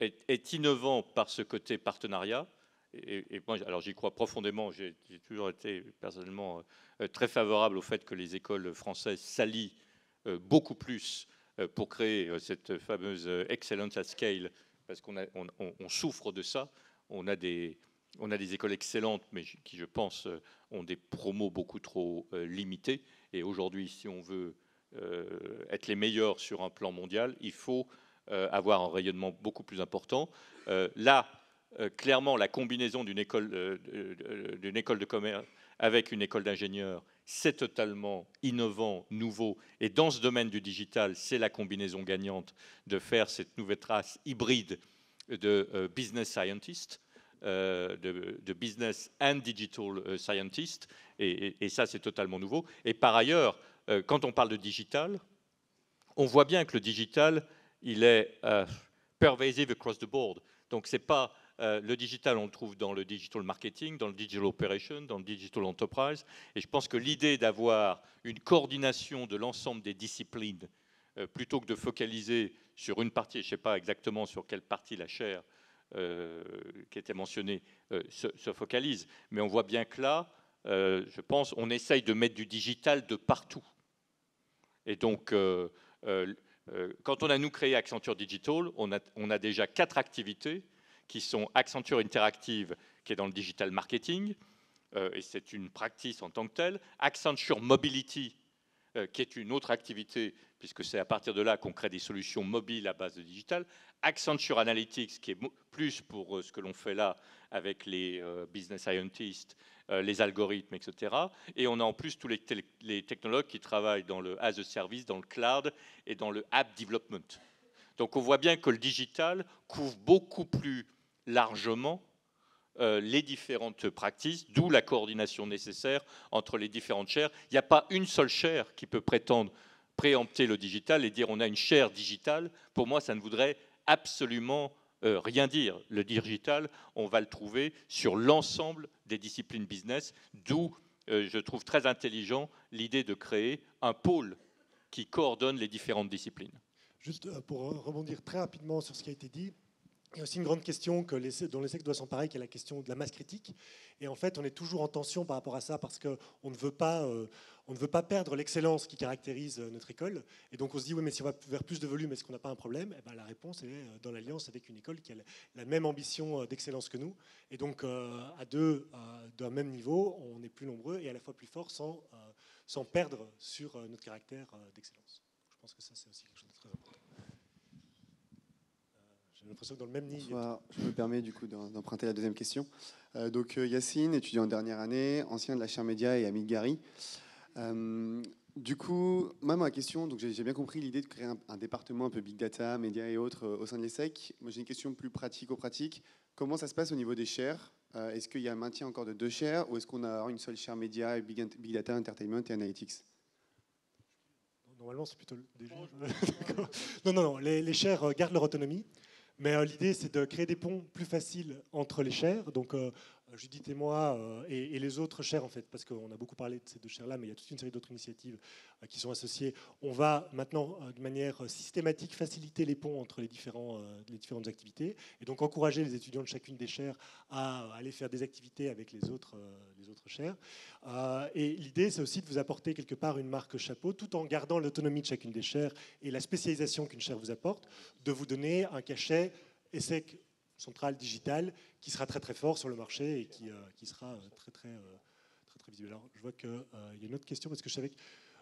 est, est innovant par ce côté partenariat. Et, et moi, alors j'y crois profondément. J'ai toujours été personnellement très favorable au fait que les écoles françaises s'allient beaucoup plus pour créer cette fameuse excellence at scale, parce qu'on a, on, on souffre de ça. On a des, on a des écoles excellentes, mais qui, je pense, ont des promos beaucoup trop limités. Et aujourd'hui, si on veut Euh, être les meilleurs sur un plan mondial, il faut euh, avoir un rayonnement beaucoup plus important. Euh, là, euh, clairement, la combinaison d'une école, euh, d'une école de commerce avec une école d'ingénieurs, c'est totalement innovant, nouveau. Et dans ce domaine du digital, c'est la combinaison gagnante de faire cette nouvelle race hybride de euh, business scientist, euh, de, de business and digital scientist. Et, et, et ça, c'est totalement nouveau. Et par ailleurs, quand on parle de digital, on voit bien que le digital, il est euh, pervasive across the board. Donc, c'est pas euh, le digital, on le trouve dans le digital marketing, dans le digital operation, dans le digital enterprise. Et je pense que l'idée d'avoir une coordination de l'ensemble des disciplines, euh, plutôt que de focaliser sur une partie, je ne sais pas exactement sur quelle partie la chaire euh, qui était mentionnée euh, se, se focalise, mais on voit bien que là, euh, je pense, on essaye de mettre du digital de partout. Et donc, euh, euh, quand on a nous créé Accenture Digital, on a, on a déjà quatre activités qui sont Accenture Interactive, qui est dans le digital marketing, euh, et c'est une practice en tant que telle. Accenture Mobility, euh, qui est une autre activité, puisque c'est à partir de là qu'on crée des solutions mobiles à base de digital. Accenture Analytics, qui est plus pour euh, ce que l'on fait là avec les euh, business scientists, Euh, les algorithmes, et cetera. Et on a en plus tous les, les technologues qui travaillent dans le as a service, dans le cloud et dans le app development. Donc on voit bien que le digital couvre beaucoup plus largement euh, les différentes pratiques, d'où la coordination nécessaire entre les différentes chaires. Il n'y a pas une seule chaire qui peut prétendre préempter le digital et dire on a une chaire digitale. Pour moi, ça ne voudrait absolument Euh, rien dire. Le digital, on va le trouver sur l'ensemble des disciplines business, d'où euh, je trouve très intelligent l'idée de créer un pôle qui coordonne les différentes disciplines. Juste pour rebondir très rapidement sur ce qui a été dit, il y a aussi une grande question que les, dont l'ESSEC doit s'emparer, qui est la question de la masse critique. Et en fait, on est toujours en tension par rapport à ça, parce qu'on ne veut pas... Euh, On ne veut pas perdre l'excellence qui caractérise notre école. Et donc on se dit, oui, mais si on va vers plus de volume, est-ce qu'on n'a pas un problème ? Eh bien, la réponse est dans l'alliance avec une école qui a la même ambition d'excellence que nous. Et donc euh, à deux, euh, d'un même niveau, on est plus nombreux et à la fois plus forts sans, euh, sans perdre sur euh, notre caractère euh, d'excellence. Je pense que ça, c'est aussi quelque chose de très important. J'ai l'impression que dans le même nid... Je me permets du coup d'emprunter la deuxième question. Euh, donc Yacine, étudiant en dernière année, ancien de la chaire média et ami de Gary. Euh, du coup, moi, ma question, donc j'ai bien compris l'idée de créer un, un département un peu big data, médias et autres euh, au sein de l'ESSEC. Moi, j'ai une question plus pratico-pratique. Comment ça se passe au niveau des chaires ? euh, Est-ce qu'il y a un maintien encore de deux chaires ou est-ce qu'on a une seule chaire médias, big, big data, entertainment et analytics ? Normalement, c'est plutôt des gens. Non, non, non. Les, les chaires gardent leur autonomie. Mais euh, l'idée, c'est de créer des ponts plus faciles entre les chaires. Donc, euh, Judith et moi, euh, et, et les autres chaires, en fait, parce qu'on a beaucoup parlé de ces deux chaires-là, mais il y a toute une série d'autres initiatives euh, qui sont associées. On va maintenant, euh, de manière systématique, faciliter les ponts entre les, différents, euh, les différentes activités, et donc encourager les étudiants de chacune des chaires à, à aller faire des activités avec les autres, euh, les autres chaires. Euh, et l'idée, c'est aussi de vous apporter quelque part une marque chapeau, tout en gardant l'autonomie de chacune des chaires et la spécialisation qu'une chaire vous apporte, de vous donner un cachet ESSEC Centrale Digitale qui sera très très fort sur le marché et qui, euh, qui sera euh, très, très, euh, très très visible. Alors je vois qu'il euh, y a une autre question parce que je savais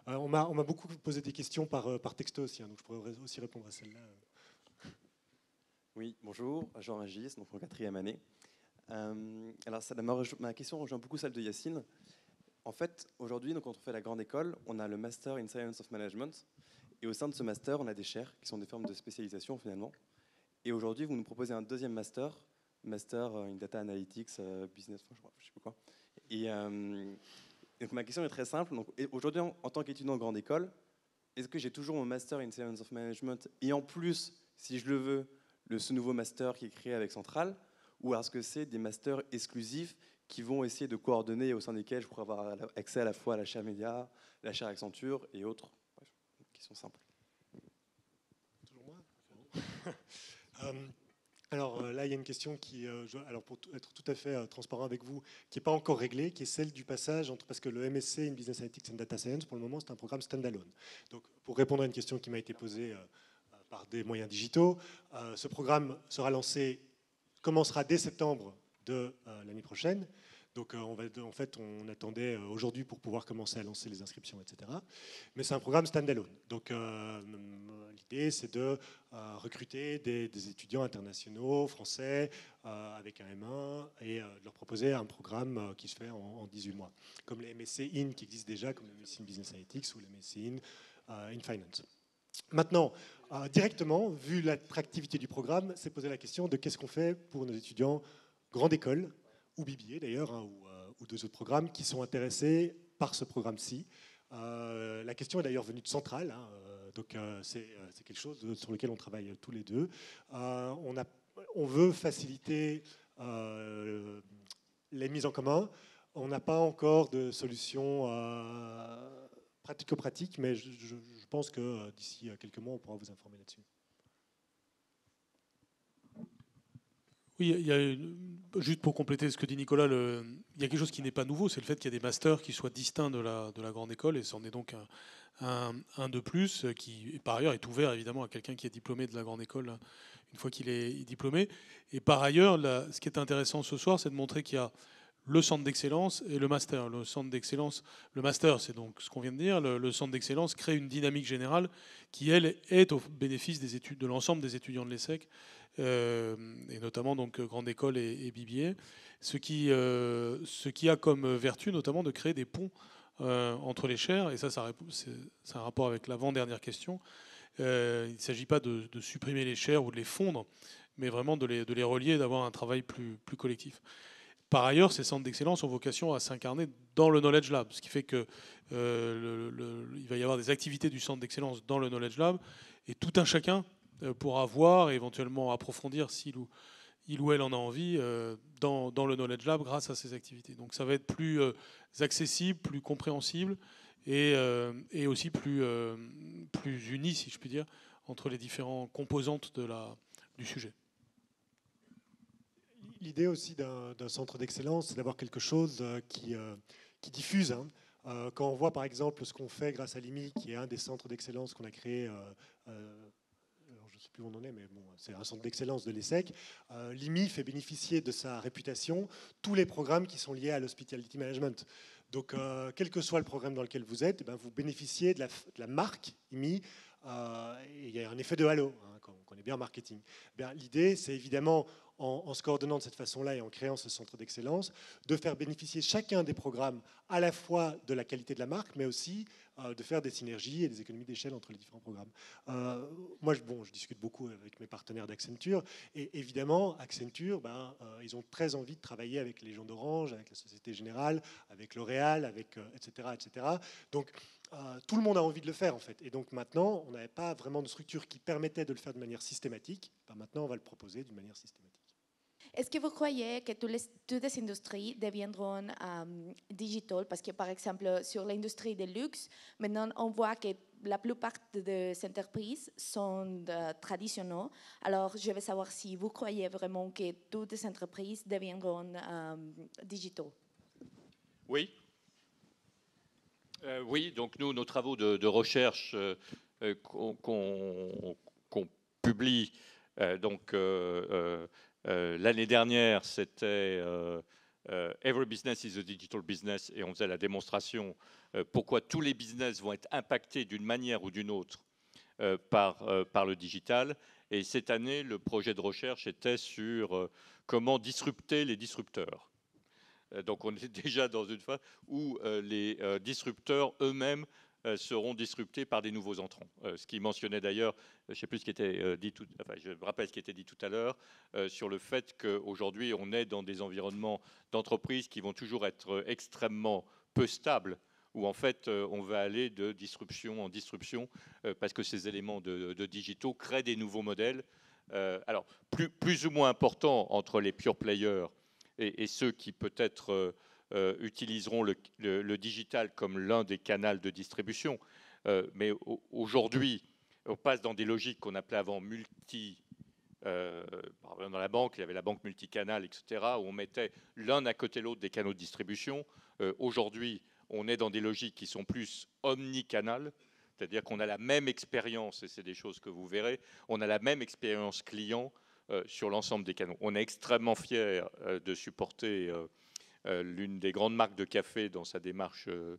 qu'on m'a on m'a beaucoup posé des questions par, euh, par texto aussi, hein, donc je pourrais aussi répondre à celle-là. Oui, bonjour, Jean-Régis, donc en quatrième année. Euh, alors ça, ma, ma question rejoint beaucoup celle de Yacine. En fait, aujourd'hui, quand on fait la grande école, on a le Master in Science of Management et au sein de ce master, on a des chaires qui sont des formes de spécialisation finalement. Et aujourd'hui, vous nous proposez un deuxième master, Master in Data Analytics, Business, je ne sais pas quoi. Et euh, donc ma question est très simple. Aujourd'hui, en, en tant qu'étudiant en grande école, est-ce que j'ai toujours mon Master in Science of Management et en plus, si je le veux, le, ce nouveau master qui est créé avec Centrale, ou est-ce que c'est des masters exclusifs qui vont essayer de coordonner au sein desquels je pourrais avoir accès à la fois à la chaire Média, la chaire Accenture et autres? Bref, une question simple. Toujours moi? Euh, alors euh, là, il y a une question qui, euh, je, alors pour être tout à fait euh, transparent avec vous, qui n'est pas encore réglée, qui est celle du passage entre, parce que le M S C in Business Analytics and Data Science, pour le moment, c'est un programme standalone. Donc, pour répondre à une question qui m'a été posée euh, par des moyens digitaux, euh, ce programme sera lancé, commencera dès septembre de euh, l'année prochaine. Donc, euh, on va, en fait, on attendait euh, aujourd'hui pour pouvoir commencer à lancer les inscriptions, et cetera. Mais c'est un programme standalone. Donc, euh, l'idée, c'est de euh, recruter des, des étudiants internationaux, français, euh, avec un M un, et euh, de leur proposer un programme euh, qui se fait en, en dix-huit mois, comme les M S C in qui existent déjà, comme le M S C in Business Analytics ou le M S C in, euh, in Finance. Maintenant, euh, directement, vu l'attractivité du programme, c'est poser la question de qu'est-ce qu'on fait pour nos étudiants grande école, ou B B A d'ailleurs, hein, ou, euh, ou deux autres programmes qui sont intéressés par ce programme-ci. Euh, la question est d'ailleurs venue de Centrale, hein, euh, donc euh, c'est euh, quelque chose de, sur lequel on travaille tous les deux. Euh, on, a, on veut faciliter euh, les mises en commun. On n'a pas encore de solution euh, pratico-pratique, mais je, je, je pense que euh, d'ici quelques mois, on pourra vous informer là-dessus. Oui, il y a une... juste pour compléter ce que dit Nicolas, le... il y a quelque chose qui n'est pas nouveau, c'est le fait qu'il y a des masters qui soient distincts de la, de la grande école, et c'en est donc un, un, un de plus, qui par ailleurs est ouvert évidemment à quelqu'un qui est diplômé de la grande école une fois qu'il est diplômé. Et par ailleurs, là, ce qui est intéressant ce soir, c'est de montrer qu'il y a le centre d'excellence et le master. Le centre d'excellence, le master, c'est donc ce qu'on vient de dire, le, le centre d'excellence crée une dynamique générale qui, elle, est au bénéfice des études, de l'ensemble des étudiants de l'ESSEC. Euh, et notamment donc grande école et, et B B A, ce qui, euh, ce qui a comme vertu notamment de créer des ponts euh, entre les chaires, et ça, ça c'est un rapport avec l'avant-dernière question. Euh, il ne s'agit pas de, de supprimer les chaires ou de les fondre, mais vraiment de les, de les relier et d'avoir un travail plus, plus collectif. Par ailleurs, ces centres d'excellence ont vocation à s'incarner dans le Knowledge Lab, ce qui fait que euh, le, le, il va y avoir des activités du centre d'excellence dans le Knowledge Lab, et tout un chacun pourra voir et éventuellement approfondir s'il ou, il ou elle en a envie euh, dans, dans le Knowledge Lab grâce à ces activités. Donc ça va être plus euh, accessible, plus compréhensible et, euh, et aussi plus, euh, plus uni, si je puis dire, entre les différentes composantes de la, du sujet. L'idée aussi d'un centre d'excellence, c'est d'avoir quelque chose qui, euh, qui diffuse, hein. Euh, quand on voit par exemple ce qu'on fait grâce à l'I M I, qui est un des centres d'excellence qu'on a créé euh, euh, plus on en est, mais bon, c'est un centre d'excellence de l'ESSEC. Euh, L'I M I fait bénéficier de sa réputation tous les programmes qui sont liés à l'hospitality management. Donc, euh, quel que soit le programme dans lequel vous êtes, ben, vous bénéficiez de la, de la marque I M I. Euh, et il y a un effet de halo, hein, qu'on connaît bien en marketing. Ben, l'idée, c'est évidemment, en, en se coordonnant de cette façon-là et en créant ce centre d'excellence, de faire bénéficier chacun des programmes à la fois de la qualité de la marque, mais aussi euh, de faire des synergies et des économies d'échelle entre les différents programmes. Euh, moi, je, bon, je discute beaucoup avec mes partenaires d'Accenture, et évidemment, Accenture, ben, euh, ils ont très envie de travailler avec les gens d'Orange, avec la Société Générale, avec L'Oréal, avec euh, et cetera, et cetera. Donc, Euh, tout le monde a envie de le faire en fait, et donc maintenant on n'avait pas vraiment de structure qui permettait de le faire de manière systématique. Ben, maintenant on va le proposer d'une manière systématique. Est-ce que vous croyez que toutes les, toutes les industries deviendront euh, digitales? Parce que, par exemple, sur l'industrie du luxe, maintenant, on voit que la plupart des entreprises sont euh, traditionnelles. Alors, je veux savoir si vous croyez vraiment que toutes les entreprises deviendront euh, digitales. Oui. Euh, oui, donc nous, nos travaux de, de recherche euh, qu'on qu'on publie, euh, donc euh, euh, l'année dernière, c'était euh, euh, Every Business is a Digital Business, et on faisait la démonstration euh, pourquoi tous les business vont être impactés d'une manière ou d'une autre euh, par, euh, par le digital. Et cette année, le projet de recherche était sur euh, comment disrupter les disrupteurs. Donc on est déjà dans une phase où euh, les euh, disrupteurs eux-mêmes euh, seront disruptés par des nouveaux entrants. Euh, ce qui mentionnait d'ailleurs, je ne sais plus ce qui était euh, dit tout, enfin, je me rappelle ce qui était dit tout à l'heure euh, sur le fait qu'aujourd'hui on est dans des environnements d'entreprises qui vont toujours être extrêmement peu stables, où en fait euh, on va aller de disruption en disruption euh, parce que ces éléments de, de digitaux créent des nouveaux modèles. Euh, alors plus, plus ou moins importants entre les pure players et ceux qui peut-être euh, euh, utiliseront le, le, le digital comme l'un des canaux de distribution. Euh, mais au, aujourd'hui, on passe dans des logiques qu'on appelait avant multi... Euh, dans la banque, il y avait la banque multicanal, et cetera, où on mettait l'un à côté de l'autre des canaux de distribution. Euh, aujourd'hui, on est dans des logiques qui sont plus omnicanales, c'est-à-dire qu'on a la même expérience, et c'est des choses que vous verrez, on a la même expérience client, Euh, sur l'ensemble des canaux. On est extrêmement fiers euh, de supporter euh, euh, l'une des grandes marques de café dans sa démarche euh,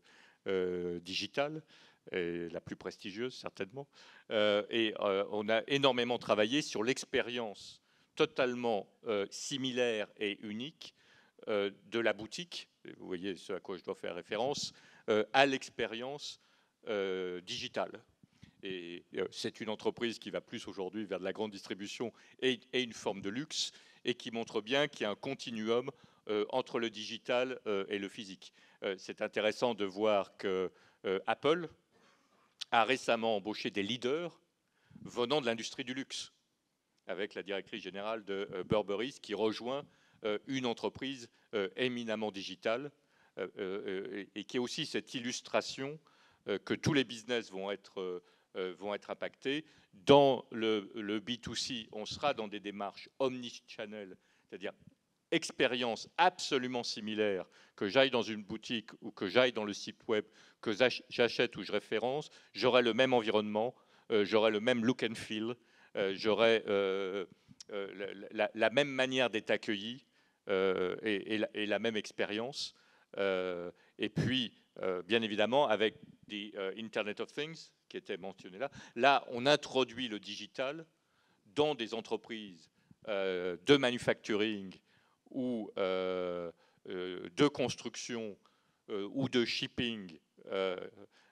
euh, digitale, et la plus prestigieuse certainement. Euh, et euh, on a énormément travaillé sur l'expérience totalement euh, similaire et unique euh, de la boutique, vous voyez ce à quoi je dois faire référence, euh, à l'expérience euh, digitale. Et c'est une entreprise qui va plus aujourd'hui vers de la grande distribution et, et une forme de luxe, et qui montre bien qu'il y a un continuum euh, entre le digital euh, et le physique. Euh, c'est intéressant de voir que euh, Apple a récemment embauché des leaders venant de l'industrie du luxe, avec la directrice générale de euh, Burberry, qui rejoint euh, une entreprise euh, éminemment digitale, euh, euh, et, et qui est aussi cette illustration euh, que tous les business vont être... Euh, vont être impactés. Dans le, le B deux C, on sera dans des démarches omnichannel, c'est-à-dire expérience absolument similaire, que j'aille dans une boutique ou que j'aille dans le site web, que j'achète ou je référence, j'aurai le même environnement, euh, j'aurai le même look and feel, euh, j'aurai euh, euh, la, la même manière d'être accueilli euh, et, et, la, et la même expérience. Euh, et puis, euh, bien évidemment, avec the uh, Internet of Things, qui était mentionné là. Là, on introduit le digital dans des entreprises euh, de manufacturing ou euh, euh, de construction euh, ou de shipping euh,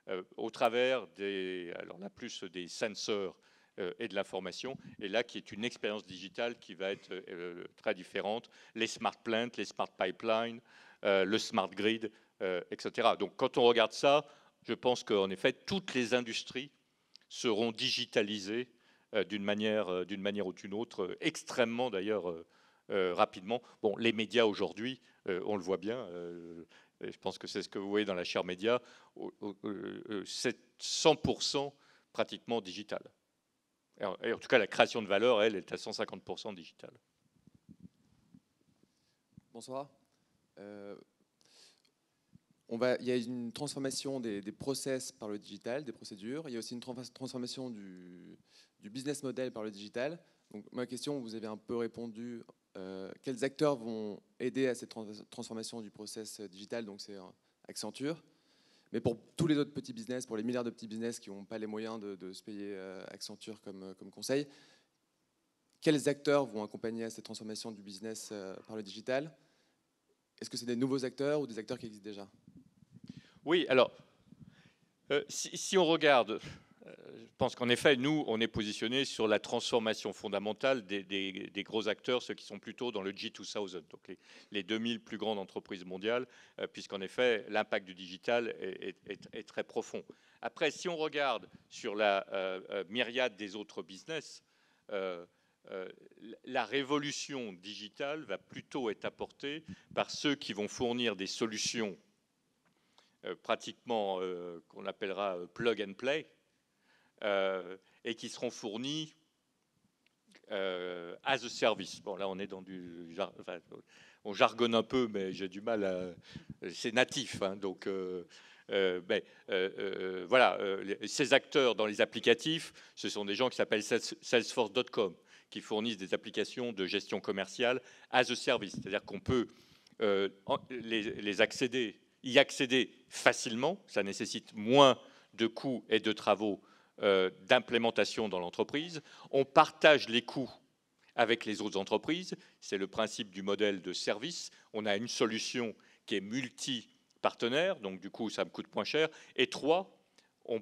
euh, au travers des, alors là plus des sensors euh, et de l'information. Et là, qui est une expérience digitale qui va être euh, très différente. Les smart plants, les smart pipelines, euh, le smart grid, euh, et cetera. Donc, quand on regarde ça, je pense qu'en effet, toutes les industries seront digitalisées euh, d'une manière, euh, d'une manière ou d'une autre, euh, extrêmement d'ailleurs euh, euh, rapidement. Bon, les médias aujourd'hui, euh, on le voit bien, euh, et je pense que c'est ce que vous voyez dans la chaire média, euh, c'est cent pour cent pratiquement digital. Et en, et en tout cas, la création de valeur, elle, est à cent cinquante pour cent digitale. Bonsoir. Euh... On va, il y a une transformation des, des process par le digital, des procédures. Il y a aussi une transformation du, du business model par le digital. Donc, ma question, vous avez un peu répondu. Euh, quels acteurs vont aider à cette trans transformation du process digital? Donc, c'est Accenture. Mais pour tous les autres petits business, pour les milliards de petits business qui n'ont pas les moyens de, de se payer euh, Accenture comme, comme conseil, quels acteurs vont accompagner à cette transformation du business euh, par le digital? Est-ce que c'est des nouveaux acteurs ou des acteurs qui existent déjà? Oui, alors, euh, si, si on regarde, euh, je pense qu'en effet, nous, on est positionnés sur la transformation fondamentale des, des, des gros acteurs, ceux qui sont plutôt dans le G deux mille, donc les, les deux mille plus grandes entreprises mondiales, euh, puisqu'en effet, l'impact du digital est, est, est très profond. Après, si on regarde sur la euh, myriade des autres business, euh, euh, la révolution digitale va plutôt être apportée par ceux qui vont fournir des solutions euh, pratiquement euh, qu'on appellera plug and play euh, et qui seront fournies euh, as a service. Bon, là, on est dans du... Genre, enfin, on jargonne un peu, mais j'ai du mal à... C'est natif, hein, donc... Euh, Euh, ben, euh, euh, voilà, euh, ces acteurs dans les applicatifs, ce sont des gens qui s'appellent Salesforce point com, qui fournissent des applications de gestion commerciale as a service, c'est-à-dire qu'on peut euh, les, les accéder, y accéder facilement, ça nécessite moins de coûts et de travaux euh, d'implémentation dans l'entreprise, on partage les coûts avec les autres entreprises, c'est le principe du modèle de service, on a une solution qui est multi partenaires, donc du coup ça me coûte moins cher. Et trois, on,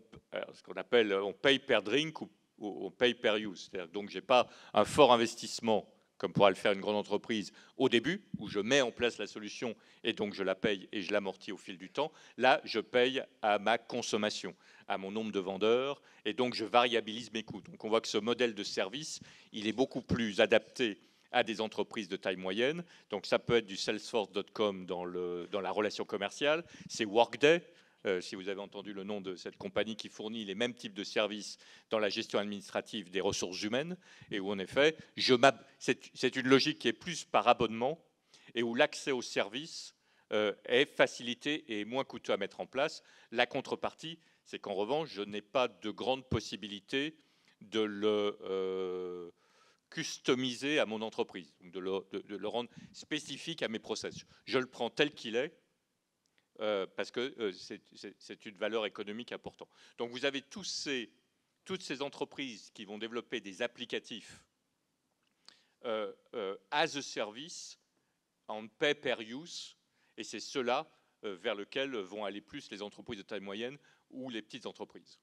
ce qu'on appelle on paye per drink ou, ou on paye per use. Donc j'ai pas un fort investissement comme pourra le faire une grande entreprise au début où je mets en place la solution et donc je la paye et je l'amortis au fil du temps. Là je paye à ma consommation, à mon nombre de vendeurs et donc je variabilise mes coûts. Donc on voit que ce modèle de service il est beaucoup plus adapté à des entreprises de taille moyenne. Donc ça peut être du Salesforce point com dans, le, dans la relation commerciale. C'est Workday, euh, si vous avez entendu le nom de cette compagnie qui fournit les mêmes types de services dans la gestion administrative des ressources humaines, et où en effet, c'est une logique qui est plus par abonnement, et où l'accès aux services euh, est facilité et moins coûteux à mettre en place. La contrepartie, c'est qu'en revanche, je n'ai pas de grande possibilité de le... Euh, customisé à mon entreprise, de le, de, de le rendre spécifique à mes process. Je le prends tel qu'il est, euh, parce que euh, c'est une valeur économique importante. Donc vous avez tous ces, toutes ces entreprises qui vont développer des applicatifs euh, euh, as a service, en pay per use, et c'est ceux-là euh, vers lesquels vont aller plus les entreprises de taille moyenne ou les petites entreprises.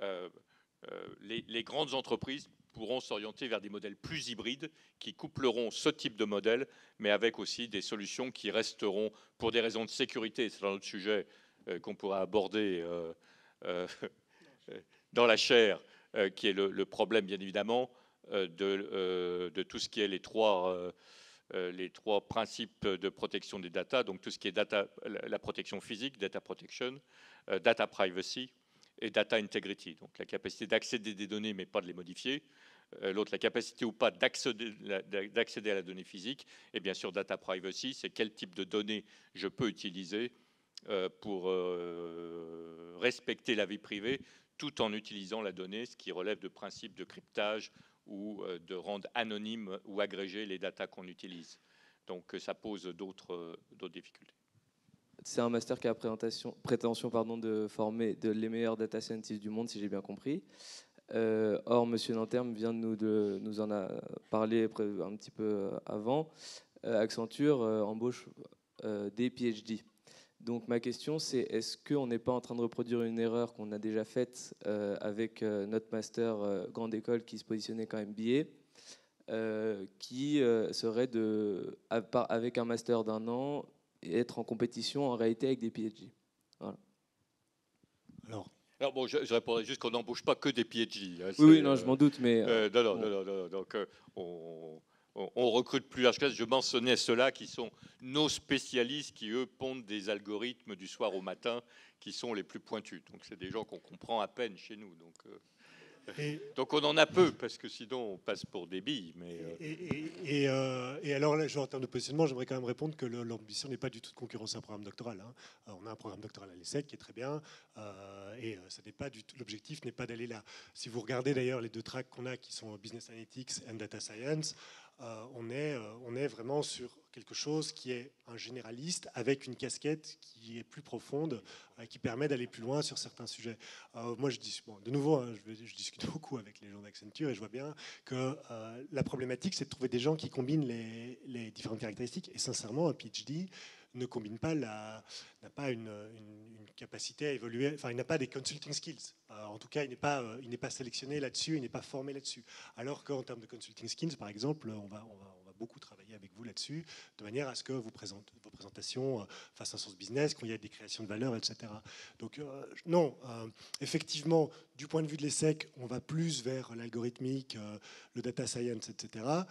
Euh, euh, les, les grandes entreprises pourront s'orienter vers des modèles plus hybrides qui coupleront ce type de modèle, mais avec aussi des solutions qui resteront, pour des raisons de sécurité, c'est un autre sujet euh, qu'on pourra aborder euh, euh, dans la chair, euh, qui est le, le problème, bien évidemment, euh, de, euh, de tout ce qui est les trois, euh, les trois principes de protection des data, donc tout ce qui est data, la protection physique, data protection, euh, data privacy, et data integrity, donc la capacité d'accéder à des données mais pas de les modifier, euh, l'autre la capacité ou pas d'accéder à la donnée physique, et bien sûr data privacy, c'est quel type de données je peux utiliser euh, pour euh, respecter la vie privée tout en utilisant la donnée, ce qui relève de principes de cryptage ou euh, de rendre anonyme ou agrégé les datas qu'on utilise. Donc ça pose d'autres euh, d'autres difficultés. C'est un master qui a prétention pardon, de former de les meilleurs data scientists du monde, si j'ai bien compris. Euh, or, M. Nanterme vient de nous, de, nous en a parlé un petit peu avant. Euh, Accenture euh, embauche euh, des P H D. Donc, ma question, c'est est-ce qu'on n'est pas en train de reproduire une erreur qu'on a déjà faite euh, avec euh, notre master euh, grande école qui se positionnait comme M B A, euh, qui euh, serait de, avec un master d'un an, et être en compétition en réalité avec des P H D. Voilà. Alors, Alors bon, je, je répondrais juste qu'on n'embauche pas que des P H D. Hein, oui, oui, non, euh, je m'en doute, mais... Euh, non, non, bon. non, non, non, non, donc euh, on, on, on recrute plus large. Je mentionnais ceux-là qui sont nos spécialistes qui, eux, pondent des algorithmes du soir au matin qui sont les plus pointus. Donc c'est des gens qu'on comprend à peine chez nous. Donc, euh, et... donc on en a peu, parce que sinon on passe pour des billes, mais... Euh... Et, et, et, et, euh, et alors là, genre, en termes de positionnement, j'aimerais quand même répondre que l'ambition n'est pas du tout de concurrencer un programme doctoral. Hein. Alors, on a un programme doctoral à l'ESSEC qui est très bien, euh, et ça n'est pas du tout, l'objectif n'est pas d'aller là. Si vous regardez d'ailleurs les deux tracks qu'on a, qui sont Business Analytics and Data Science, euh, on, est, euh, on est vraiment sur quelque chose qui est un généraliste avec une casquette qui est plus profonde, euh, qui permet d'aller plus loin sur certains sujets. Euh, moi, je dis, bon, de nouveau, hein, je, je discute beaucoup avec les gens d'Accenture et je vois bien que euh, la problématique, c'est de trouver des gens qui combinent les, les différentes caractéristiques. Et sincèrement, un P H D ne combine pas, n'a pas une, une, une capacité à évoluer, enfin il n'a pas des consulting skills. Euh, en tout cas, il n'est pas, euh, il n'est pas sélectionné là-dessus, il n'est pas formé là-dessus. Alors qu'en termes de consulting skills, par exemple, on va, on va, on va beaucoup travaillé avec vous là-dessus, de manière à ce que vous présente, vos présentations euh, fassent un sens business, qu'il y ait des créations de valeur, et cetera. Donc euh, non, euh, effectivement, du point de vue de l'ESSEC, on va plus vers l'algorithmique, euh, le data science, et cetera,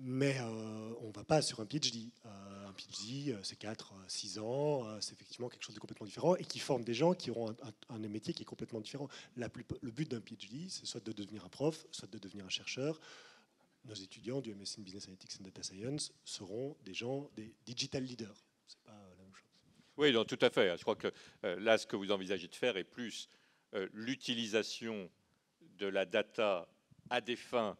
mais euh, on ne va pas sur un PhD. Euh, un PhD, c'est quatre, six ans, euh, c'est effectivement quelque chose de complètement différent et qui forme des gens qui auront un, un, un métier qui est complètement différent. La plus, le but d'un PhD, c'est soit de devenir un prof, soit de devenir un chercheur. Nos étudiants du M S in Business Analytics and Data Science seront des gens, des digital leaders. C'est pas la même chose. Oui, donc, tout à fait. Je crois que euh, là, ce que vous envisagez de faire est plus euh, l'utilisation de la data à des fins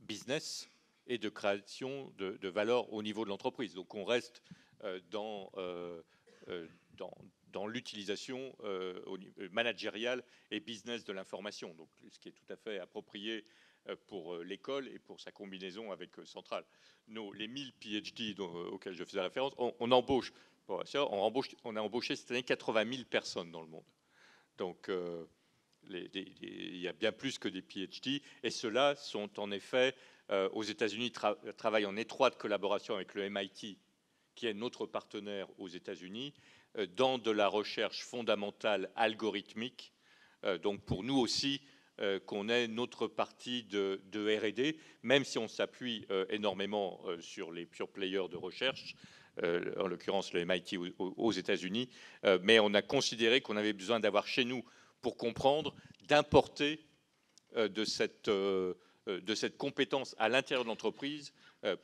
business et de création de, de valeur au niveau de l'entreprise. Donc on reste euh, dans, euh, dans, dans l'utilisation euh, managériale et business de l'information, donc ce qui est tout à fait approprié pour l'école et pour sa combinaison avec Centrale. Nos, les mille PhD dont, auxquels je faisais référence, on, on embauche, bon, on embauche, on a embauché cette année quatre-vingt mille personnes dans le monde. Donc euh, les, les, les, il y a bien plus que des PhD, et ceux-là sont en effet Euh, aux États-Unis, tra travaille en étroite collaboration avec le M I T, qui est notre partenaire aux États-Unis, euh, dans de la recherche fondamentale algorithmique. Euh, donc pour nous aussi, euh, qu'on ait notre partie de, de R et D, même si on s'appuie euh, énormément euh, sur les pure players de recherche, euh, en l'occurrence le M I T aux, aux États-Unis, euh, mais on a considéré qu'on avait besoin d'avoir chez nous, pour comprendre, d'importer euh, de cette... Euh, de cette compétence à l'intérieur de l'entreprise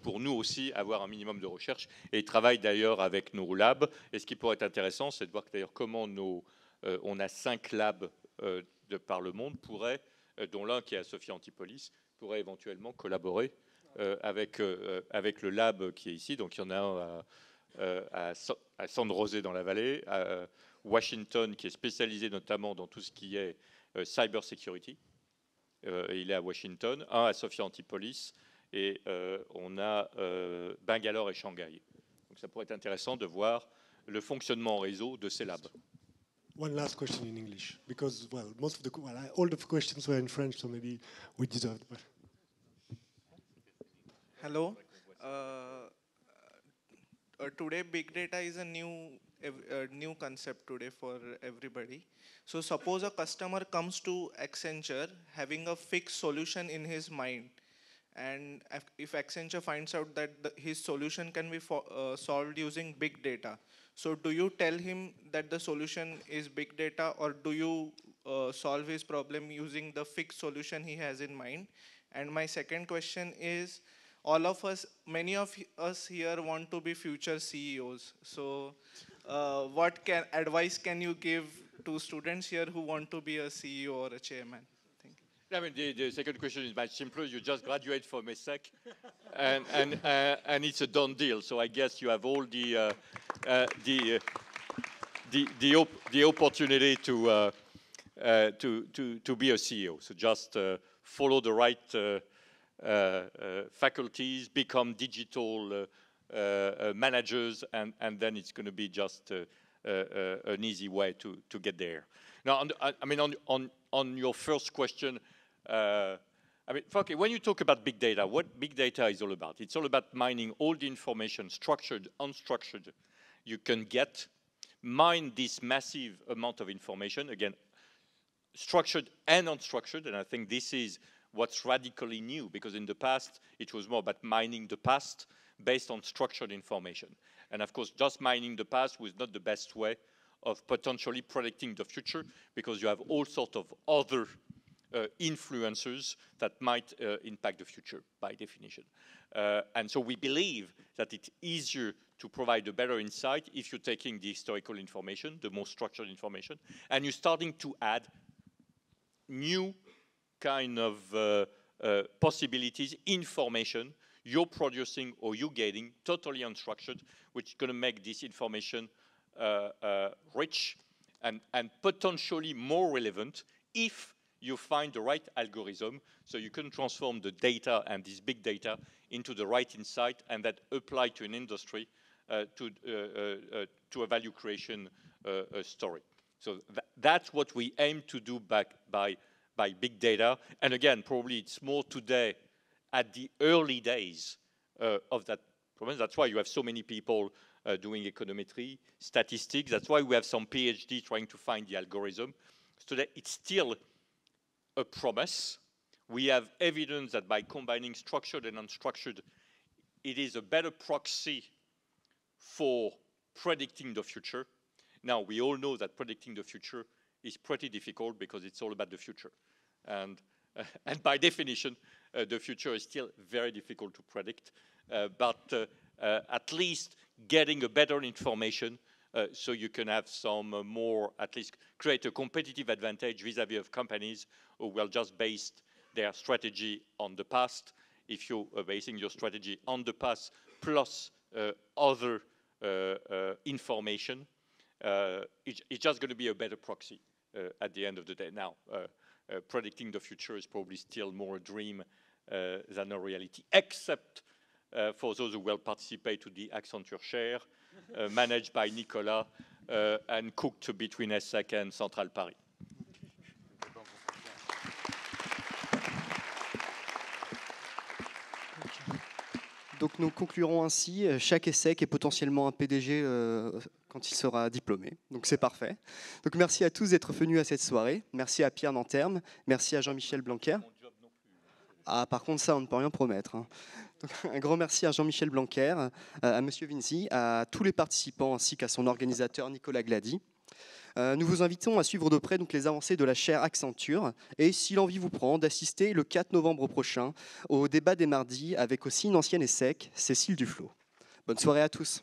pour nous aussi avoir un minimum de recherche, et travaille d'ailleurs avec nos labs. Et ce qui pourrait être intéressant, c'est de voir d'ailleurs comment nos, euh, on a cinq labs euh, de par le monde, pourrait, euh, dont l'un qui est associé à Antipolis, pourrait éventuellement collaborer euh, avec, euh, avec le lab qui est ici. Donc il y en a un à, à, à San José dans la vallée, à Washington, qui est spécialisé notamment dans tout ce qui est euh, cyber security. Euh, il est à Washington, un à Sofia Antipolis, et euh, on a euh, Bangalore et Shanghai. Donc ça pourrait être intéressant de voir le fonctionnement en réseau de ces labs. One last question in English, because well, most of the well, all the questions were in French, so maybe we deserved. Hello. Uh, uh, today, big data is a new. A new concept today for everybody. So suppose a customer comes to Accenture having a fixed solution in his mind, and if Accenture finds out that the, his solution can be for, uh, solved using big data, so do you tell him that the solution is big data, or do you uh, solve his problem using the fixed solution he has in mind? And my second question is, all of us, many of us here want to be future C E Os. So uh, what can, advice can you give to students here who want to be a C E O or a chairman? Thank you. I mean, the, the second question is much simpler. You just graduate from ESSEC, and, and, uh, and it's a done deal. So I guess you have all the, uh, uh, the, uh, the, the, op the opportunity to, uh, uh, to, to, to be a C E O. So just uh, follow the right... Uh, Uh, uh, faculties, become digital uh, uh, managers, and, and then it's going to be just uh, uh, uh, an easy way to, to get there. Now, on the, I, I mean, on, on, on your first question, uh, I mean, okay, when you talk about big data, what big data is all about? It's all about mining all the information, structured, unstructured, you can get, mine this massive amount of information, again, structured and unstructured, and I think this is what's radically new, because in the past, it was more about mining the past based on structured information. And of course, just mining the past was not the best way of potentially predicting the future, because you have all sorts of other uh, influences that might uh, impact the future, by definition. Uh, and so we believe that it's easier to provide a better insight if you're taking the historical information, the more structured information, and you're starting to add new kind of uh, uh, possibilities, information you're producing or you're getting, totally unstructured, which is going to make this information uh, uh, rich and, and potentially more relevant if you find the right algorithm, so you can transform the data and this big data into the right insight, and that apply to an industry uh, to, uh, uh, uh, to a value creation uh, uh, story. So th that's what we aim to do back by by big data. And again, probably it's more today at the early days uh, of that problem. That's why you have so many people uh, doing econometry, statistics. That's why we have some PhD trying to find the algorithm. So that it's still a promise. We have evidence that by combining structured and unstructured, it is a better proxy for predicting the future. Now, we all know that predicting the future is pretty difficult because it's all about the future. And, uh, and by definition, uh, the future is still very difficult to predict. Uh, but uh, uh, at least getting a better information uh, so you can have some uh, more, at least create a competitive advantage vis-à-vis of companies who will just base their strategy on the past. If you are basing your strategy on the past plus uh, other uh, uh, information, uh, it, it's just going to be a better proxy uh, at the end of the day. Now, uh, uh, predicting the future is probably still more a dream uh, than a reality, except uh, for those who will participate to the Accenture Share, uh, managed by Nicolas uh, and cooked between ESSEC and Centrale Paris. Donc nous conclurons ainsi, chaque ESSEC est potentiellement un P D G euh, quand il sera diplômé, donc c'est parfait. Donc merci à tous d'être venus à cette soirée, merci à Pierre Nanterme, merci à Jean-Michel Blanquer. Ah, par contre ça on ne peut rien promettre. Hein. Donc, un grand merci à Jean-Michel Blanquer, euh, à Monsieur Vinzi, à tous les participants ainsi qu'à son organisateur Nicolas Glady. Euh, nous vous invitons à suivre de près donc, les avancées de la chaire Accenture et, si l'envie vous prend, d'assister le quatre novembre prochain au débat des mardis avec aussi une ancienne ESSEC, Cécile Duflot. Bonne soirée à tous.